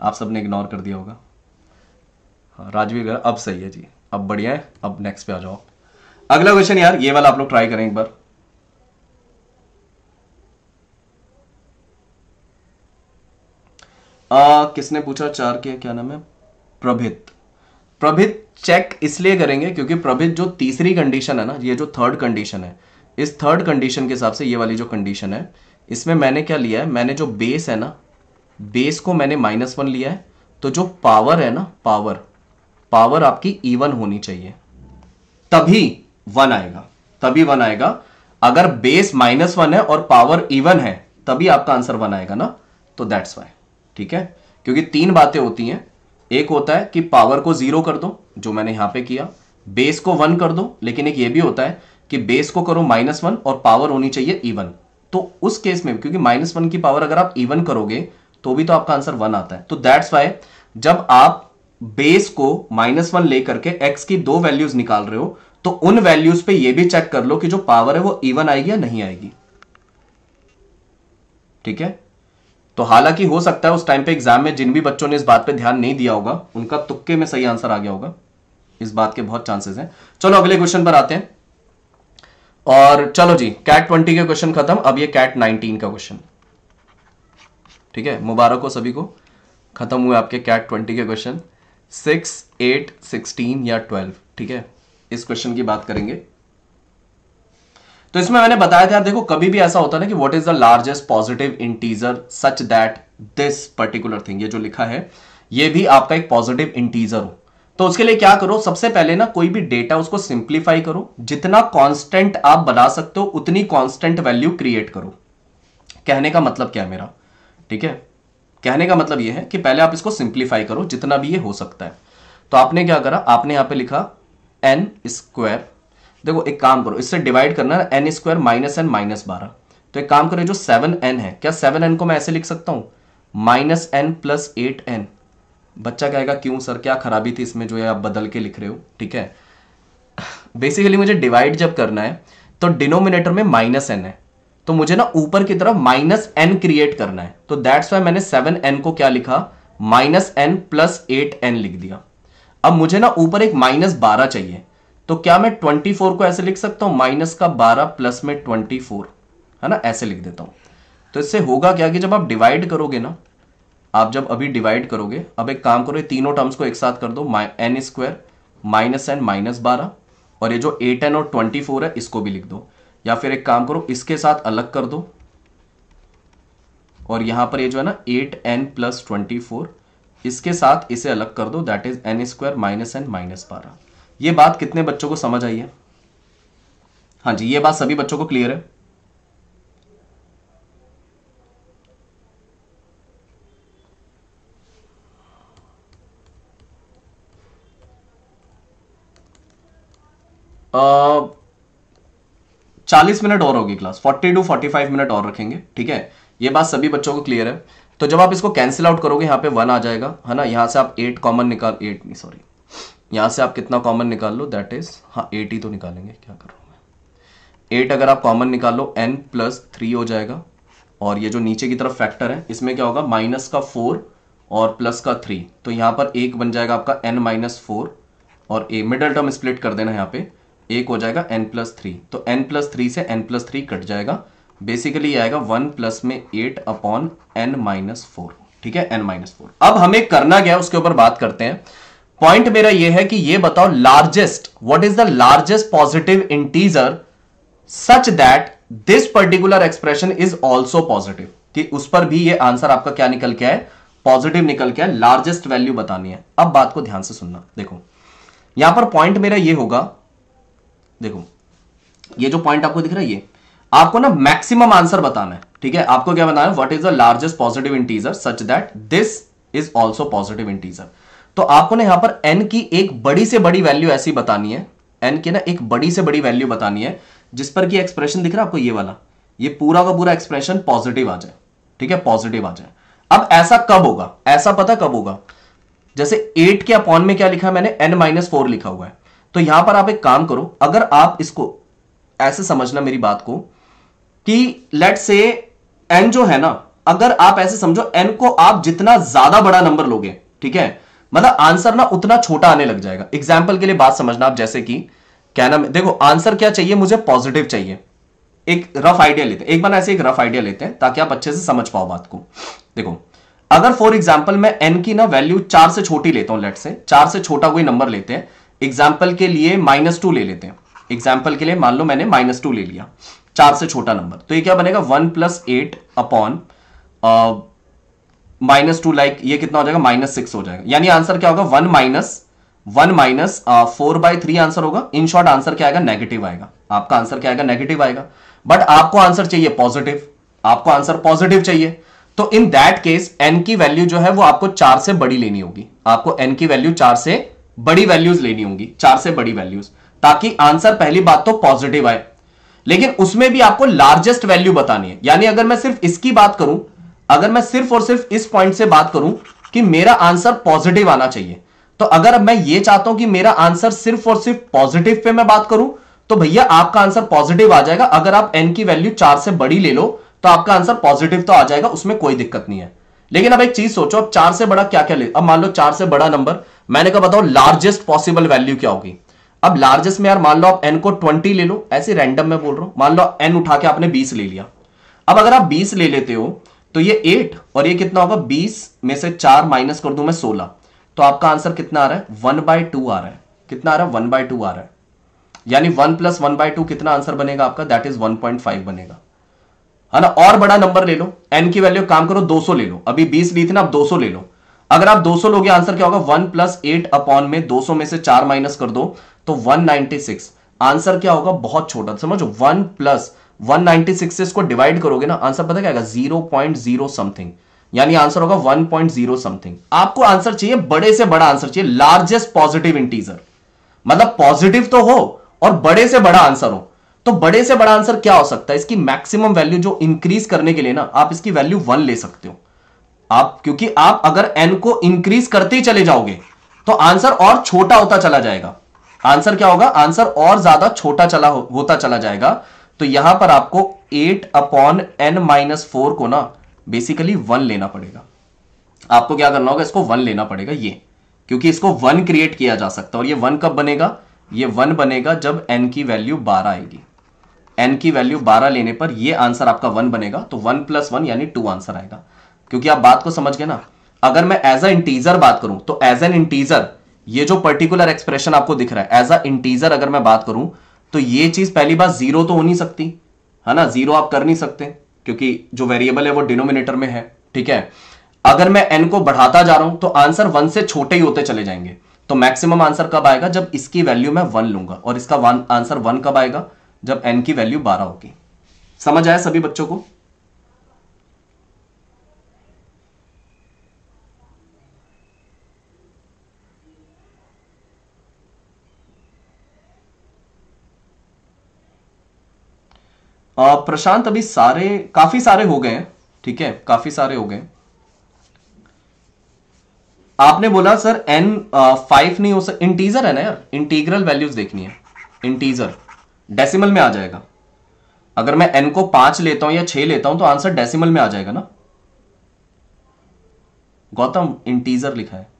आप सबने इग्नोर कर दिया होगा। हाँ राजवीर अब सही है जी, अब बढ़िया है। अब नेक्स्ट पे आ जाओ। अगला क्वेश्चन यार ये वाला आप लोग ट्राई करें एक बार। किसने पूछा? 4 के क्या नाम है प्रभित। प्रभित चेक इसलिए करेंगे क्योंकि प्रभित जो तीसरी कंडीशन है ना, ये जो थर्ड कंडीशन है, इस थर्ड कंडीशन के हिसाब से ये वाली जो कंडीशन है इसमें मैंने क्या लिया है, मैंने जो बेस है ना, बेस को मैंने -1 लिया है। तो जो पावर है ना, पावर आपकी इवन होनी चाहिए तभी 1 आएगा, तभी 1 आएगा। अगर बेस -1 है और पावर इवन है तभी आपका आंसर 1 आएगा ना, तो दैट्स वाई। ठीक है, क्योंकि 3 बातें होती हैं। एक होता है कि पावर को 0 कर दो जो मैंने यहां पे किया, बेस को 1 कर दो, लेकिन एक ये भी होता है कि बेस को करो -1 और पावर होनी चाहिए इवन। तो उस केस में क्योंकि -1 की पावर अगर आप इवन करोगे तो भी तो आपका आंसर 1 आता है। तो दैट्स वाई जब आप बेस को -1 लेकर के एक्स की 2 वैल्यूज निकाल रहे हो तो उन वैल्यूज पे यह भी चेक कर लो कि जो पावर है वो इवन आएगी या नहीं आएगी। ठीक है, तो हालांकि हो सकता है उस टाइम पे एग्जाम में जिन भी बच्चों ने इस बात पे ध्यान नहीं दिया होगा उनका तुक्के में सही आंसर आ गया होगा, इस बात के बहुत चांसेस हैं। चलो अगले क्वेश्चन पर आते हैं। और चलो जी कैट 20 के क्वेश्चन खत्म, अब ये कैट 19 का क्वेश्चन। ठीक है, मुबारक हो सभी को, खत्म हुए आपके कैट 20 के क्वेश्चन 6, 8, 16 या 12। ठीक है, इस क्वेश्चन की बात करेंगे। तो इसमें मैंने बताया था यार, देखो कभी भी ऐसा होता है ना कि what is the largest positive integer such that this particular thing, ये जो लिखा है ये भी आपका एक पॉजिटिव इंटीजर हो। तो उसके लिए क्या करो, सबसे पहले ना कोई भी डेटा उसको सिंप्लीफाई करो, जितना कांस्टेंट आप बना सकते हो उतनी कांस्टेंट वैल्यू क्रिएट करो। कहने का मतलब क्या है मेरा, ठीक है, कहने का मतलब यह है कि पहले आप इसको सिंप्लीफाई करो जितना भी ये हो सकता है। तो आपने क्या करा, आपने यहां पर लिखा एन स्क्वायर। देखो एक काम करो, इससे डिवाइड करना है एन स्क्वायर -n -12। तो एक काम करो, जो 7n है, क्या 7n को मैं ऐसे लिख सकता हूँ -n + 8n। बच्चा कहेगा क्यों सर क्या खराबी थी इसमें जो है आप बदल के लिख रहे हो। ठीक है, बेसिकली मुझे डिवाइड जब करना है तो डिनोमिनेटर में -n है तो मुझे ना ऊपर की तरफ -n क्रिएट करना है। तो दैट्स वाई मैंने 7n को क्या लिखा -n + 8n लिख दिया। अब मुझे ना ऊपर एक -12 चाहिए, तो क्या मैं 24 को ऐसे लिख सकता हूं -12 + 24 है ना, ऐसे लिख देता हूं। तो इससे होगा क्या कि जब आप डिवाइड करोगे ना, आप जब अभी डिवाइड करोगे, अब एक काम करो तीनों टर्म्स को एक साथ कर दो -n² - n - -12 और ये जो 8n और 24 है इसको भी लिख दो, या फिर एक काम करो इसके साथ अलग कर दो और यहां पर ये जो है ना 8n + 24 इसके साथ इसे अलग कर दो, दैट इज n² - n - 12। ये बात कितने बच्चों को समझ आई है? हाँ जी, ये बात सभी बच्चों को क्लियर है। अब 40 मिनट और होगी क्लास, 40 to 45 मिनट और रखेंगे। ठीक है, ये बात सभी बच्चों को क्लियर है। तो जब आप इसको कैंसिल आउट करोगे यहाँ पे 1 आ जाएगा है ना, यहाँ से आप 8 कॉमन निकाल, 8 नहीं सॉरी, यहाँ से आप कितना कॉमन निकाल लो, दैट इज हाँ 8 ही तो निकालेंगे, क्या कर रहा हूँ मैं 8 अगर आप कॉमन निकाल लो n + 3 हो जाएगा और ये जो नीचे की तरफ फैक्टर है इसमें क्या होगा -4 और +3। तो यहाँ पर 1 बन जाएगा आपका n - 4 और a मिडल टर्म स्प्लिट कर देना, यहाँ पे 1 हो जाएगा n + 3। तो n + 3 से n + 3 कट जाएगा, बेसिकली आएगा 1 + 8 / n - 4। ठीक है, n - 4। अब हमें करना क्या है उसके ऊपर बात करते हैं। पॉइंट मेरा यह है कि ये बताओ largest, what is the largest positive integer such that this particular expression is also positive, कि उस पर भी ये आंसर आपका क्या निकल के आए, पॉजिटिव निकल के आए। लार्जेस्ट वैल्यू बतानी है। अब बात को ध्यान से सुनना, देखो यहां पर पॉइंट मेरा ये होगा, देखो ये जो पॉइंट आपको दिख रहा है ये आपको ना मैक्सिमम आंसर बताना है, ठीक है। आपको क्या बताना है, what is the largest positive integer such that this is also positive integer. तो आपको ना यहां पर n की एक बड़ी से बड़ी वैल्यू ऐसी बतानी है, n की ना एक बड़ी से बड़ी वैल्यू बतानी है जिस पर कि एक्सप्रेशन दिख रहा है आपको ये वाला, ये पूरा का पूरा एक्सप्रेशन पॉजिटिव आ जाए, ठीक है, पॉजिटिव आ जाए। अब ऐसा कब होगा, ऐसा पता कब होगा, जैसे 8 के अपॉन में क्या लिखा है मैंने n-4 लिखा हुआ है। तो यहां पर आप एक काम करो, अगर आप इसको ऐसे समझना मेरी बात को कि लेट से n जो है ना, अगर आप ऐसे समझो n को आप जितना ज्यादा बड़ा नंबर लोगे, ठीक है, मतलब आंसर ना उतना छोटा आने लग जाएगा। एग्जाम्पल के लिए बात समझना आप, जैसे कि क्या नाम, देखो आंसर क्या चाहिए मुझे, पॉजिटिव चाहिए। एक रफ आइडिया लेते हैं, एक बार ऐसे एक रफ आइडिया लेते हैं ताकि आप अच्छे से समझ पाओ बात को। देखो अगर फॉर एग्जाम्पल मैं n की ना वैल्यू 4 से छोटी लेता हूं, लेट से 4 से छोटा कोई नंबर लेते हैं, एग्जाम्पल के लिए -2 ले लेते हैं। एग्जाम्पल के लिए मान लो मैंने -2 ले लिया, 4 से छोटा नंबर, तो ये क्या बनेगा 1 + 8 अपॉन -2, लाइक ये कितना हो जाएगा -6 हो जाएगा। यानी आंसर क्या होगा 1 - 4/3 आंसर होगा। इन शॉर्ट आंसर क्या आएगा, नेगेटिव आएगा। आपका आंसर क्या आएगा, नेगेटिव आएगा। बट आपको आंसर चाहिए पॉजिटिव, आपको आंसर पॉजिटिव चाहिए। तो इन दैट केस n की वैल्यू जो है वो आपको 4 से बड़ी लेनी होगी, आपको n की वैल्यू 4 से बड़ी वैल्यूज लेनी होंगी, 4 से बड़ी वैल्यूज, ताकि आंसर पहली बात तो पॉजिटिव आए। लेकिन उसमें भी आपको लार्जेस्ट वैल्यू बतानी है। यानी अगर मैं सिर्फ इसकी बात करूं, अगर मैं सिर्फ और सिर्फ इस पॉइंट से बात करूं कि मेरा आंसर पॉजिटिव आना चाहिए, तो अगर मैं ये चाहता हूं कि मेरा आंसर सिर्फ और सिर्फ पॉजिटिव पे मैं बात करूं, तो भैया आपका आंसर पॉजिटिव आ जाएगा। अगर आप n की वैल्यू 4 से बड़ी ले लो तो आपका आंसर पॉजिटिव तो आ जाएगा, उसमें कोई दिक्कत नहीं है। लेकिन अब एक चीज सोचो, अब 4 से बड़ा क्या क्या ले, अब मान लो 4 से बड़ा नंबर, मैंने कहा बताओ लार्जेस्ट पॉसिबल वैल्यू क्या होगी। अब लार्जेस्ट में यार मान लो आप n को 20 ले लो, ऐसे रैंडम में बोल रहा हूं, मान लो n उठा के आपने 20 ले लिया। अब अगर आप 20 ले लेते हो तो ये 8 और ये कितना होगा 20 में से 4 माइनस कर दूं मैं 16, तो आपका आंसर कितना आ रहा है 1/2 आ रहा है। कितना आ रहा है 1/2 आ रहा है। यानी 1 + 1/2 कितना आंसर बनेगा आपका, दैट इज 1.5 बनेगा, है ना। और बड़ा नंबर ले लो, n की वैल्यू काम करो 200 ले लो, अभी 20 ली थी ना, आप 200 ले लो। अगर आप 200 लोगे आंसर क्या होगा 1 + 8 अपॉन में 200 में से 4 माइनस कर दो तो 196। आंसर क्या होगा बहुत छोटा, समझो 1 + 196 से इसको डिवाइड करोगे ना, आंसर पता क्या आएगा 0.0 समथिंग, यानी आंसर होगा 1.0 समथिंग। आपको आंसर चाहिए, बड़े से बड़ा आंसर चाहिए, लार्जेस्ट पॉजिटिव इंटीजर, मतलब पॉजिटिव तो हो और बड़े से बड़ा आंसर हो। तो बड़े से बड़ा आंसर क्या हो सकता है, इसकी मैक्सिमम वैल्यू जो इंक्रीज करने के लिए ना आप इसकी वैल्यू 1 ले सकते हो आप, क्योंकि आप अगर n को इंक्रीज करते ही चले जाओगे तो आंसर और छोटा होता चला जाएगा। आंसर क्या होगा, आंसर और ज्यादा छोटा होता चला जाएगा। तो यहां पर आपको 8 अपॉन n-4 को ना बेसिकली 1 लेना पड़ेगा। आपको क्या करना होगा, इसको 1 लेना पड़ेगा ये, क्योंकि इसको 1 क्रिएट किया जा सकता है। और ये 1 कब बनेगा, ये 1 बनेगा जब n की वैल्यू 12 आएगी। n की वैल्यू 12 लेने पर ये आंसर आपका 1 बनेगा, तो 1 + 1 यानी 2 आंसर आएगा। क्योंकि आप बात को समझ गए ना, अगर मैं एज अ इंटीजर बात करूं तो एज एन इंटीजर ये जो पर्टिकुलर एक्सप्रेशन आपको दिख रहा है एज अ इंटीजर, अगर मैं बात करूं तो ये चीज पहली बात जीरो तो हो नहीं सकती, है ना, जीरो आप कर नहीं सकते क्योंकि जो वेरिएबल है वो डिनोमिनेटर में है, ठीक है। अगर मैं n को बढ़ाता जा रहा हूं तो आंसर 1 से छोटे ही होते चले जाएंगे। तो मैक्सिमम आंसर कब आएगा, जब इसकी वैल्यू मैं 1 लूंगा। और इसका आंसर 1 कब आएगा, जब n की वैल्यू 12 होगी। समझ आया सभी बच्चों को? प्रशांत अभी सारे काफी सारे हो गए हैं, ठीक है, काफी सारे हो गए। आपने बोला सर n 5 नहीं हो सकता, इंटीजर है ना यार, इंटीग्रल वैल्यूज देखनी है, इंटीजर डेसिमल में आ जाएगा। अगर मैं n को 5 लेता हूं या 6 लेता हूं तो आंसर डेसिमल में आ जाएगा ना। गौतम इंटीजर लिखा है,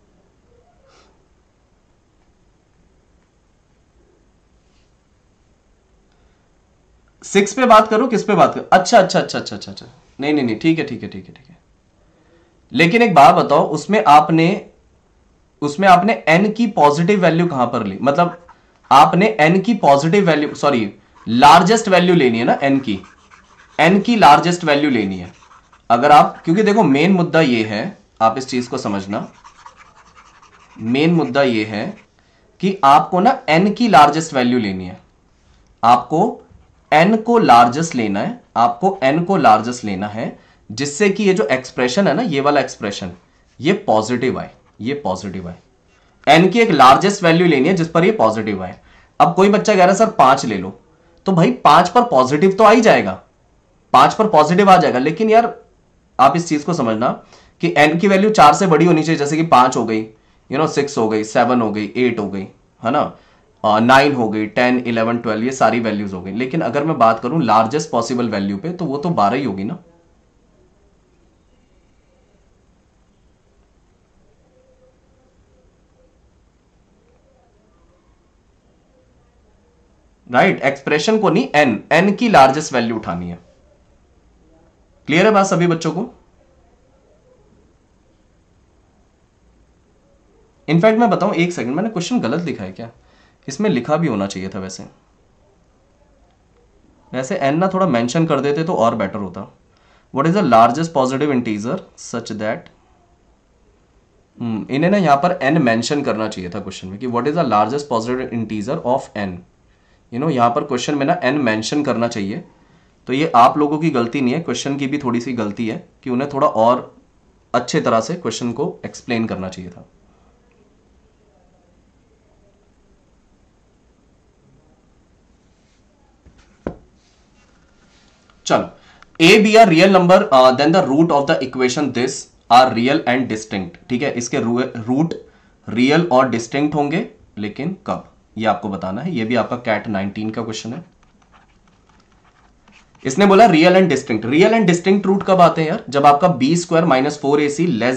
सिक्स पे बात करो, किस पे बात करो? अच्छा अच्छा अच्छा अच्छा अच्छा अच्छा, नहीं नहीं नहीं, ठीक है ठीक है ठीक है ठीक है। लेकिन एक बात बताओ, उसमें आपने n की पॉजिटिव वैल्यू कहां पर ली, मतलब आपने n की positive value, sorry largest value लेनी है ना, n की लार्जेस्ट वैल्यू लेनी है। अगर आप, क्योंकि देखो मेन मुद्दा ये है, आप इस चीज को समझना, मेन मुद्दा ये है कि आपको ना n की लार्जेस्ट वैल्यू लेनी है, आपको n को लार्जेस्ट लेना है, आपको n को लार्जेस्ट लेना है, जिससे कि ये जो एक्सप्रेशन है ना, ये वाला एक्सप्रेशन ये पॉजिटिव आए, ये पॉजिटिव आए। n की एक लार्जेस्ट वैल्यू लेनी है जिस पर ये पॉजिटिव आए। अब कोई बच्चा कह रहा है सर 5 ले लो, तो भाई 5 पर पॉजिटिव तो आ ही जाएगा, 5 पर पॉजिटिव आ जाएगा। लेकिन यार आप इस चीज को समझना कि n की वैल्यू 4 से बड़ी होनी चाहिए, जैसे कि 5 हो गई, यू नो 6 हो गई, 7 हो गई, 8 हो गई, है ना, 9 हो गई, 10, 11, 12, ये सारी वैल्यूज हो गई। लेकिन अगर मैं बात करूं लार्जेस्ट पॉसिबल वैल्यू पे, तो वो तो 12 ही होगी ना। राइट, एक्सप्रेशन को नहीं, n की लार्जेस्ट वैल्यू उठानी है। क्लियर है बात सभी बच्चों को? इनफैक्ट मैं बताऊं, एक सेकंड, मैंने क्वेश्चन गलत लिखा है क्या? इसमें लिखा भी होना चाहिए था वैसे। वैसे n ना थोड़ा मेंशन कर देते तो और बेटर होता। What is the largest positive integer such that, इन्हें ना यहाँ पर n मेंशन करना चाहिए था क्वेश्चन में, कि what is the largest positive integer of n। You know यहाँ पर क्वेश्चन में ना n मेंशन करना चाहिए। तो ये आप लोगों की गलती नहीं है, क्वेश्चन की भी थोड़ी सी गलती है कि उन्हें थोड़ा और अच्छे तरह से क्वेश्चन को एक्सप्लेन करना चाहिए था। चलो, a b are real number then the root of the equation this are real and distinct. ठीक है, इसके रूट रियल और डिस्टिंक्ट होंगे, लेकिन कब ये आपको बताना है। ये भी आपका कैट 19 का क्वेश्चन है। इसने बोला real and distinct. Real and distinct root कब आते हैं यार? जब आपका b square minus 4ac less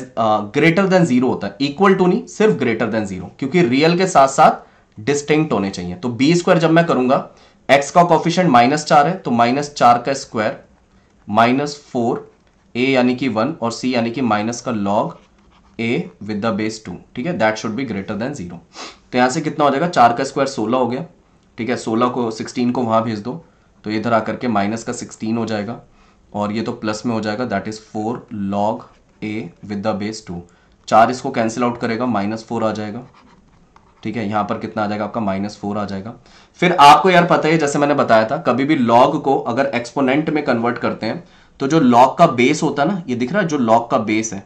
greater than 0 होता है, इक्वल टू नहीं, सिर्फ ग्रेटर देन 0, क्योंकि रियल के साथ साथ डिस्टिंक्ट होने चाहिए। तो बी स्क्वायर जब मैं करूंगा, x का कोफिशिएंट -4 है, तो -4 का स्क्वायर -4, a यानी कि 1 और c यानी कि माइनस का log a with the base 2। ठीक है, that should be greater than 0। तो यहाँ से कितना हो जाएगा, 4 का स्क्वायर 16 हो गया। ठीक है, 16 को 16 वहाँ भेज दो, तो इधर आकर के माइनस का 16 हो जाएगा, और ये तो प्लस में हो जाएगा, that is 4 log a with the base 2। 4 इसको कैंसिल आउट करेगा, -4 आ जाएगा। ठीक है, यहाँ पर कितना आ जाएगा आपका, -4 आ जाएगा। फिर आपको यार पता है, जैसे मैंने बताया था, कभी भी लॉग को अगर एक्सपोनेंट में कन्वर्ट करते हैं, तो जो लॉग का बेस होता है ना, ये दिख रहा है, जो लॉग का बेस है,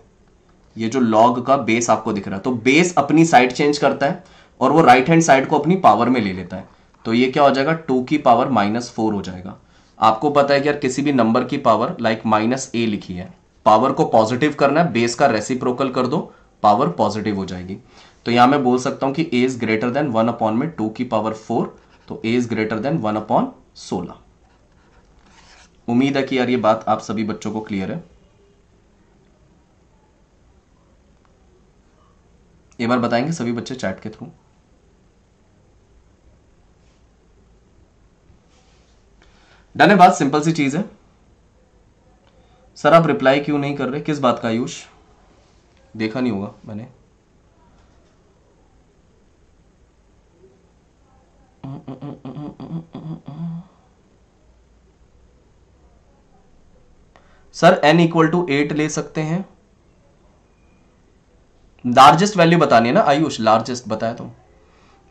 ये जो लॉग का बेस आपको दिख रहा है, तो बेस अपनी साइड चेंज करता है और वो राइट हैंड साइड को अपनी पावर में ले लेता है। तो ये क्या हो जाएगा, 2 की पावर -4 हो जाएगा। आपको पता है कि यार किसी भी नंबर की पावर, लाइक -a लिखी है, पावर को पॉजिटिव करना है, बेस का रेसिप्रोकल कर दो, पावर पॉजिटिव हो जाएगी। तो यहां मैं बोल सकता हूं कि a इज ग्रेटर देन 1/2 की पावर 4, तो a इज ग्रेटर देन 1/16। उम्मीद है कि यार ये बात आप सभी बच्चों को क्लियर है। एक बार बताएंगे सभी बच्चे चैट के थ्रू? डन है बात? सिंपल सी चीज है। सर आप रिप्लाई क्यों नहीं कर रहे, किस बात का आयुष? देखा नहीं होगा मैंने। सर n = 8 ले सकते हैं। लार्जेस्ट वैल्यू बतानी है ना आयुष, लार्जेस्ट बताया तो,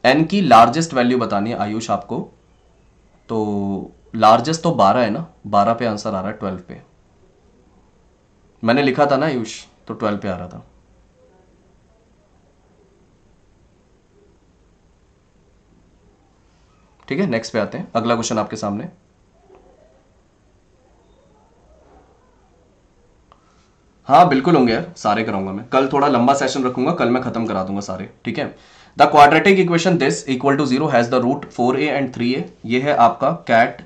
n की लार्जेस्ट वैल्यू बतानी है आयुष आपको। तो लार्जेस्ट तो 12 है ना, 12 पे आंसर आ रहा है, 12 पे मैंने लिखा था ना आयुष, तो 12 पे आ रहा था। ठीक है, नेक्स्ट पे आते हैं, अगला क्वेश्चन आपके सामने। हाँ बिल्कुल होंगे यार, सारे कराऊंगा मैं, कल थोड़ा लंबा सेशन रखूंगा, कल मैं खत्म करा दूंगा सारे। ठीक है, the quadratic equation this equal to 0 has the root 4a and 3a। ये है आपका कैट,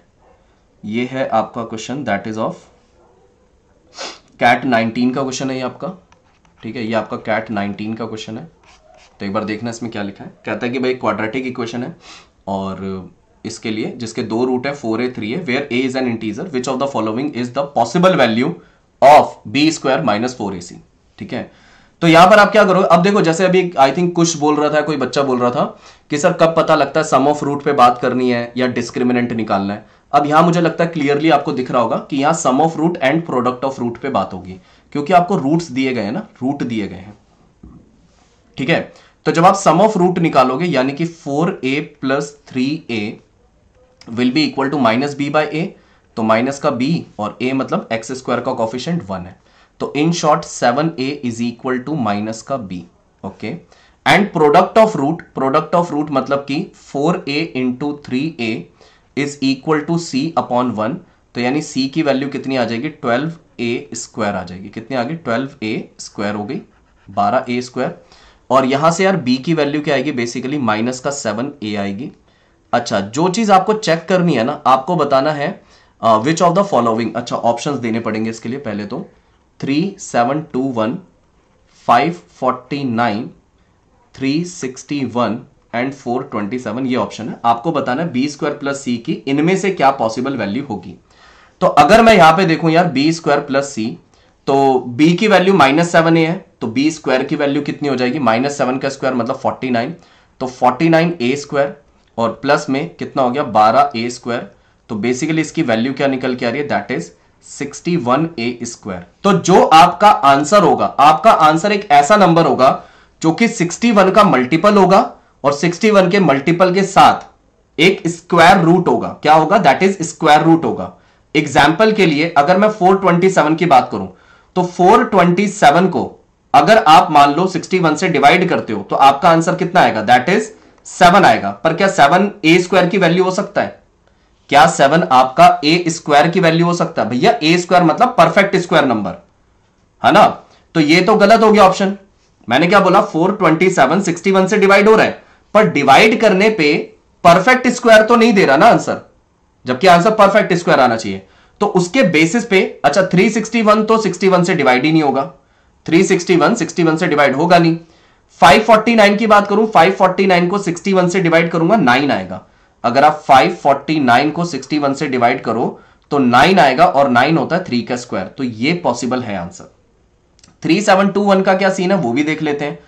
ये है आपका question, that is of CAT 19 का क्वेश्चन है ये आपका। ठीक है, ये आपका कैट 19 का क्वेश्चन है। तो एक बार देखना इसमें क्या लिखा है। कहता है कि भाई क्वाड्रेटिक इक्वेशन है, और इसके लिए जिसके 2 रूट है 4a 3a, where a is an integer, which of the following is the possible value of b² - 4ac। ठीक है, तो यहां पर आप क्या करोगे, अब देखो जैसे अभी आई थिंक कुछ बोल रहा था, कोई बच्चा बोल रहा था कि सर कब पता लगता है सम ऑफ रूट पे बात करनी है या डिस्क्रिमिनेंट निकालना है। अब यहां मुझे लगता है क्लियरली आपको दिख रहा होगा कि यहां sum of root and product of root पे बात होगी, क्योंकि आपको रूट्स दिए गए हैं ना, रूट दिए गए हैं। ठीक है, तो जब आप सम ऑफ रूट निकालोगे, यानी कि 4a + 3a will be equal to minus b by a, तो माइनस का बी और ए मतलब एक्स स्क्वायर का कोफिशिएंट 1 है, तो in short 7a is equal to minus का b, okay. And product of root मतलब कि 4a into 3a is equal to c upon 1, तो यानी c की वैल्यू कितनी आ जाएगी 12a स्क्वायर आ जाएगी, कितनी आ गई 12a स्क्वायर हो गई 12a स्क्वायर, और यहाँ से यार b की वैल्यू क्या आएगी बेसिकली माइनस का 7a आएगी। अच्छा जो चीज आपको चेक करनी है ना, आपको बताना है विच ऑफ द फॉलोइंग, अच्छा ऑप्शंस देने पड़ेंगे इसके लिए पहले तो 3721, 549, 361 एंड 427 ये ऑप्शन है। आपको बताना है बी स्क्वायर प्लस सी की इनमें से क्या पॉसिबल वैल्यू होगी। तो अगर मैं यहां पे देखूं यार बी स्क्वायर प्लस सी, तो बी की वैल्यू माइनस 7a है, तो बी स्क्वायर की वैल्यू कितनी हो जाएगी माइनस 7 का स्क्वायर मतलब 49, तो 49a स्क्वायर और प्लस में कितना हो गया 12a स्क्वायर, तो बेसिकली इसकी वैल्यू क्या निकल के आ रही है दैट इज 61a स्क्वायर। तो जो आपका आंसर होगा, आपका आंसर एक ऐसा नंबर होगा जो कि 61 का मल्टीपल होगा और 61 के मल्टीपल के साथ एक स्क्वायर रूट होगा। क्या होगा दैट इज स्क्वायर रूट होगा। एग्जाम्पल के लिए अगर मैं 427 की बात करूं तो 427 को अगर आप मान लो 61 से डिवाइड करते हो तो आपका आंसर कितना आएगा दैट इज 7 आएगा। पर क्या 7a स्क्वायर की वैल्यू हो सकता है, क्या 7 आपका a स्क्वायर की वैल्यू हो सकता है? भैया a स्क्वायर मतलब परफेक्ट स्क्वायर नंबर है ना, तो ये तो गलत हो गया ऑप्शन। मैंने क्या बोला 427 61 से डिवाइड हो रहा है, पर डिवाइड करने पे परफेक्ट स्क्वायर तो नहीं दे रहा ना आंसर, जबकि आंसर परफेक्ट स्क्वायर आना चाहिए। तो उसके बेसिस पे अच्छा 361 तो 61 से डिवाइड ही नहीं होगा, 361 61 से डिवाइड होगा नहीं। 549 की बात करूं, 549 को 61 से डिवाइड करूंगा 9 आएगा। अगर आप 549 को 61 से डिवाइड करो तो 9 आएगा और 9 होता है 3 का स्क्वायर, तो ये पॉसिबल है आंसर। 3721 का क्या सीन है वो भी देख लेते हैं।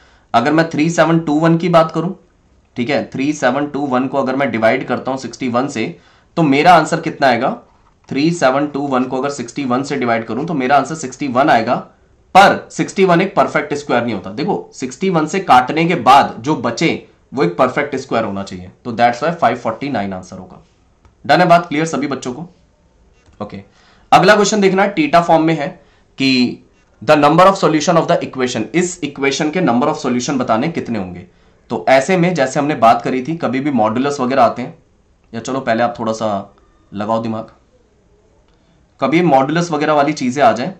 अगर मैं 3721 की बात करूं, ठीक है 3721 को अगर मैं डिवाइड करता हूं 61 से तो मेरा आंसर कितना आएगा, 3721 को अगर 61 से डिवाइड करूं तो मेरा आंसर 61 आएगा। पर 61 एक परफेक्ट स्क्वायर नहीं होता, देखो 61 से काटने के बाद जो बचे वो एक परफेक्ट स्क्वायर होना चाहिए, तो दैट्स व्हाई 549 आंसर होगा। डन है बात, क्लियर सभी बच्चों को? ओके, अगला क्वेश्चन देखना है, टीटा फॉर्म में है कि the number of solution of the equation, इस इक्वेशन के नंबर ऑफ सॉल्यूशन बताने कितने होंगे। तो ऐसे में जैसे हमने बात करी थी कभी भी मॉडुलस वगैरह आते हैं, या चलो पहले आप थोड़ा सा लगाओ दिमाग, कभी मॉडुलस वगैरह वाली चीजें आ जाए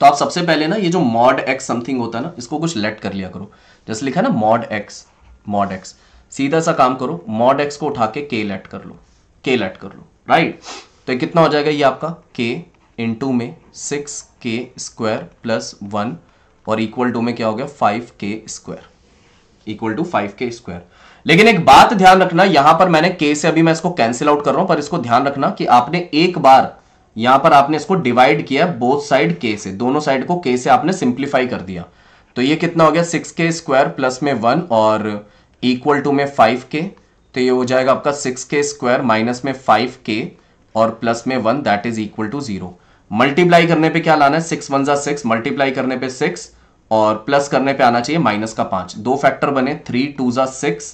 तो आप सबसे पहले ना ये जो मॉड एक्स समथिंग होता है ना इसको कुछ लेट कर लिया करो। जैसे लिखा है ना मॉड एक्स, सीधा सा काम करो, मॉड एक्स को उठा के के लेट कर लो, के लेट कर लो, राइट। तो ये कितना हो जाएगा, ये आपका के इंटू में 6k स्क्वायर प्लस 1 और इक्वल टू में क्या हो गया 5k square, equal to 5k square. लेकिन एक बात ध्यान रखना, यहां पर मैंने k से अभी मैं इसको कैंसिल आउट कर रहा हूं, पर इसको ध्यान रखना कि आपने एक बार यहां पर आपने इसको डिवाइड किया बोथ साइड के से, दोनों साइड को के से आपने सिंप्लीफाई कर दिया। तो ये कितना हो गया 6k स्क्वायर प्लस में 1 और इक्वल टू में 5k, तो ये हो जाएगा आपका 6k स्क्वायर माइनस में 5k और प्लस में 1 that is equal to 0। Multiply करने पे क्या लाना है, 6 × 1 = 6 मल्टीप्लाई करने पे 6 और प्लस करने पे आना चाहिए माइनस का 5। दो फैक्टर बने 3 × 2 = 6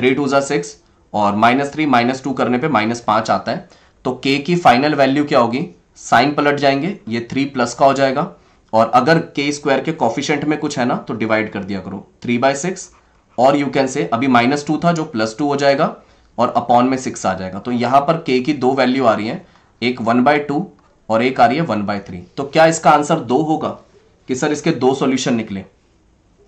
3 × 2 = 6 और -3 -2 करने पे -5 आता है। तो k की फाइनल वैल्यू क्या होगी, साइन पलट जाएंगे, ये 3 प्लस का हो जाएगा और अगर k स्क्वायर के कोफिशिएंट में कुछ है ना तो डिवाइड कर दिया करो 3/6 और यू कैन से अभी -2 था जो +2 हो जाएगा और अपॉन में 6 आ जाएगा। तो यहां पर k की दो वैल्यू आ रही है, एक 1/2 और एक आ रही है 1/3। तो क्या इसका आंसर 2 होगा कि सर इसके 2 सोल्यूशन निकले?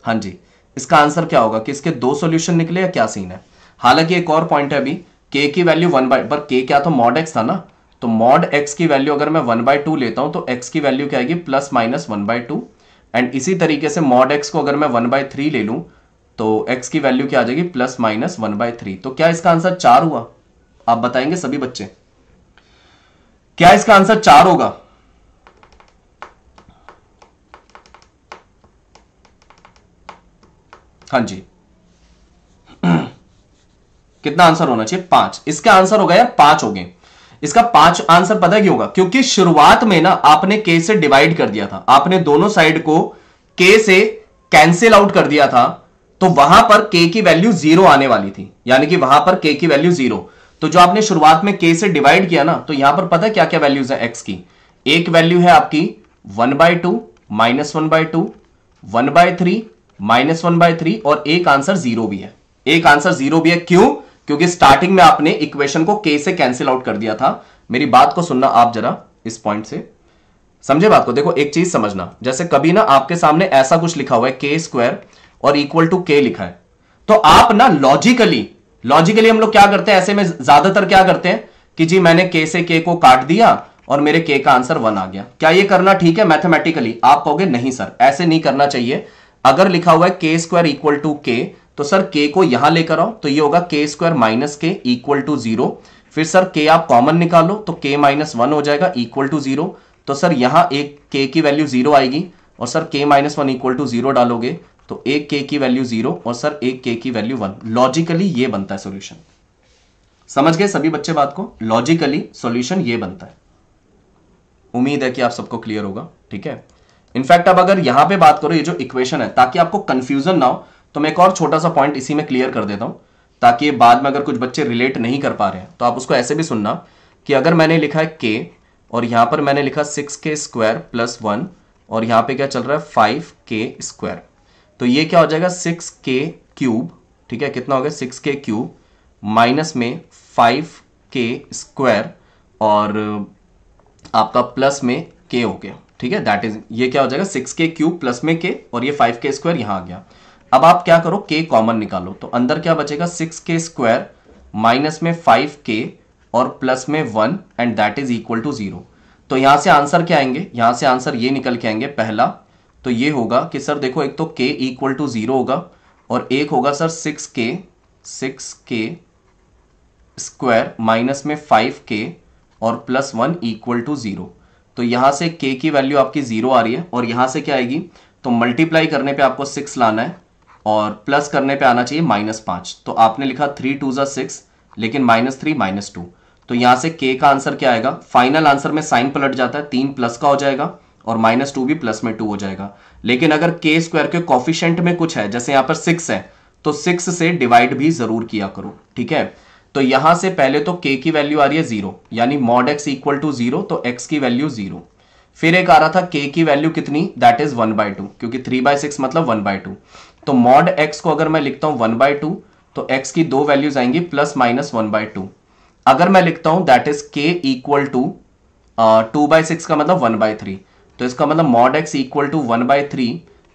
हाँ जी, इसका आंसर क्या होगा कि इसके 2 सोल्यूशन निकले या क्या सीन है। हालांकि एक और पॉइंट है, अभी k की वैल्यू 1/2 पर k क्या था मॉड x था ना, तो मॉड x की वैल्यू अगर मैं 1/2 लेता हूं तो x की वैल्यू क्या आएगी ±1/2 एंड इसी तरीके से मॉड x को अगर मैं 1/3 ले लूं तो x की वैल्यू क्या आ जाएगी ±1/3। तो क्या इसका आंसर 4 हुआ? आप बताएंगे सभी बच्चे, क्या इसका आंसर 4 होगा? हाँ जी, कितना आंसर होना चाहिए 5। इसका आंसर होगा यार 5 हो गए। इसका 5 आंसर पता क्यों होगा, क्योंकि शुरुआत में ना आपने k से डिवाइड कर दिया था, आपने दोनों साइड को k से कैंसिल आउट कर दिया था, तो वहां पर k की वैल्यू 0 आने वाली थी, यानी कि वहां पर k की वैल्यू 0। तो जो आपने शुरुआत में k से डिवाइड किया ना, तो यहां पर पता है क्या क्या वैल्यूज है x की। एक वैल्यू है आपकी 1/2 -1/2, 1/3 -1/3 और एक आंसर 0 भी है। एक आंसर 0 भी है, क्यों? क्योंकि स्टार्टिंग में आपने इक्वेशन को k से कैंसिल आउट कर दिया था। मेरी बात को सुनना आप जरा इस पॉइंट से, समझे बात को। देखो एक चीज समझना, जैसे कभी ना आपके सामने ऐसा कुछ लिखा हुआ है k² और इक्वल टू k लिखा है, तो आप ना लॉजिकली हम लोग क्या करते हैं ऐसे में, ज्यादातर क्या करते हैं कि जी मैंने k से k को काट दिया और मेरे k का आंसर 1 आ गया। क्या ये करना ठीक है मैथमेटिकली? आप कहोगे नहीं सर, ऐसे नहीं करना चाहिए। अगर लिखा हुआ है k² इक्वल टू k, तो सर k को यहां लेकर आओ, तो ये होगा k² minus k equal to 0। फिर सर k आप कॉमन निकालो तो k माइनस 1 हो जाएगा इक्वल टू 0। तो सर यहां एक k की वैल्यू 0 आएगी और sir k minus 1 equal to 0 डालोगे तो एक k की वैल्यू 0 और सर एक k की वैल्यू 1। लॉजिकली ये बनता है सॉल्यूशन। समझ गए सभी बच्चे बात को? लॉजिकली सॉल्यूशन ये बनता है। उम्मीद है कि आप सबको क्लियर होगा, ठीक है। इनफैक्ट अब अगर यहां पे बात करो ये जो इक्वेशन है, ताकि आपको कंफ्यूजन ना हो तो मैं एक और छोटा सा पॉइंट इसी में क्लियर कर देता हूं, ताकि बाद में अगर कुछ बच्चे रिलेट नहीं कर पा रहे हैं तो आप उसको ऐसे भी सुनना कि अगर मैंने लिखा है k और यहां पर मैंने लिखा 6k² प्लस 1 और यहां पे क्या चल रहा है 5k², तो ये क्या हो जाएगा 6k³, ठीक है। कितना हो गया 6k³ माइनस में 5k² और आपका प्लस में k हो गया, ठीक है। दैट इज ये क्या हो जाएगा 6k³ प्लस में k और ये 5k² यहाँ आ गया। अब आप क्या करो k कॉमन निकालो, तो अंदर क्या बचेगा 6k² माइनस में 5k और प्लस में 1 and that is equal to 0। तो यहाँ से आंसर क्या आएंगे, यहाँ से आंसर ये निकल के आएंगे। पहला तो ये होगा कि सर देखो एक तो k इक्वल टू 0 होगा और एक होगा सर 6k² माइनस में 5k और प्लस 1 इक्वल टू 0। तो यहाँ से k की वैल्यू आपकी 0 आ रही है और यहाँ से क्या आएगी, तो मल्टीप्लाई करने पे आपको 6 लाना है और प्लस करने पे आना चाहिए -5। तो आपने लिखा 3 2 6 लेकिन -3 -2, तो यहाँ से k का आंसर क्या आएगा। फाइनल आंसर में साइन पलट जाता है, 3 प्लस का हो जाएगा और -2 भी प्लस में 2 हो जाएगा। लेकिन अगर k² के कोफिशिएंट में कुछ है, जैसे यहाँ पर 6 है, तो 6 से डिवाइड भी जरूर किया करो, ठीक है। तो यहां से पहले तो k की वैल्यू आ रही है 0 यानी mod x इक्वल टू 0, तो x की वैल्यू 0। फिर एक आ रहा था k की वैल्यू कितनी, दैट इज 1/2 क्योंकि 3/6 मतलब 1/2। तो mod x को अगर मैं लिखता हूं 1/2 तो x की दो वैल्यूज आएंगी +- 1/2। अगर मैं लिखता हूं that is k equal to 2/6 का मतलब 1/3, तो इसका मतलब mod x इक्वल टू 1/3।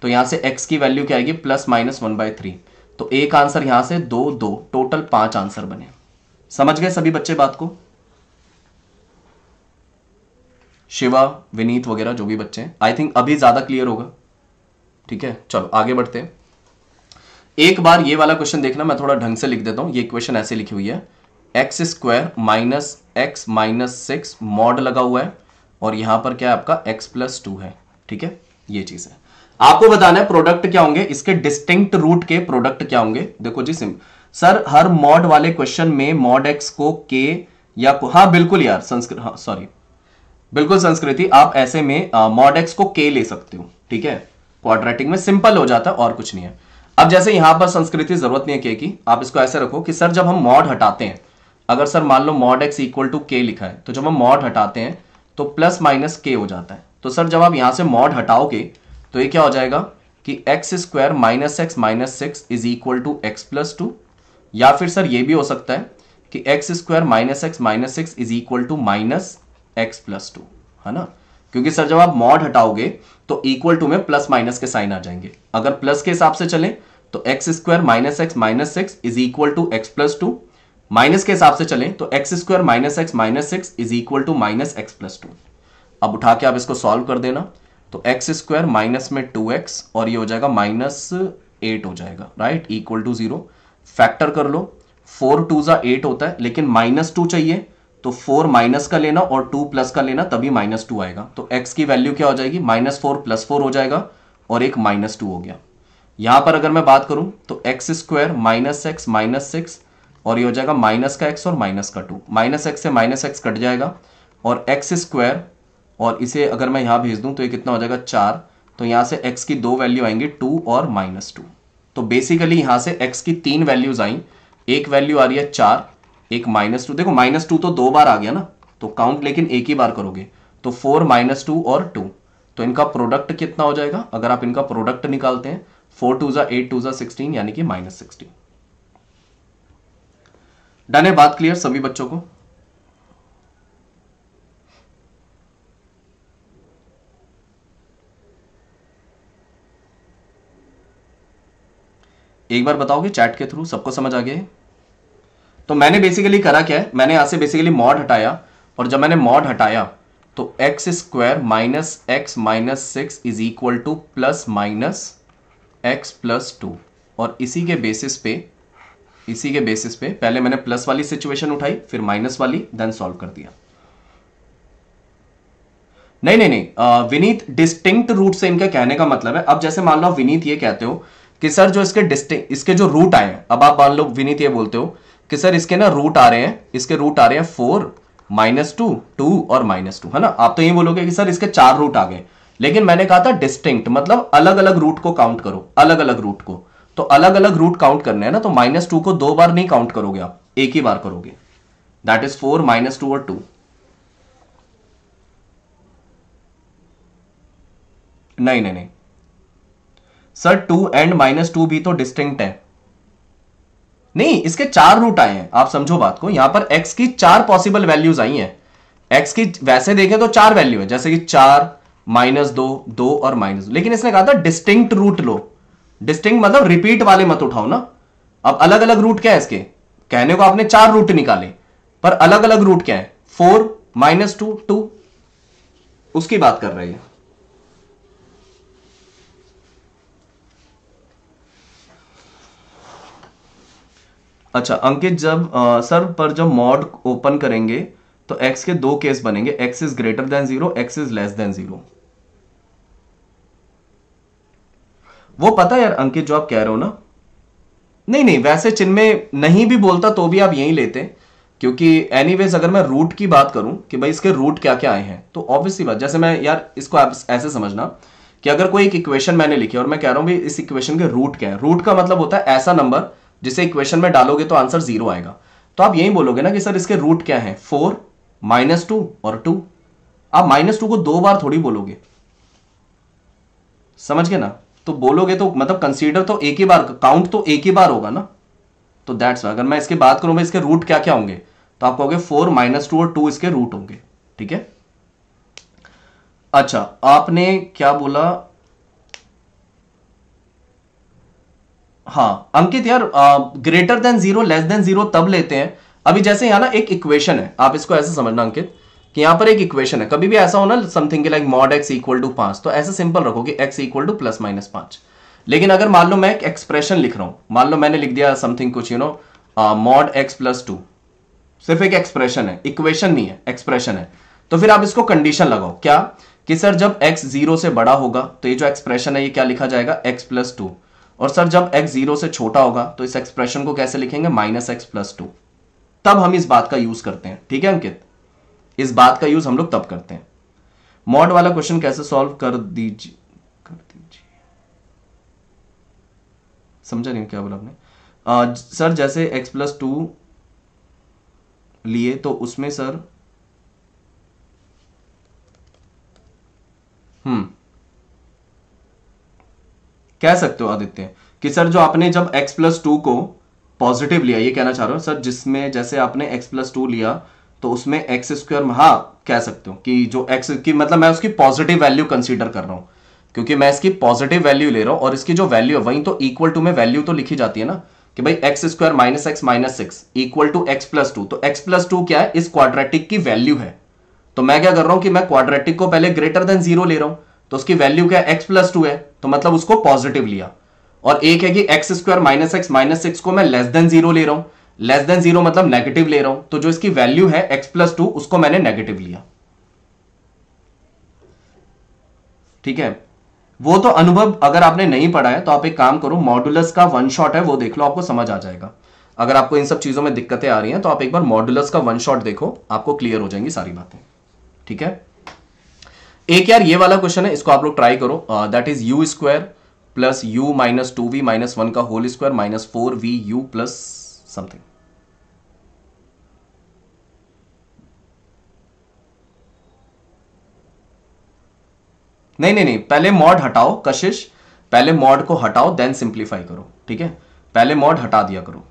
तो यहां से x की वैल्यू क्या आएगी +- 1/3। तो एक आंसर यहां से 2 2, टोटल 5 आंसर बने। समझ गए सभी बच्चे बात को? शिवा, विनीत वगैरह जो भी बच्चे हैं, आई थिंक अभी ज्यादा क्लियर होगा, ठीक है। चलो आगे बढ़ते हैं। एक बार ये वाला क्वेश्चन देखना, मैं थोड़ा ढंग से लिख देता हूं। ये क्वेश्चन ऐसे लिखी हुई है x² minus x minus 6 mod लगा हुआ है और यहां पर क्या है आपका x+2 है, ठीक है। ये चीज है, आपको बताना है प्रोडक्ट क्या होंगे, इसके डिस्टिंक्ट रूट के प्रोडक्ट क्या होंगे। देखो जी सर हर मॉड वाले क्वेश्चन में मॉड एक्स को k या हाँ बिल्कुल यार संस्कृति, हाँ सॉरी बिल्कुल संस्कृति, आप ऐसे में मॉड एक्स को k ले सकते हो, ठीक है। क्वाड्रेटिक में सिंपल हो जाता है और कुछ नहीं है। अब जैसे यहां पर संस्कृति जरूरत नहीं है k की, आप इसको ऐसे रखो कि सर जब हम मॉड हटाते हैं, अगर सर मान लो mod x equal to k लिखा है, तो जब हम मॉड हटाते हैं तो +- k हो जाता है। तो सर जब आप यहां से मॉड हटाओगे तो ये क्या हो जाएगा कि x² minus x minus 6 is equal to x+2, या फिर सर ये भी हो सकता है कि x² minus x minus 6 is equal to -x+2, है ना। क्योंकि सर जब आप मॉड हटाओगे तो इक्वल टू में ± के साइन आ जाएंगे। अगर प्लस के हिसाब से चले तो x² minus x minus 6 is equal to x+2, minus के हिसाब से चले तो x² minus x minus 6 is equal to -x+2। अब उठा के आप इसको सॉल्व कर देना, तो x² माइनस में 2x और ये हो जाएगा -8 हो जाएगा, राइट, इक्वल टू 0। फैक्टर कर लो, 4 2 8 होता है लेकिन -2 चाहिए, तो 4 माइनस का लेना और 2 प्लस का लेना तभी -2 आएगा। तो x की वैल्यू क्या हो जाएगी -4 + 4 हो जाएगा और एक -2 हो गया। यहां पर अगर मैं बात करूं तो x² माइनस एक्स माइनस 6 और ये हो जाएगा माइनस का x और माइनस का 2, माइनस एक्स से माइनस एक्स कट जाएगा और x² और इसे अगर मैं यहां भेज दूं तो ये कितना हो जाएगा 4। तो यहां से x की दो वैल्यू आएंगी 2 और -2। तो बेसिकली यहां से x की 3 वैल्यूज आई, एक वैल्यू आ रही है 4, एक माइनस टू, देखो माइनस टू तो दो बार आ गया ना, तो काउंट लेकिन एक ही बार करोगे, तो 4 माइनस 2 और 2, तो इनका प्रोडक्ट कितना हो जाएगा। अगर आप इनका प्रोडक्ट निकालते हैं 4 2 जा 8 2 जा 16, यानी कि -16। डन है, बात क्लियर सभी बच्चों को। एक बार बताओगे चैट के थ्रू, सबको समझ आ गया है? तो मैंने बेसिकली करा क्या है, मैंने यहां से बेसिकली मॉड हटाया, और जब मैंने मॉड हटाया तो x² - x - 6 is equal to ± x + 2, और इसी के बेसिस पे पहले मैंने प्लस वाली सिचुएशन उठाई, फिर माइनस वाली, देन सॉल्व कर दिया। नहीं विनीत, डिस्टिंक्ट रूट से इनका कहने का मतलब है। अब जैसे मान लो विनीत ये कहते हो कि सर जो इसके जो रूट आए, अब आप मान लो विनीत ये बोलते हो कि सर इसके ना रूट आ रहे हैं, इसके रूट आ रहे हैं 4 - 2 2 और -2, है ना। आप तो ये बोलोगे कि सर इसके 4 रूट आ गए, लेकिन मैंने कहा था डिस्टिंक्ट मतलब अलग अलग रूट को काउंट करो, अलग अलग रूट को, तो अलग अलग रूट काउंट करने हैं ना, तो -2 को दो बार नहीं काउंट करोगे आप, एक ही बार करोगे, दैट इज 4 - 2 और 2। नहीं सर 2 और -2 भी तो डिस्टिंक्ट है। नहीं, इसके 4 रूट आए हैं, आप समझो बात को। यहां पर x की 4 पॉसिबल वैल्यूज आई हैं, x की वैसे देखें तो 4 वैल्यू है, जैसे कि 4 - 2 2 और -2, लेकिन इसने कहा था डिस्टिंक्ट रूट लो। डिस्टिंक्ट मतलब रिपीट वाले मत उठाओ ना। अब अलग अलग रूट क्या है इसके, कहने को आपने 4 रूट निकाले, पर अलग अलग रूट क्या है, 4 - 2 2, उसकी बात कर रहे हैं। अच्छा अंकित, जब सर पर जब मॉड ओपन करेंगे तो x के 2 केस बनेंगे, x > 0 x < 0। वो पता है यार अंकित जो आप कह रहे हो ना। नहीं वैसे चिन्ह नहीं भी बोलता तो भी आप यही लेते, क्योंकि एनीवेज अगर मैं रूट की बात करूं कि भाई इसके रूट क्या क्या आए हैं, तो ऑब्वियसली बात, जैसे मैं यार इसको आप ऐसे समझना कि अगर कोई एक इक्वेशन मैंने लिखी और मैं कह रहा हूं भाई इस इक्वेशन के रूट क्या है, रूट का मतलब होता है ऐसा नंबर जिसे इक्वेशन में डालोगे तो आंसर 0 आएगा, तो आप यही बोलोगे ना कि सर इसके रूट क्या है, 4 - 2 और 2। आप -2 को दो बार थोड़ी बोलोगे, समझ गए ना। तो बोलोगे तो मतलब कंसीडर तो एक ही बार, काउंट तो एक ही बार होगा ना, तो दैट्स वाई। अगर मैं इसके बात करूं इसके रूट क्या क्या होंगे, तो आप कहोगे 4 - 2 और 2 इसके रूट होंगे, ठीक है। अच्छा आपने क्या बोला, हाँ अंकित यार, > 0 < 0 तब लेते हैं। अभी जैसे यहाँ ना एक इक्वेशन है, आप इसको ऐसे समझना अंकित कि यहाँ पर एक इक्वेशन है, कभी भी ऐसा हो ना समथिंग लाइक mod x = 5, तो ऐसे सिंपल रखो कि x = ±5। लेकिन अगर मान लो मैं एक एक्सप्रेशन लिख रहा हूँ, मान लो मैंने लिख दिया समथिंग कुछ यू नो mod x + 2, सिर्फ एक एक्सप्रेशन है, इक्वेशन नहीं है, एक्सप्रेशन है, तो फिर आप इसको कंडीशन लगाओ क्या कि सर जब x 0 से बड़ा होगा तो ये जो एक्सप्रेशन है ये क्या लिखा जाएगा, x + 2, और सर जब x 0 से छोटा होगा तो इस एक्सप्रेशन को कैसे लिखेंगे, -x + 2। तब हम इस बात का यूज करते हैं, ठीक है अंकित, इस बात का यूज हम लोग तब करते हैं। मॉड वाला क्वेश्चन कैसे सॉल्व कर दीजिए, समझा नहीं क्या बोला आपने। सर जैसे x + 2 लिए तो उसमें सर कह सकते हो आदित्य कि सर जो आपने जब x + 2 को पॉजिटिव लिया, ये कहना चाह रहे हो सर, जिसमें जैसे आपने x + 2 लिया तो उसमें x² हाँ कह सकते हो कि जो x की मतलब मैं उसकी पॉजिटिव वैल्यू कंसीडर कर रहा हूँ, क्योंकि मैं इसकी पॉजिटिव वैल्यू ले रहा हूँ और इसकी जो वैल्यू है वहीं तो इक्वल टू में वैल्यू तो लिखी जाती है ना कि भाई x² - x - 6 = x + 2, तो x + 2 क्या है, इस क्वाड्रेटिक की वैल्यू है। तो मैं क्या कर रहा हूँ कि मैं क्वाड्रेटिक को पहले > 0 ले रहा हूँ, तो उसकी वैल्यू क्या है, x + 2 है, तो मतलब उसको पॉजिटिव लिया। और एक है कि x² - x - 6 को मैं <0 ले रहा हूँ, <0 मतलब नेगेटिव ले रहा हूं, तो जो इसकी वैल्यू है x + 2 उसको मैंने नेगेटिव लिया, ठीक है। वो तो अनुभव अगर आपने नहीं पढ़ा है तो आप एक काम करो, मॉडुलस का 1 शॉट है वो देख लो, आपको समझ आ जाएगा। अगर आपको इन सब चीजों में दिक्कतें आ रही हैं तो आप एक बार मॉडुलस का 1 शॉट देखो, आपको क्लियर हो जाएंगी सारी बातें, ठीक है। एक यार ये वाला क्वेश्चन है, इसको आप लोग ट्राई करो, that is u² + u - 2v - 1 का होल स्क्वायर - 4vu+ समथिंग। नहीं, पहले मॉड हटाओ कशिश, पहले मॉड को हटाओ देन सिंप्लीफाई करो, ठीक है। पहले मॉड हटा दिया करो।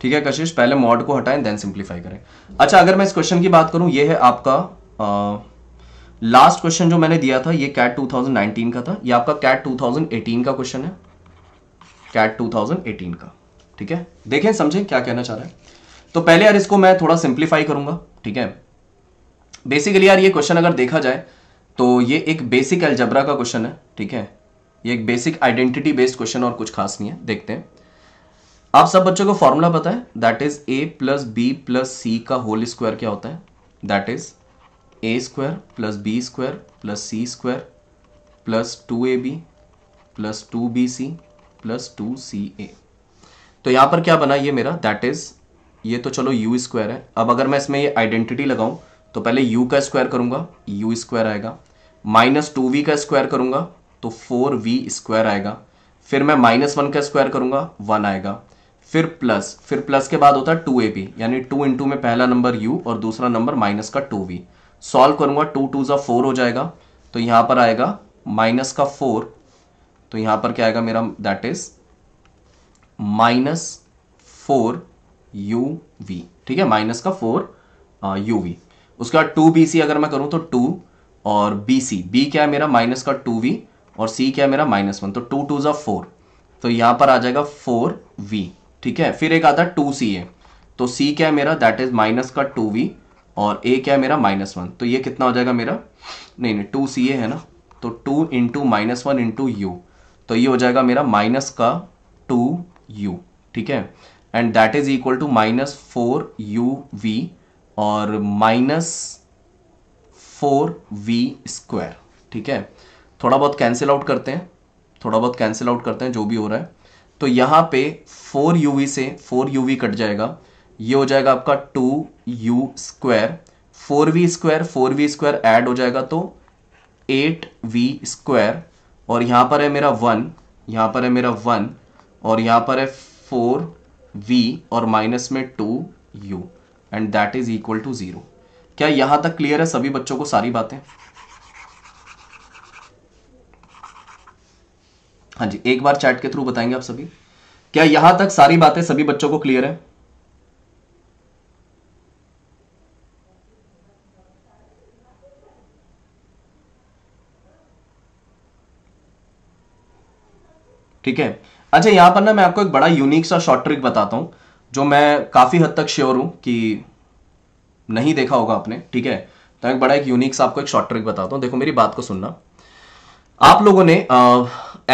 ठीक है कशिश, पहले मॉड को हटाएं देन सिंप्लीफाई करें। अच्छा, अगर मैं इस क्वेश्चन की बात करूं, ये है आपका लास्ट क्वेश्चन जो मैंने दिया था, ये कैट 2019 का था। ये आपका कैट 2018 का क्वेश्चन है, कैट 2018 का, ठीक है। देखें समझें क्या कहना चाह रहा है। तो पहले यार इसको मैं थोड़ा सिंप्लीफाई करूंगा, ठीक है। बेसिकली यार ये क्वेश्चन अगर देखा जाए तो ये एक बेसिक अलजबरा का क्वेश्चन है, ठीक है। ये एक बेसिक आइडेंटिटी बेस्ड क्वेश्चन और कुछ खास नहीं है। देखते हैं, आप सब बच्चों को फॉर्मूला पता है, that is a plus b plus c का होल स्क्वायर क्या होता है, that is a square plus b square plus c square plus 2ab plus 2bc plus 2ca। तो यहाँ पर क्या बना ये मेरा, दैट इज ये तो चलो u स्क्वायर है। अब अगर मैं इसमें ये आइडेंटिटी लगाऊं तो पहले u का स्क्वायर करूंगा, u स्क्वायर आएगा, माइनस 2v का स्क्वायर करूंगा तो 4v स्क्वायर आएगा, फिर मैं माइनस 1 का स्क्वायर करूंगा 1 आएगा, फिर प्लस के बाद होता है 2ab, यानी 2 इंटू में पहला नंबर u और दूसरा नंबर माइनस का 2v। सॉल्व करूंगा, 2 2 सा 4 हो जाएगा, तो यहाँ पर आएगा माइनस का 4, तो यहाँ पर क्या आएगा मेरा, दैट इज माइनस 4uv, ठीक है, माइनस का 4uv। उसके बाद 2bc अगर मैं करूँ तो 2 और bc, b क्या है मेरा माइनस का 2v और c क्या है मेरा माइनस 1, तो 2 2 सा 4, तो यहाँ पर आ जाएगा 4v, ठीक है। फिर एक आता है 2ca, तो c क्या है मेरा, दैट इज माइनस का 2v और a क्या है मेरा माइनस 1, तो ये कितना हो जाएगा मेरा, नहीं 2ca है ना, तो 2 इंटू माइनस 1 इंटू यू, तो ये हो जाएगा मेरा माइनस का 2u, ठीक है। And that is equal to minus 4uv और माइनस 4v स्क्वायर, ठीक है। थोड़ा बहुत कैंसिल आउट करते हैं, जो भी हो रहा है। तो यहाँ पे 4uv से 4uv कट जाएगा, ये हो जाएगा आपका 2u square, 4v square add हो जाएगा तो 8v स्क्वायर, और यहाँ पर है मेरा 1, और यहाँ पर है 4v और माइनस में 2u, and that is equal to 0। क्या यहाँ तक क्लियर है सभी बच्चों को सारी बातें? हाँ जी, एक बार चैट के थ्रू बताएंगे आप सभी। क्या यहां तक सारी बातें सभी बच्चों को क्लियर है? ठीक है। अच्छा, यहां पर ना मैं आपको एक बड़ा यूनिक सा शॉर्ट ट्रिक बताता हूं जो मैं काफी हद तक श्योर हूं कि नहीं देखा होगा आपने, ठीक है। तो एक बड़ा एक यूनिक सा आपको एक शॉर्ट ट्रिक बताता हूं। देखो मेरी बात को सुनना, आप लोगों ने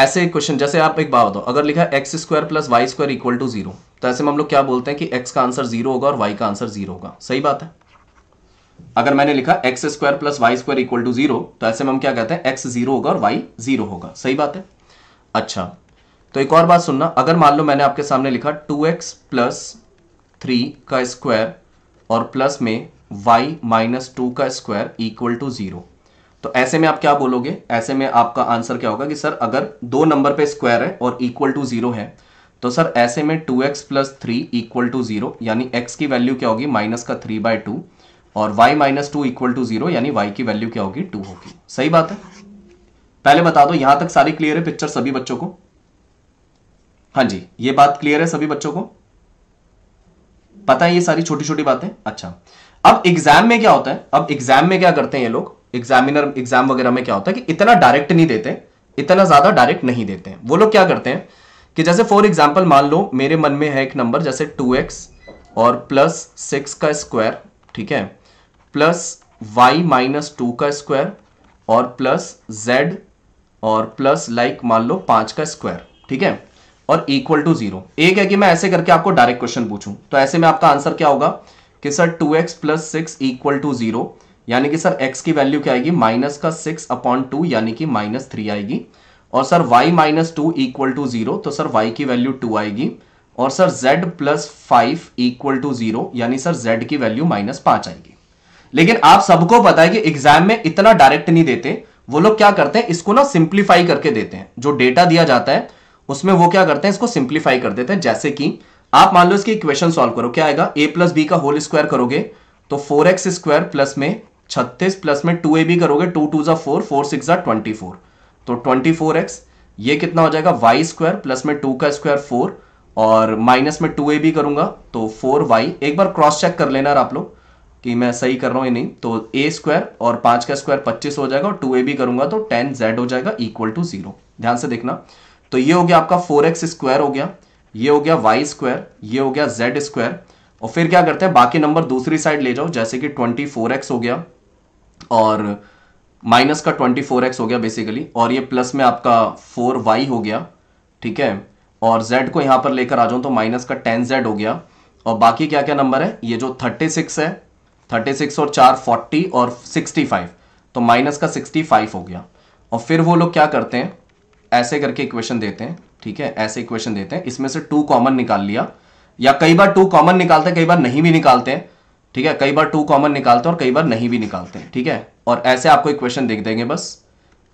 ऐसे क्वेश्चन, जैसे आप एक बात बताओ, अगर लिखा है x square plus y square equal to 0, तो ऐसे में हम लोग क्या बोलते हैं कि एक्स का आंसर 0 होगा और वाई का आंसर 0 होगा, सही बात है। अगर मैंने लिखा x square plus y square equal to 0, तो ऐसे में हम क्या कहते हैं, एक्स 0 होगा और वाई 0 होगा, सही बात है। अच्छा, तो एक और बात सुनना, अगर मान लो मैंने आपके सामने लिखा 2x प्लस 3 का स्क्वायर और प्लस में वाई माइनस 2 का स्क्वायर इक्वल टू 0, तो ऐसे में आप क्या बोलोगे, ऐसे में आपका आंसर क्या होगा कि सर अगर दो नंबर पे स्क्वायर है और इक्वल टू 0 है, तो सर ऐसे में 2x प्लस 3 इक्वल टू 0, यानी x की वैल्यू क्या होगी माइनस का 3/2 और y माइनस 2 इक्वल टू 0, यानी y की वैल्यू क्या होगी 2 होगी, सही बात है। पहले बता दो यहां तक सारी क्लियर है पिक्चर सभी बच्चों को? हाँ जी, ये बात क्लियर है सभी बच्चों को, पता है ये सारी छोटी छोटी बातें। अच्छा, अब एग्जाम में क्या होता है, अब एग्जाम में क्या करते हैं ये लोग, एग्जामिनर एग्जाम वगैरह में क्या होता है कि इतना डायरेक्ट नहीं देते, इतना ज्यादा डायरेक्ट नहीं देते हैं। वो लोग क्या करते हैं कि जैसे फॉर एग्जांपल मान लो मेरे मन में है एक नंबर जैसे 2x और प्लस 6 का स्क्वायर, ठीक है, प्लस y माइनस 2 का स्क्वायर और प्लस z और प्लस मान लो 5 का स्क्वायर, ठीक है, और इक्वल टू 0। एक है कि मैं ऐसे करके आपको डायरेक्ट क्वेश्चन पूछूं, तो ऐसे में आपका आंसर क्या होगा कि sir 2x plus 6 equal to 0, यानी कि सर x की वैल्यू क्या आएगी माइनस का 6/2, यानी कि माइनस 3 आएगी, और sir y minus 2 equal to 0, तो सर y की वैल्यू 2 आएगी, और sir z plus 5 equal to 0, यानी सर z की वैल्यू माइनस 5 आएगी। लेकिन आप सबको पता है कि एग्जाम में इतना डायरेक्ट नहीं देते, वो लोग क्या करते हैं इसको ना सिंप्लीफाई करके देते हैं। जो डेटा दिया जाता है उसमें वो क्या करते हैं इसको सिंप्लीफाई कर देते हैं। जैसे कि आप मान लो इसकी इक्वेशन सॉल्व करो, क्या आएगा, ए प्लस बी का होल स्क्वायर करोगे तो 4x स्क्वायर प्लस में 36 प्लस में 2ab करोगे 2 2 जा 4, 4 6 जा 24, तो 24x, ये कितना हो जाएगा y स्क्वायर प्लस में 2 का स्क्वायर 4 और माइनस में 2ab करूंगा तो 4y। एक बार क्रॉस चेक कर लेना आप लोग कि मैं सही कर रहा हूँ या नहीं। तो a स्क्वायर और 5 का स्क्वायर 25 हो जाएगा और 2ab करूंगा तो 10z हो जाएगा इक्वल टू 0। ध्यान से देखना, तो ये हो गया आपका 4x स्क्वायर हो गया, ये हो गया y स्क्वायर, ये हो गया z स्क्वायर। और फिर क्या करते हैं, बाकी नंबर दूसरी साइड ले जाओ, जैसे कि 24x हो गया और माइनस का 24x हो गया बेसिकली, और ये प्लस में आपका 4y हो गया, ठीक है। और z को यहाँ पर लेकर आ जाऊँ तो माइनस का 10z हो गया। और बाकी क्या क्या नंबर है, ये जो 36 है, 36 और 4 40 और 65, तो माइनस का 65 हो गया। और फिर वो लोग क्या करते हैं, ऐसे करके इक्वेशन देते हैं, ठीक है, ऐसे इक्वेशन देते हैं। इसमें से 2 कॉमन निकाल लिया, या कई बार 2 कॉमन निकालते हैं, कई बार नहीं भी निकालते हैं, ठीक है, कई बार 2 कॉमन निकालते हैं और कई बार नहीं भी निकालते हैं, ठीक है। और ऐसे आपको इक्वेशन देख देंगे बस,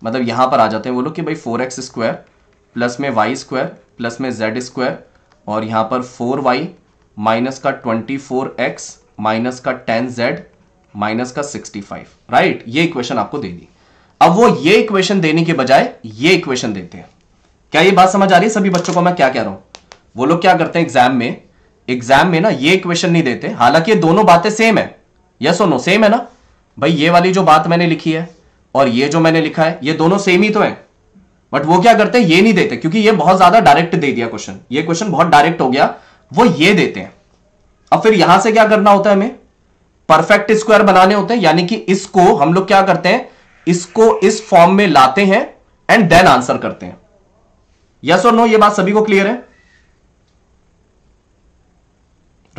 मतलब यहाँ पर आ जाते हैं वो लोग कि भाई 4x स्क्वायर प्लस में वाई स्क्वायर प्लस में जेड स्क्वायर और यहाँ पर 4y माइनस का 24x माइनस का 10z माइनस का 65, राइट। ये इक्वेशन आपको दे दी। अब वो ये इक्वेशन देने के बजाय ये इक्वेशन देते हैं। क्या ये बात समझ आ रही है सभी बच्चों को मैं क्या कह रहा हूं? वो लोग क्या करते हैं एग्जाम में ना ये इक्वेशन नहीं देते, हालांकि ये दोनों बातें सेम है, यस और नो, सेम है ना भाई। ये वाली जो बात मैंने लिखी है और ये जो मैंने लिखा है, ये दोनों सेम ही तो है, बट वो क्या करते हैं ये नहीं देते, क्योंकि ये बहुत ज्यादा डायरेक्ट दे दिया क्वेश्चन, ये क्वेश्चन बहुत डायरेक्ट हो गया, वो ये देते हैं। अब फिर यहां से क्या करना होता है, हमें परफेक्ट स्क्वायर बनाने होते हैं, यानी कि इसको हम लोग क्या करते हैं, इसको इस फॉर्म में लाते हैं एंड देन आंसर करते हैं। यस और नो, ये बात सभी को क्लियर है,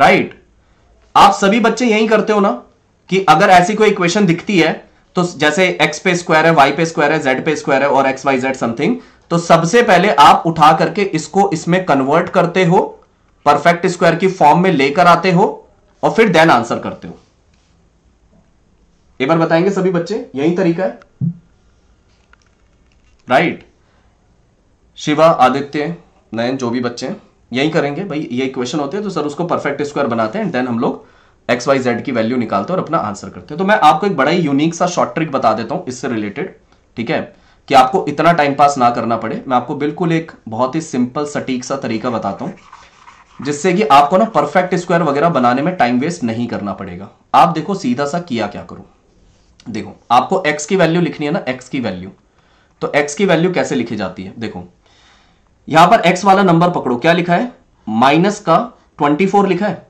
राइट। आप सभी बच्चे यही करते हो ना कि अगर ऐसी कोई इक्वेशन दिखती है तो जैसे x पे स्क्वायर है, y पे स्क्वायर है, z पे स्क्वायर है और x y z समथिंग, तो सबसे पहले आप उठा करके इसको इसमें कन्वर्ट करते हो, परफेक्ट स्क्वायर की फॉर्म में लेकर आते हो और फिर देन आंसर करते हो। एक बार बताएंगे सभी बच्चे, यही तरीका है, राइट। शिवा, आदित्य, नयन, जो भी बच्चे हैं यही करेंगे भाई। ये इक्वेशन होते हैं तो सर उसको परफेक्ट स्क्वायर बनाते हैं एंड देन हम लोग एक्स वाई जेड की वैल्यू निकालते हैं और अपना आंसर करते हैं। तो मैं आपको एक बड़ा ही यूनिक सा शॉर्ट ट्रिक बता देता हूं इससे रिलेटेड, ठीक है, कि आपको इतना टाइम पास ना करना पड़े। मैं आपको बिल्कुल एक बहुत ही सिंपल सटीक सा तरीका बताता हूँ जिससे कि आपको ना परफेक्ट स्क्वायर वगैरह बनाने में टाइम वेस्ट नहीं करना पड़ेगा। आप देखो सीधा सा किया क्या करो, देखो आपको एक्स की वैल्यू लिखनी है ना, एक्स की वैल्यू, तो एक्स की वैल्यू कैसे लिखी जाती है, देखो यहां पर x वाला नंबर पकड़ो, क्या लिखा है, माइनस का 24 लिखा है।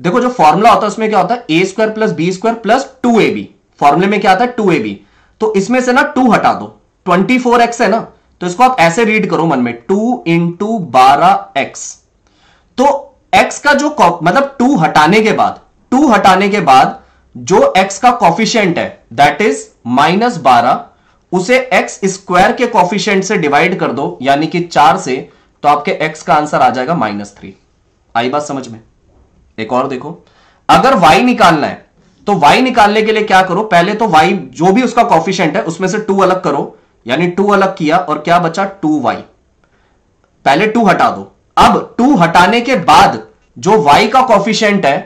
देखो जो फॉर्मूला होता है उसमें क्या होता है, a square plus b square plus 2ab, फॉर्मूले में क्या आता है 2ab, तो इसमें से ना 2 हटा दो, 24x है ना, तो इसको आप ऐसे रीड करो मन में, 2 into 12x, तो x का जो मतलब 2 हटाने के बाद जो x का कॉफिशिएंट है दैट इज -12, उसे x स्क्वायर के कोफिशिएंट से डिवाइड कर दो यानी कि 4 से, तो आपके x का आंसर आ जाएगा -3। आई बात समझ में? एक और देखो, अगर y निकालना है तो y निकालने के लिए क्या करो, पहले तो y जो भी उसका कोफिशिएंट है उसमें से 2 अलग करो, यानी 2 अलग किया और क्या बचा 2y, पहले 2 हटा दो। अब 2 हटाने के बाद जो y का कोफिशिएंट है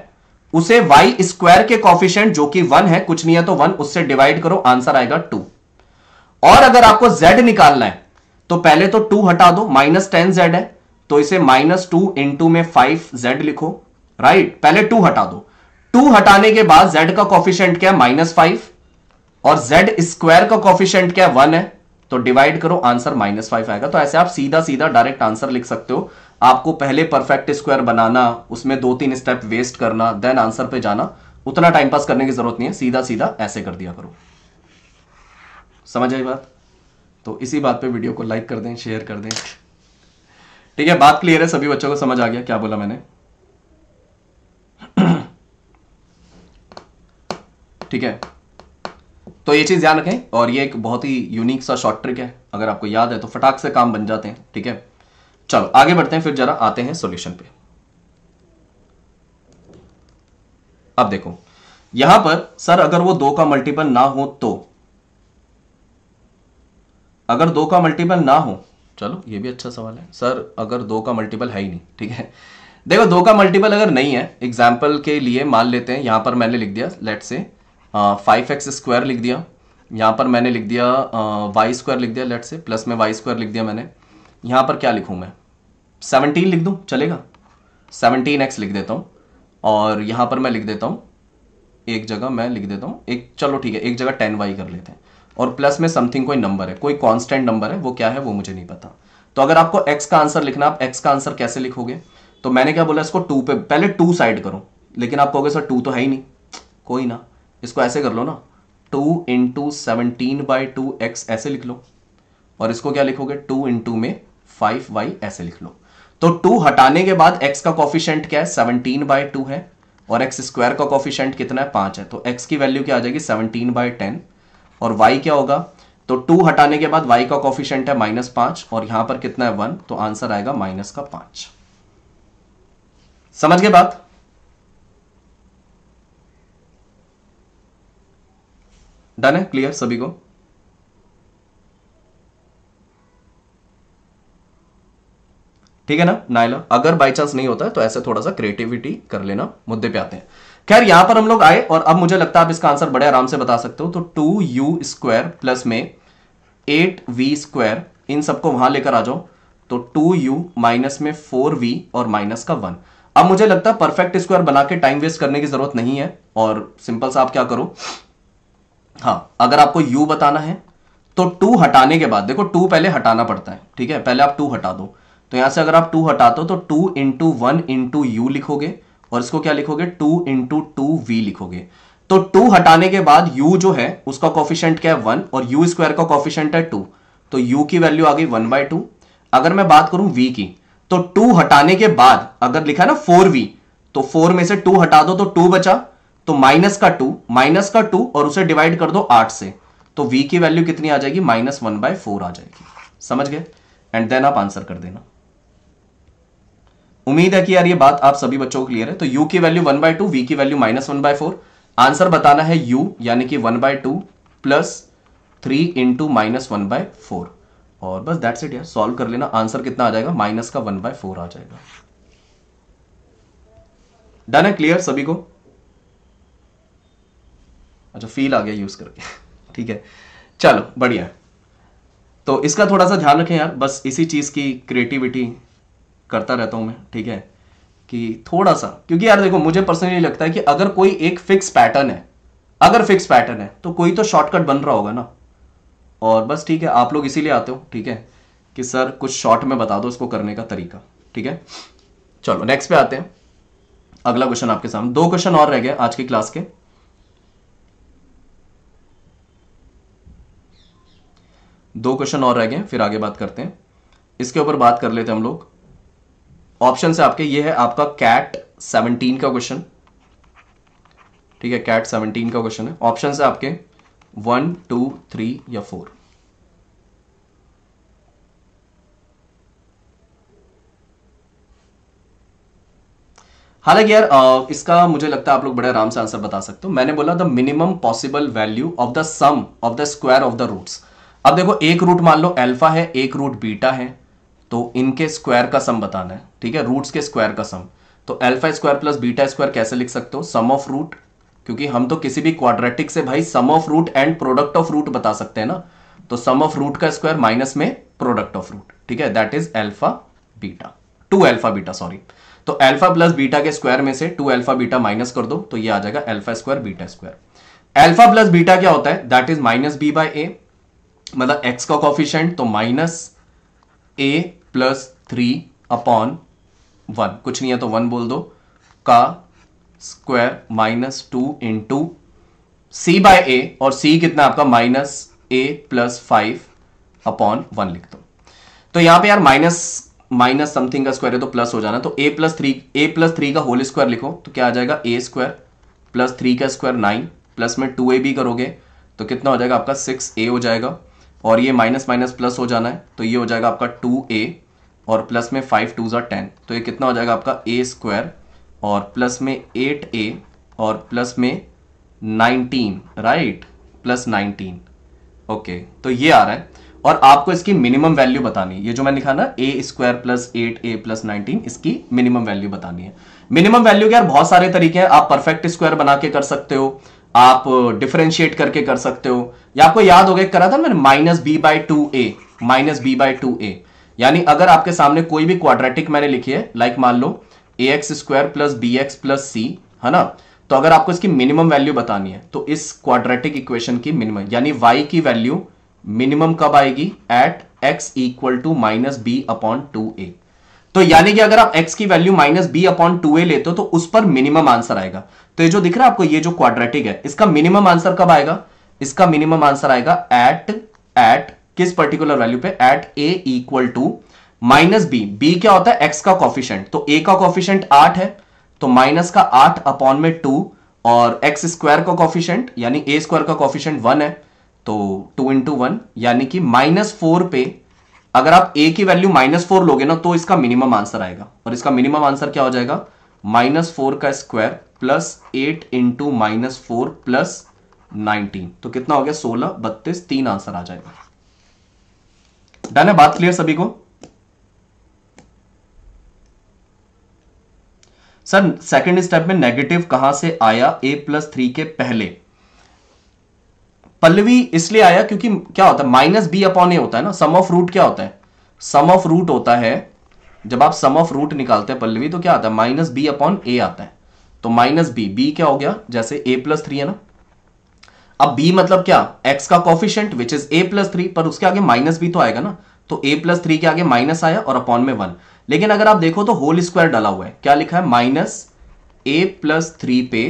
उसे y स्क्वायर के कोफिशिएंट जो कि 1 है, कुछ नहीं है तो 1, उससे डिवाइड करो, आंसर आएगा 2। और अगर आपको z निकालना है तो पहले तो 2 हटा दो, -10z है तो इसे -2 into 5z लिखो, राइट, पहले 2 हटा दो। 2 हटाने के बाद z का कोफिशिएंट क्या है, -5, और z स्क्वायर का कोफिशिएंट क्या है, 1 है, तो डिवाइड करो, आंसर -5 आएगा। तो ऐसे आप सीधा सीधा डायरेक्ट आंसर लिख सकते हो। आपको पहले परफेक्ट स्क्वायर बनाना, उसमें 2-3 स्टेप वेस्ट करना, देन आंसर पे जाना, उतना टाइम पास करने की जरूरत नहीं है, सीधा सीधा ऐसे कर दिया करो। समझ आई बात? तो इसी बात पे वीडियो को लाइक कर दें, शेयर कर दें, ठीक है। बात क्लियर है सभी बच्चों को, समझ आ गया क्या बोला मैंने, ठीक है। तो ये चीज ध्यान रखें, और ये एक बहुत ही यूनिक सा शॉर्ट ट्रिक है, अगर आपको याद है तो फटाक से काम बन जाते हैं, ठीक है। चलो आगे बढ़ते हैं, फिर जरा आते हैं सॉल्यूशन पे। अब देखो यहां पर सर अगर वो 2 का मल्टीपल ना हो तो, अगर 2 का मल्टीपल ना हो, चलो ये भी अच्छा सवाल है, सर अगर 2 का मल्टीपल है ही नहीं, ठीक है, देखो दो का मल्टीपल अगर नहीं है, एग्जाम्पल के लिए मान लेते हैं यहाँ पर मैंने लिख दिया लेट से 5x स्क्वायर लिख दिया, यहाँ पर मैंने लिख दिया y स्क्वायर लिख दिया लेट से, प्लस में y स्क्वायर लिख दिया मैंने, यहाँ पर क्या लिखूँ मैं 17 लिख दूँ चलेगा, 17x लिख देता हूँ और यहाँ पर मैं लिख देता हूँ एक जगह मैं लिख देता हूँ एक, चलो ठीक है एक जगह 10y कर लेते हैं और प्लस में समथिंग कोई नंबर है, कोई कांस्टेंट नंबर है, वो क्या है वो मुझे नहीं पता। तो अगर आपको x का आंसर लिखना, आप x का आंसर कैसे लिखोगे, तो मैंने क्या बोला इसको 2 पे पहले 2 साइड करो, लेकिन आप कहोगे सर 2 तो है ही नहीं, कोई ना इसको ऐसे कर लो ना 2 × 17/2x ऐसे लिख लो और इसको क्या लिखोगे 2 × 5y ऐसे लिख लो। तो 2 हटाने के बाद x का कॉफिशिएंट क्या है 17/2 है और x स्क्वायर का कॉफिशिएंट कितना है 5 है, तो x की वैल्यू क्या आ जाएगी 17/10 और y क्या होगा, तो 2 हटाने के बाद y का कॉफिशिएंट है -5 और यहां पर कितना है 1, तो आंसर आएगा -5। समझ गए बात? डन है, क्लियर सभी को? ठीक है ना नायला, अगर बाय चांस नहीं होता है तो ऐसे थोड़ा सा क्रिएटिविटी कर लेना। मुद्दे पे आते हैं, खैर यहां पर हम लोग आए और अब मुझे लगता है आप इसका आंसर बड़े आराम से बता सकते हो। तो 2u स्क्वायर प्लस में 8v स्क्वायर, इन सबको वहां लेकर आ जाओ, तो 2u माइनस में 4v और माइनस का 1। अब मुझे लगता है परफेक्ट स्क्वायर बना के टाइम वेस्ट करने की जरूरत नहीं है और सिंपल सा आप क्या करो, हाँ अगर आपको u बताना है तो 2 हटाने के बाद, देखो 2 पहले हटाना पड़ता है, ठीक है पहले आप 2 हटा दो, तो यहां से अगर आप 2 हटाते हो तो 2 × 1 × u लिखोगे और इसको क्या लिखोगे 2 × 2v लिखोगे। तो 2 हटाने के बाद u जो है उसका कोफिशिएंट क्या है 1 और u स्क्वायर का कोफिशिएंट है 2, तो u की वैल्यू आ गई 1/2। अगर मैं बात करूं v की, तो 2 हटाने के बाद अगर लिखा है ना 4v, तो 4 में से 2 हटा दो तो 2 बचा, तो माइनस का 2 और उसे डिवाइड कर दो 8 से, तो v की वैल्यू कितनी आ जाएगी -1/4 आ जाएगी। समझ गए? एंड देन आप आंसर कर देना। उम्मीद है कि यार ये बात आप सभी बच्चों को क्लियर है। तो u की वैल्यू 1/2, v की वैल्यू -1/4, आंसर बताना है u यानी कि 1/2 प्लस 3 × -1/4 और बस दैट्स इट यार, सॉल्व कर लेना। आंसर कितना आ जाएगा -1/4 आ जाएगा। डन है, क्लियर सभी को? अच्छा फील आ गया यूज करके, ठीक है चलो बढ़िया। तो इसका थोड़ा सा ध्यान रखें यार, बस इसी चीज की क्रिएटिविटी करता रहता हूं मैं, ठीक है कि थोड़ा सा, क्योंकि यार देखो मुझे पर्सनली लगता है कि अगर कोई एक फिक्स पैटर्न है, अगर फिक्स पैटर्न है तो कोई तो शॉर्टकट बन रहा होगा ना। और बस ठीक है आप लोग इसीलिए आते हो, ठीक है कि सर कुछ शॉर्ट में बता दो इसको करने का तरीका। ठीक है चलो नेक्स्ट पे आते हैं, अगला क्वेश्चन आपके सामने। 2 क्वेश्चन और रह गए आज की क्लास के। फिर आगे बात करते हैं, इसके ऊपर बात कर लेते हैं हम लोग। ऑप्शन से आपके ये है आपका कैट 17 का क्वेश्चन, ठीक है कैट 17 का क्वेश्चन है। ऑप्शन से आपके 1, 2, 3 या 4। हालांकि यार इसका मुझे लगता है आप लोग बड़े आराम से आंसर बता सकते हो। मैंने बोला the minimum possible value of the sum of the square of the roots. अब देखो एक रूट मान लो अल्फा है, एक रूट बीटा है, तो इनके स्क्वायर का सम बताना है, ठीक है रूट्स के स्क्वायर का सम। तो alpha square plus beta square कैसे लिख सकते हो, सम ऑफ रूट, क्योंकि हम तो किसी भी क्वाड्रेटिक से भाई sum of root and product of root बता सकते हैं ना। तो सम ऑफ रूट का स्क्वायर माइनस में प्रोडक्ट ऑफ रूट, ठीक है that is alpha beta, 2 alpha beta sorry. तो अल्फा प्लस बीटा के स्क्वायर में से 2 अल्फा बीटा माइनस कर दो तो ये आ जाएगा alpha square beta square. Alpha plus beta क्या होता है, दैट इज -b/a, मतलब एक्स का कोफिशिएंट, तो -a + 3/1, कुछ नहीं है तो 1 बोल दो, का स्क्वायर -2 × c/a और c कितना आपका -a + 5/1 लिख दो। तो यहां पे यार माइनस समथिंग का स्क्वायर है तो प्लस हो जाना, तो a प्लस 3 का होल स्क्वायर लिखो तो क्या आ जाएगा a² + 3² 9 प्लस में 2ab करोगे तो कितना हो जाएगा आपका 6a हो जाएगा और ये माइनस माइनस प्लस हो जाना है तो ये हो जाएगा आपका 2a और प्लस में 5×2 = 10 तो ये कितना हो जाएगा आपका a² और प्लस में 8a और प्लस में 19 राइट + 19 ओके। तो ये आ रहा है और आपको इसकी मिनिमम वैल्यू बतानी है। ये जो मैंने लिखा ना a square plus 8a plus 19, इसकी मिनिमम वैल्यू बतानी है। मिनिमम वैल्यू के यार बहुत सारे तरीके हैं, आप परफेक्ट स्क्वायर बना के कर सकते हो, आप डिफरेंशिएट करके कर सकते हो, या आपको याद होगा करा था मैंने minus b by two a. यानी अगर आपके सामने कोई भी क्वाड्रेटिक मैंने लिखी है, लाइक मान लो ax square plus bx plus c, है ना, तो अगर आपको इसकी मिनिमम वैल्यू बतानी है तो इस क्वाड्रेटिक इक्वेशन की मिनिमम यानी y की वैल्यू मिनिमम कब आएगी at x equal to minus b upon 2a। तो यानी कि अगर आप x की value minus b upon 2a लेते हो तो उस पर मिनिमम आंसर आएगा। तो ये जो दिख रहा है आपको, ये जो क्वाड्रेटिक है इसका मिनिमम आंसर कब आएगा, इसका मिनिमम आंसर आएगा एट किस पर्टिकुलर वैल्यू पे, at a equal to minus b. B क्या होता है, x का कॉफिशिएंट, तो a का कॉफिशिएंट 8 है तो माइनस का 8 अपॉन में 2, और x स्क्वायर का कॉफिशिएंट यानी a स्क्वायर का कॉफिशिएंट 1 है तो 2 इंटू 1, यानी कि -4 पे अगर आप a की वैल्यू -4 लोगे ना तो इसका मिनिमम आंसर आएगा। और इसका मिनिमम आंसर क्या हो जाएगा, -4 का स्क्वायर प्लस 8 इंटू -4 प्लस 19, तो कितना हो गया 16, 32, 3 आंसर आ जाएगा। डन है, बात क्लियर सभी को? सर सेकंड स्टेप में नेगेटिव कहां से आया a प्लस 3 के पहले? पल्लवी इसलिए आया क्योंकि क्या होता है, माइनस बी अपॉन ए होता है ना, सम ऑफ रूट क्या होता है, सम ऑफ रूट होता है। जब आप सम ऑफ रूट निकालते हैं पल्लवी तो क्या आता है, माइनस बी अपॉन ए आता है। तो माइनस बी, बी क्या हो गया जैसे a प्लस 3 है ना, अब बी मतलब क्या, x का coefficient which is a plus 3, पर उसके आगे माइनस बी तो आएगा ना, तो a प्लस 3 के आगे माइनस आया और अपॉन में 1। लेकिन अगर आप देखो तो होल स्क्वायर डाला हुआ है, क्या लिखा है -a प्लस 3 पे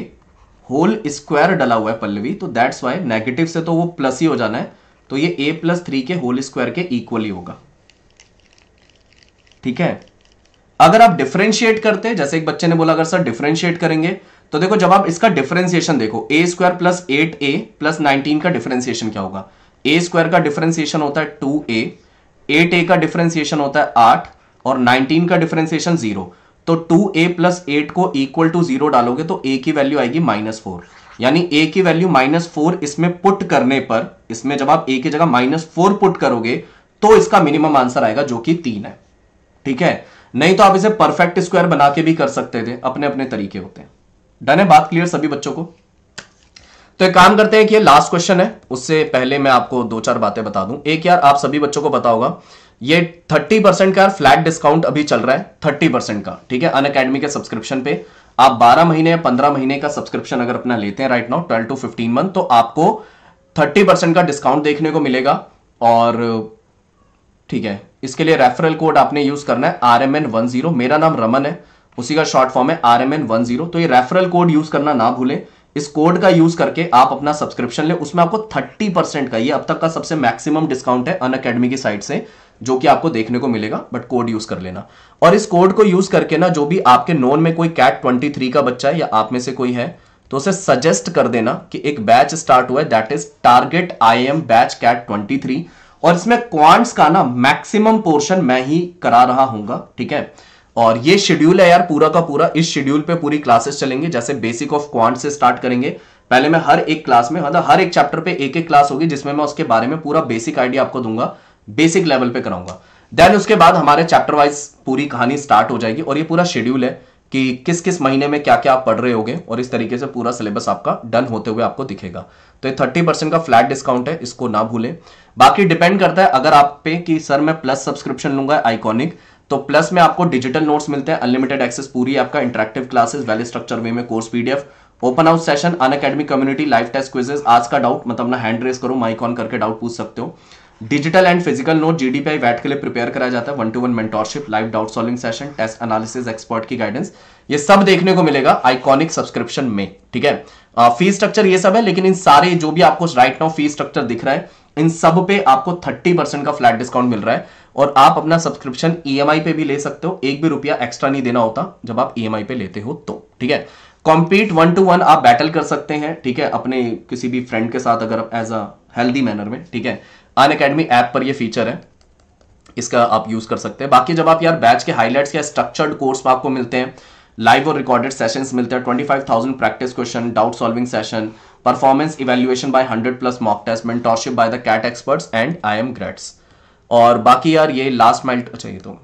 होल स्क्वायर डाला हुआ है पल्लवी, तो दैट्स वाई नेगेटिव से तो वो प्लस ही हो जाना है, तो ये a प्लस 3 के होल स्क्वायर के इक्वल ही होगा। ठीक है, अगर आप डिफरेंशिएट करते हैं, जैसे एक बच्चे ने बोला अगर सर डिफरेंशिएट करेंगे, तो देखो जब आप इसका डिफरेंशिएशन देखो a square plus 8a plus 19 का डिफरेंशिएशन क्या होगा, a स्क्वायर का डिफरेंशिएशन होता है 2a, 8a का डिफरेंशिएशन होता है 8 और 19 का डिफरेंशिएशन 0, तो 2a प्लस 8 को इक्वल टू 0 डालोगे तो a की वैल्यू आएगी -4। यानी a की वैल्यू -4 इसमें पुट करने पर, इसमें जब आप a की जगह -4 पुट करोगे तो इसका मिनिमम आंसर आएगा जो कि 3 है। ठीक है, नहीं तो आप इसे परफेक्ट स्क्वायर बना के भी कर सकते थे, अपने अपने तरीके होते हैं। डन है, बात क्लियर सभी बच्चों को? तो एक काम करते हैं कि ये लास्ट क्वेश्चन है, उससे पहले मैं आपको 2-4 बातें बता दूं। एक यार आप सभी बच्चों को पता होगा ये 30% का फ्लैट डिस्काउंट अभी चल रहा है, 30% का। ठीक है, अनअकैडमी के सब्सक्रिप्शन पे आप 12 महीने या 15 महीने का सब्सक्रिप्शन अगर अपना लेते हैं राइट नाउ 12 to 15 मंथ, तो आपको 30% का डिस्काउंट देखने को मिलेगा। और ठीक है, इसके लिए रेफरल कोड आपने यूज करना है RMN10, मेरा नाम रमन है उसी का शॉर्ट फॉर्म है RMN10, तो ये रेफरल कोड यूज करना ना भूलें। इस कोड का यूज करके आप अपना सब्सक्रिप्शन ले, उसमें आपको 30% का, ये अब तक का सबसे मैक्सिमम डिस्काउंट है अनअकैडमी की साइट से जो कि आपको देखने को मिलेगा, बट कोड यूज कर लेना। और इस कोड को यूज करके ना, जो भी आपके नोन में कोई कैट 23 का बच्चा है या आप में से कोई है तो उसे सजेस्ट कर देना कि एक बैच स्टार्ट हुआ है, that is target IIM batch CAT 23, और इसमें क्वांट्स का ना मैक्सिमम पोर्शन मैं ही करा रहा हूंगा। ठीक है, और ये शेड्यूल है यार पूरा का पूरा, इस शेड्यूल पे पूरी क्लासेस चलेंगे। जैसे बेसिक ऑफ क्वांट से स्टार्ट करेंगे, पहले मैं हर एक क्लास में, मतलब हर एक चैप्टर पे एक क्लास होगी जिसमें मैं उसके बारे में पूरा बेसिक आइडिया आपको दूंगा, बेसिक लेवल पे कराऊंगा। देन उसके बाद हमारे चैप्टर वाइज पूरी कहानी स्टार्ट हो जाएगी। और ये पूरा शेड्यूल है कि किस किस महीने में क्या क्या आप पढ़ रहे होगे, और इस तरीके से पूरा सिलेबस आपका डन होते हुए आपको दिखेगा। तो ये 30% का फ्लैट डिस्काउंट है, इसको ना भूलें। बाकी डिपेंड करता है अगर आप पे कि सर मैं प्लस सब्सक्रिप्शन लूंगा आइकॉनिक, तो प्लस में आपको डिजिटल नोट्स मिलते हैं, अनलिमिटेड एक्सेस, पूरी आपका interactive classes, well structure way में course PDF, open house session, Unacademy community, live test quizzes, आज का डाउट मतलब अपना हैंड रेस करो माइक ऑन करके डाउट पूछ सकते हो, digital and physical note, GDPI वैट के लिए प्रिपेयर कराया जाता है, 1-to-1 mentorship, live doubt solving session, test analysis, expert की गाइडेंस, ये सब देखने को मिलेगा आइकॉनिक सब्सक्रिप्शन में। ठीक है, फी स्ट्रक्चर ये सब है, लेकिन इन सारे जो भी आपको राइट नाउ फी स्ट्रक्चर दिख रहा है इन सब पे आपको 30% का फ्लैट डिस्काउंट मिल रहा है। और आप अपना सब्सक्रिप्शन EMI पे भी ले सकते हो, एक भी रुपया एक्स्ट्रा नहीं देना होता जब आप EMI पे लेते हो तो। ठीक है, कॉम्पीट 1-to-1 आप बैटल कर सकते हैं। ठीक है, अपने किसी भी फ्रेंड के साथ अगर एज अ हेल्दी मैनर में। ठीक है, अनअकैडमी ऐप पर ये फीचर है, इसका आप यूज कर सकते हैं। बाकी जब आप यार बैच के हाईलाइट्स या स्ट्रक्चर्ड कोर्स आपको मिलते हैं, लाइव और रिकॉर्डेड सेशंस मिलते हैं, 25,000 practice question, doubt solving session, performance evaluation by 100+ mock test, mentorship by the CAT experts and IIM grades. और बाकी यार ये लास्ट माइल चाहिए। तो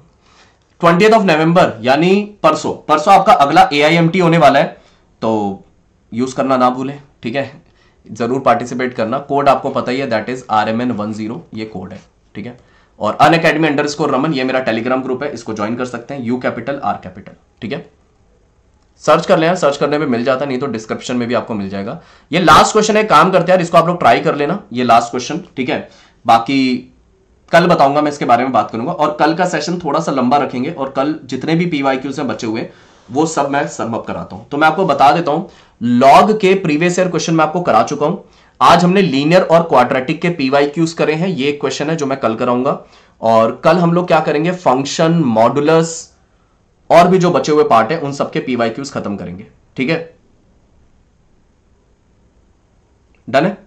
20 नवंबर यानी परसों आपका अगला AIMT होने वाला है, तो यूज करना ना भूलें, ठीक है, जरूर पार्टिसिपेट करना। कोड आपको पता ही है, दैट इज RMN10 ये कोड है, ठीक है। और unacademy_raman ये मेरा टेलीग्राम ग्रुप है, इसको ज्वाइन कर सकते हैं, U capital R capital, ठीक है। सर्च कर लेना, सर्च करने में मिल जाता, नहीं तो डिस्क्रिप्शन में भी आपको मिल जाएगा। ये लास्ट क्वेश्चन है, काम करते हैं यार, इसको आप लोग ट्राई कर लेना, ये लास्ट क्वेश्चन, ठीक है। बाकी कल बताऊंगा, मैं इसके बारे में बात करूंगा, और कल का सेशन थोड़ा सा लंबा रखेंगे, और कल जितने भी PYQs हैं बचे हुए वो सब मैं समअप कराता हूं। तो मैं आपको बता देता हूं, लॉग के प्रीवियस ईयर क्वेश्चन मैं आपको करा चुका हूं। आज हमने लीनियर और क्वाड्रेटिक के PYQs करे हैं, ये क्वेश्चन है जो मैं कल कराऊंगा। और कल हम लोग क्या करेंगे, फंक्शन, मॉडुलस और भी जो बचे हुए पार्ट है उन सबके PYQs खत्म करेंगे, ठीक है। डन है,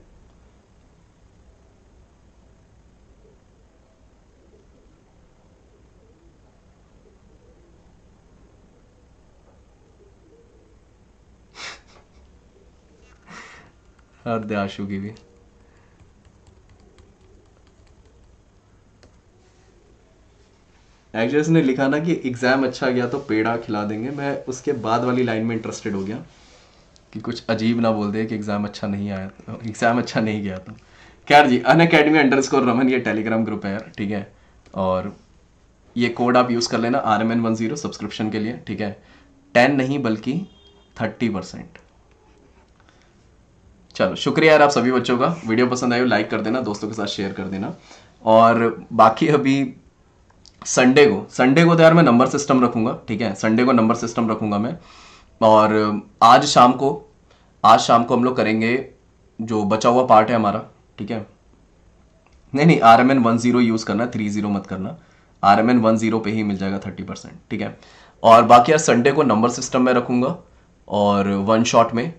आशु की भी एक्चुअली ने लिखा ना कि एग्जाम अच्छा गया तो पेड़ा खिला देंगे, मैं उसके बाद वाली लाइन में इंटरेस्टेड हो गया कि कुछ अजीब ना बोल दे कि एग्जाम अच्छा नहीं आया, एग्जाम अच्छा नहीं गया। तो खैर जी, unacademy_raman ये टेलीग्राम ग्रुप है यार, ठीक है। और ये कोड आप यूज कर लेना RMN10 सब्सक्रिप्शन के लिए, ठीक है। 10 नहीं बल्कि 30%। चलो शुक्रिया यार आप सभी बच्चों का, वीडियो पसंद आए लाइक कर देना, दोस्तों के साथ शेयर कर देना। और बाकी अभी संडे को तो यार मैं नंबर सिस्टम रखूंगा, ठीक है, संडे को नंबर सिस्टम रखूंगा मैं। और आज शाम को हम लोग करेंगे जो बचा हुआ पार्ट है हमारा, ठीक है। नहीं, RMN10 यूज करना, 30 मत करना, RMN10 पे ही मिल जाएगा 30%, ठीक है। और बाकी यार संडे को नंबर सिस्टम में रखूंगा और वन शॉट में।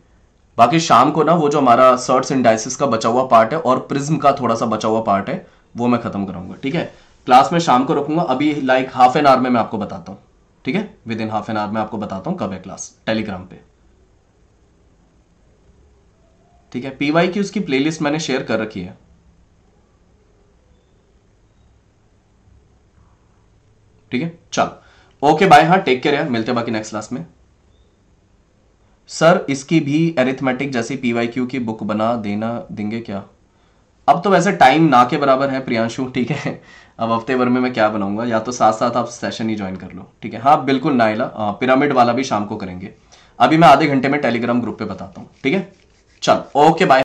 बाकी शाम को ना वो जो हमारा सर्ट्स एंड डाइसिस का बचा हुआ पार्ट है और प्रिज्म का थोड़ा सा बचा हुआ पार्ट है वो मैं खत्म कराऊंगा, ठीक है। क्लास में शाम को रखूंगा, अभी लाइक हाफ एन आवर में मैं आपको बताता हूँ, ठीक है, within half an hour में आपको बताता हूँ कब है क्लास, टेलीग्राम पे, ठीक है। PYQs की प्लेलिस्ट मैंने शेयर कर रखी है, ठीक है। चलो ओके बाय, हाँ टेक केयर यार, मिलते हैं बाकी नेक्स्ट क्लास में। सर इसकी भी एरिथमेटिक जैसी PYQ की बुक बना देना देंगे क्या? अब तो वैसे टाइम ना के बराबर है प्रियांशु, ठीक है, अब हफ्ते भर में मैं क्या बनाऊंगा, या तो साथ साथ आप सेशन ही ज्वाइन कर लो, ठीक है। हाँ बिल्कुल नाइला, पिरामिड वाला भी शाम को करेंगे, अभी मैं आधे घंटे में टेलीग्राम ग्रुप पे बताता हूँ, ठीक है। चल ओके बाय।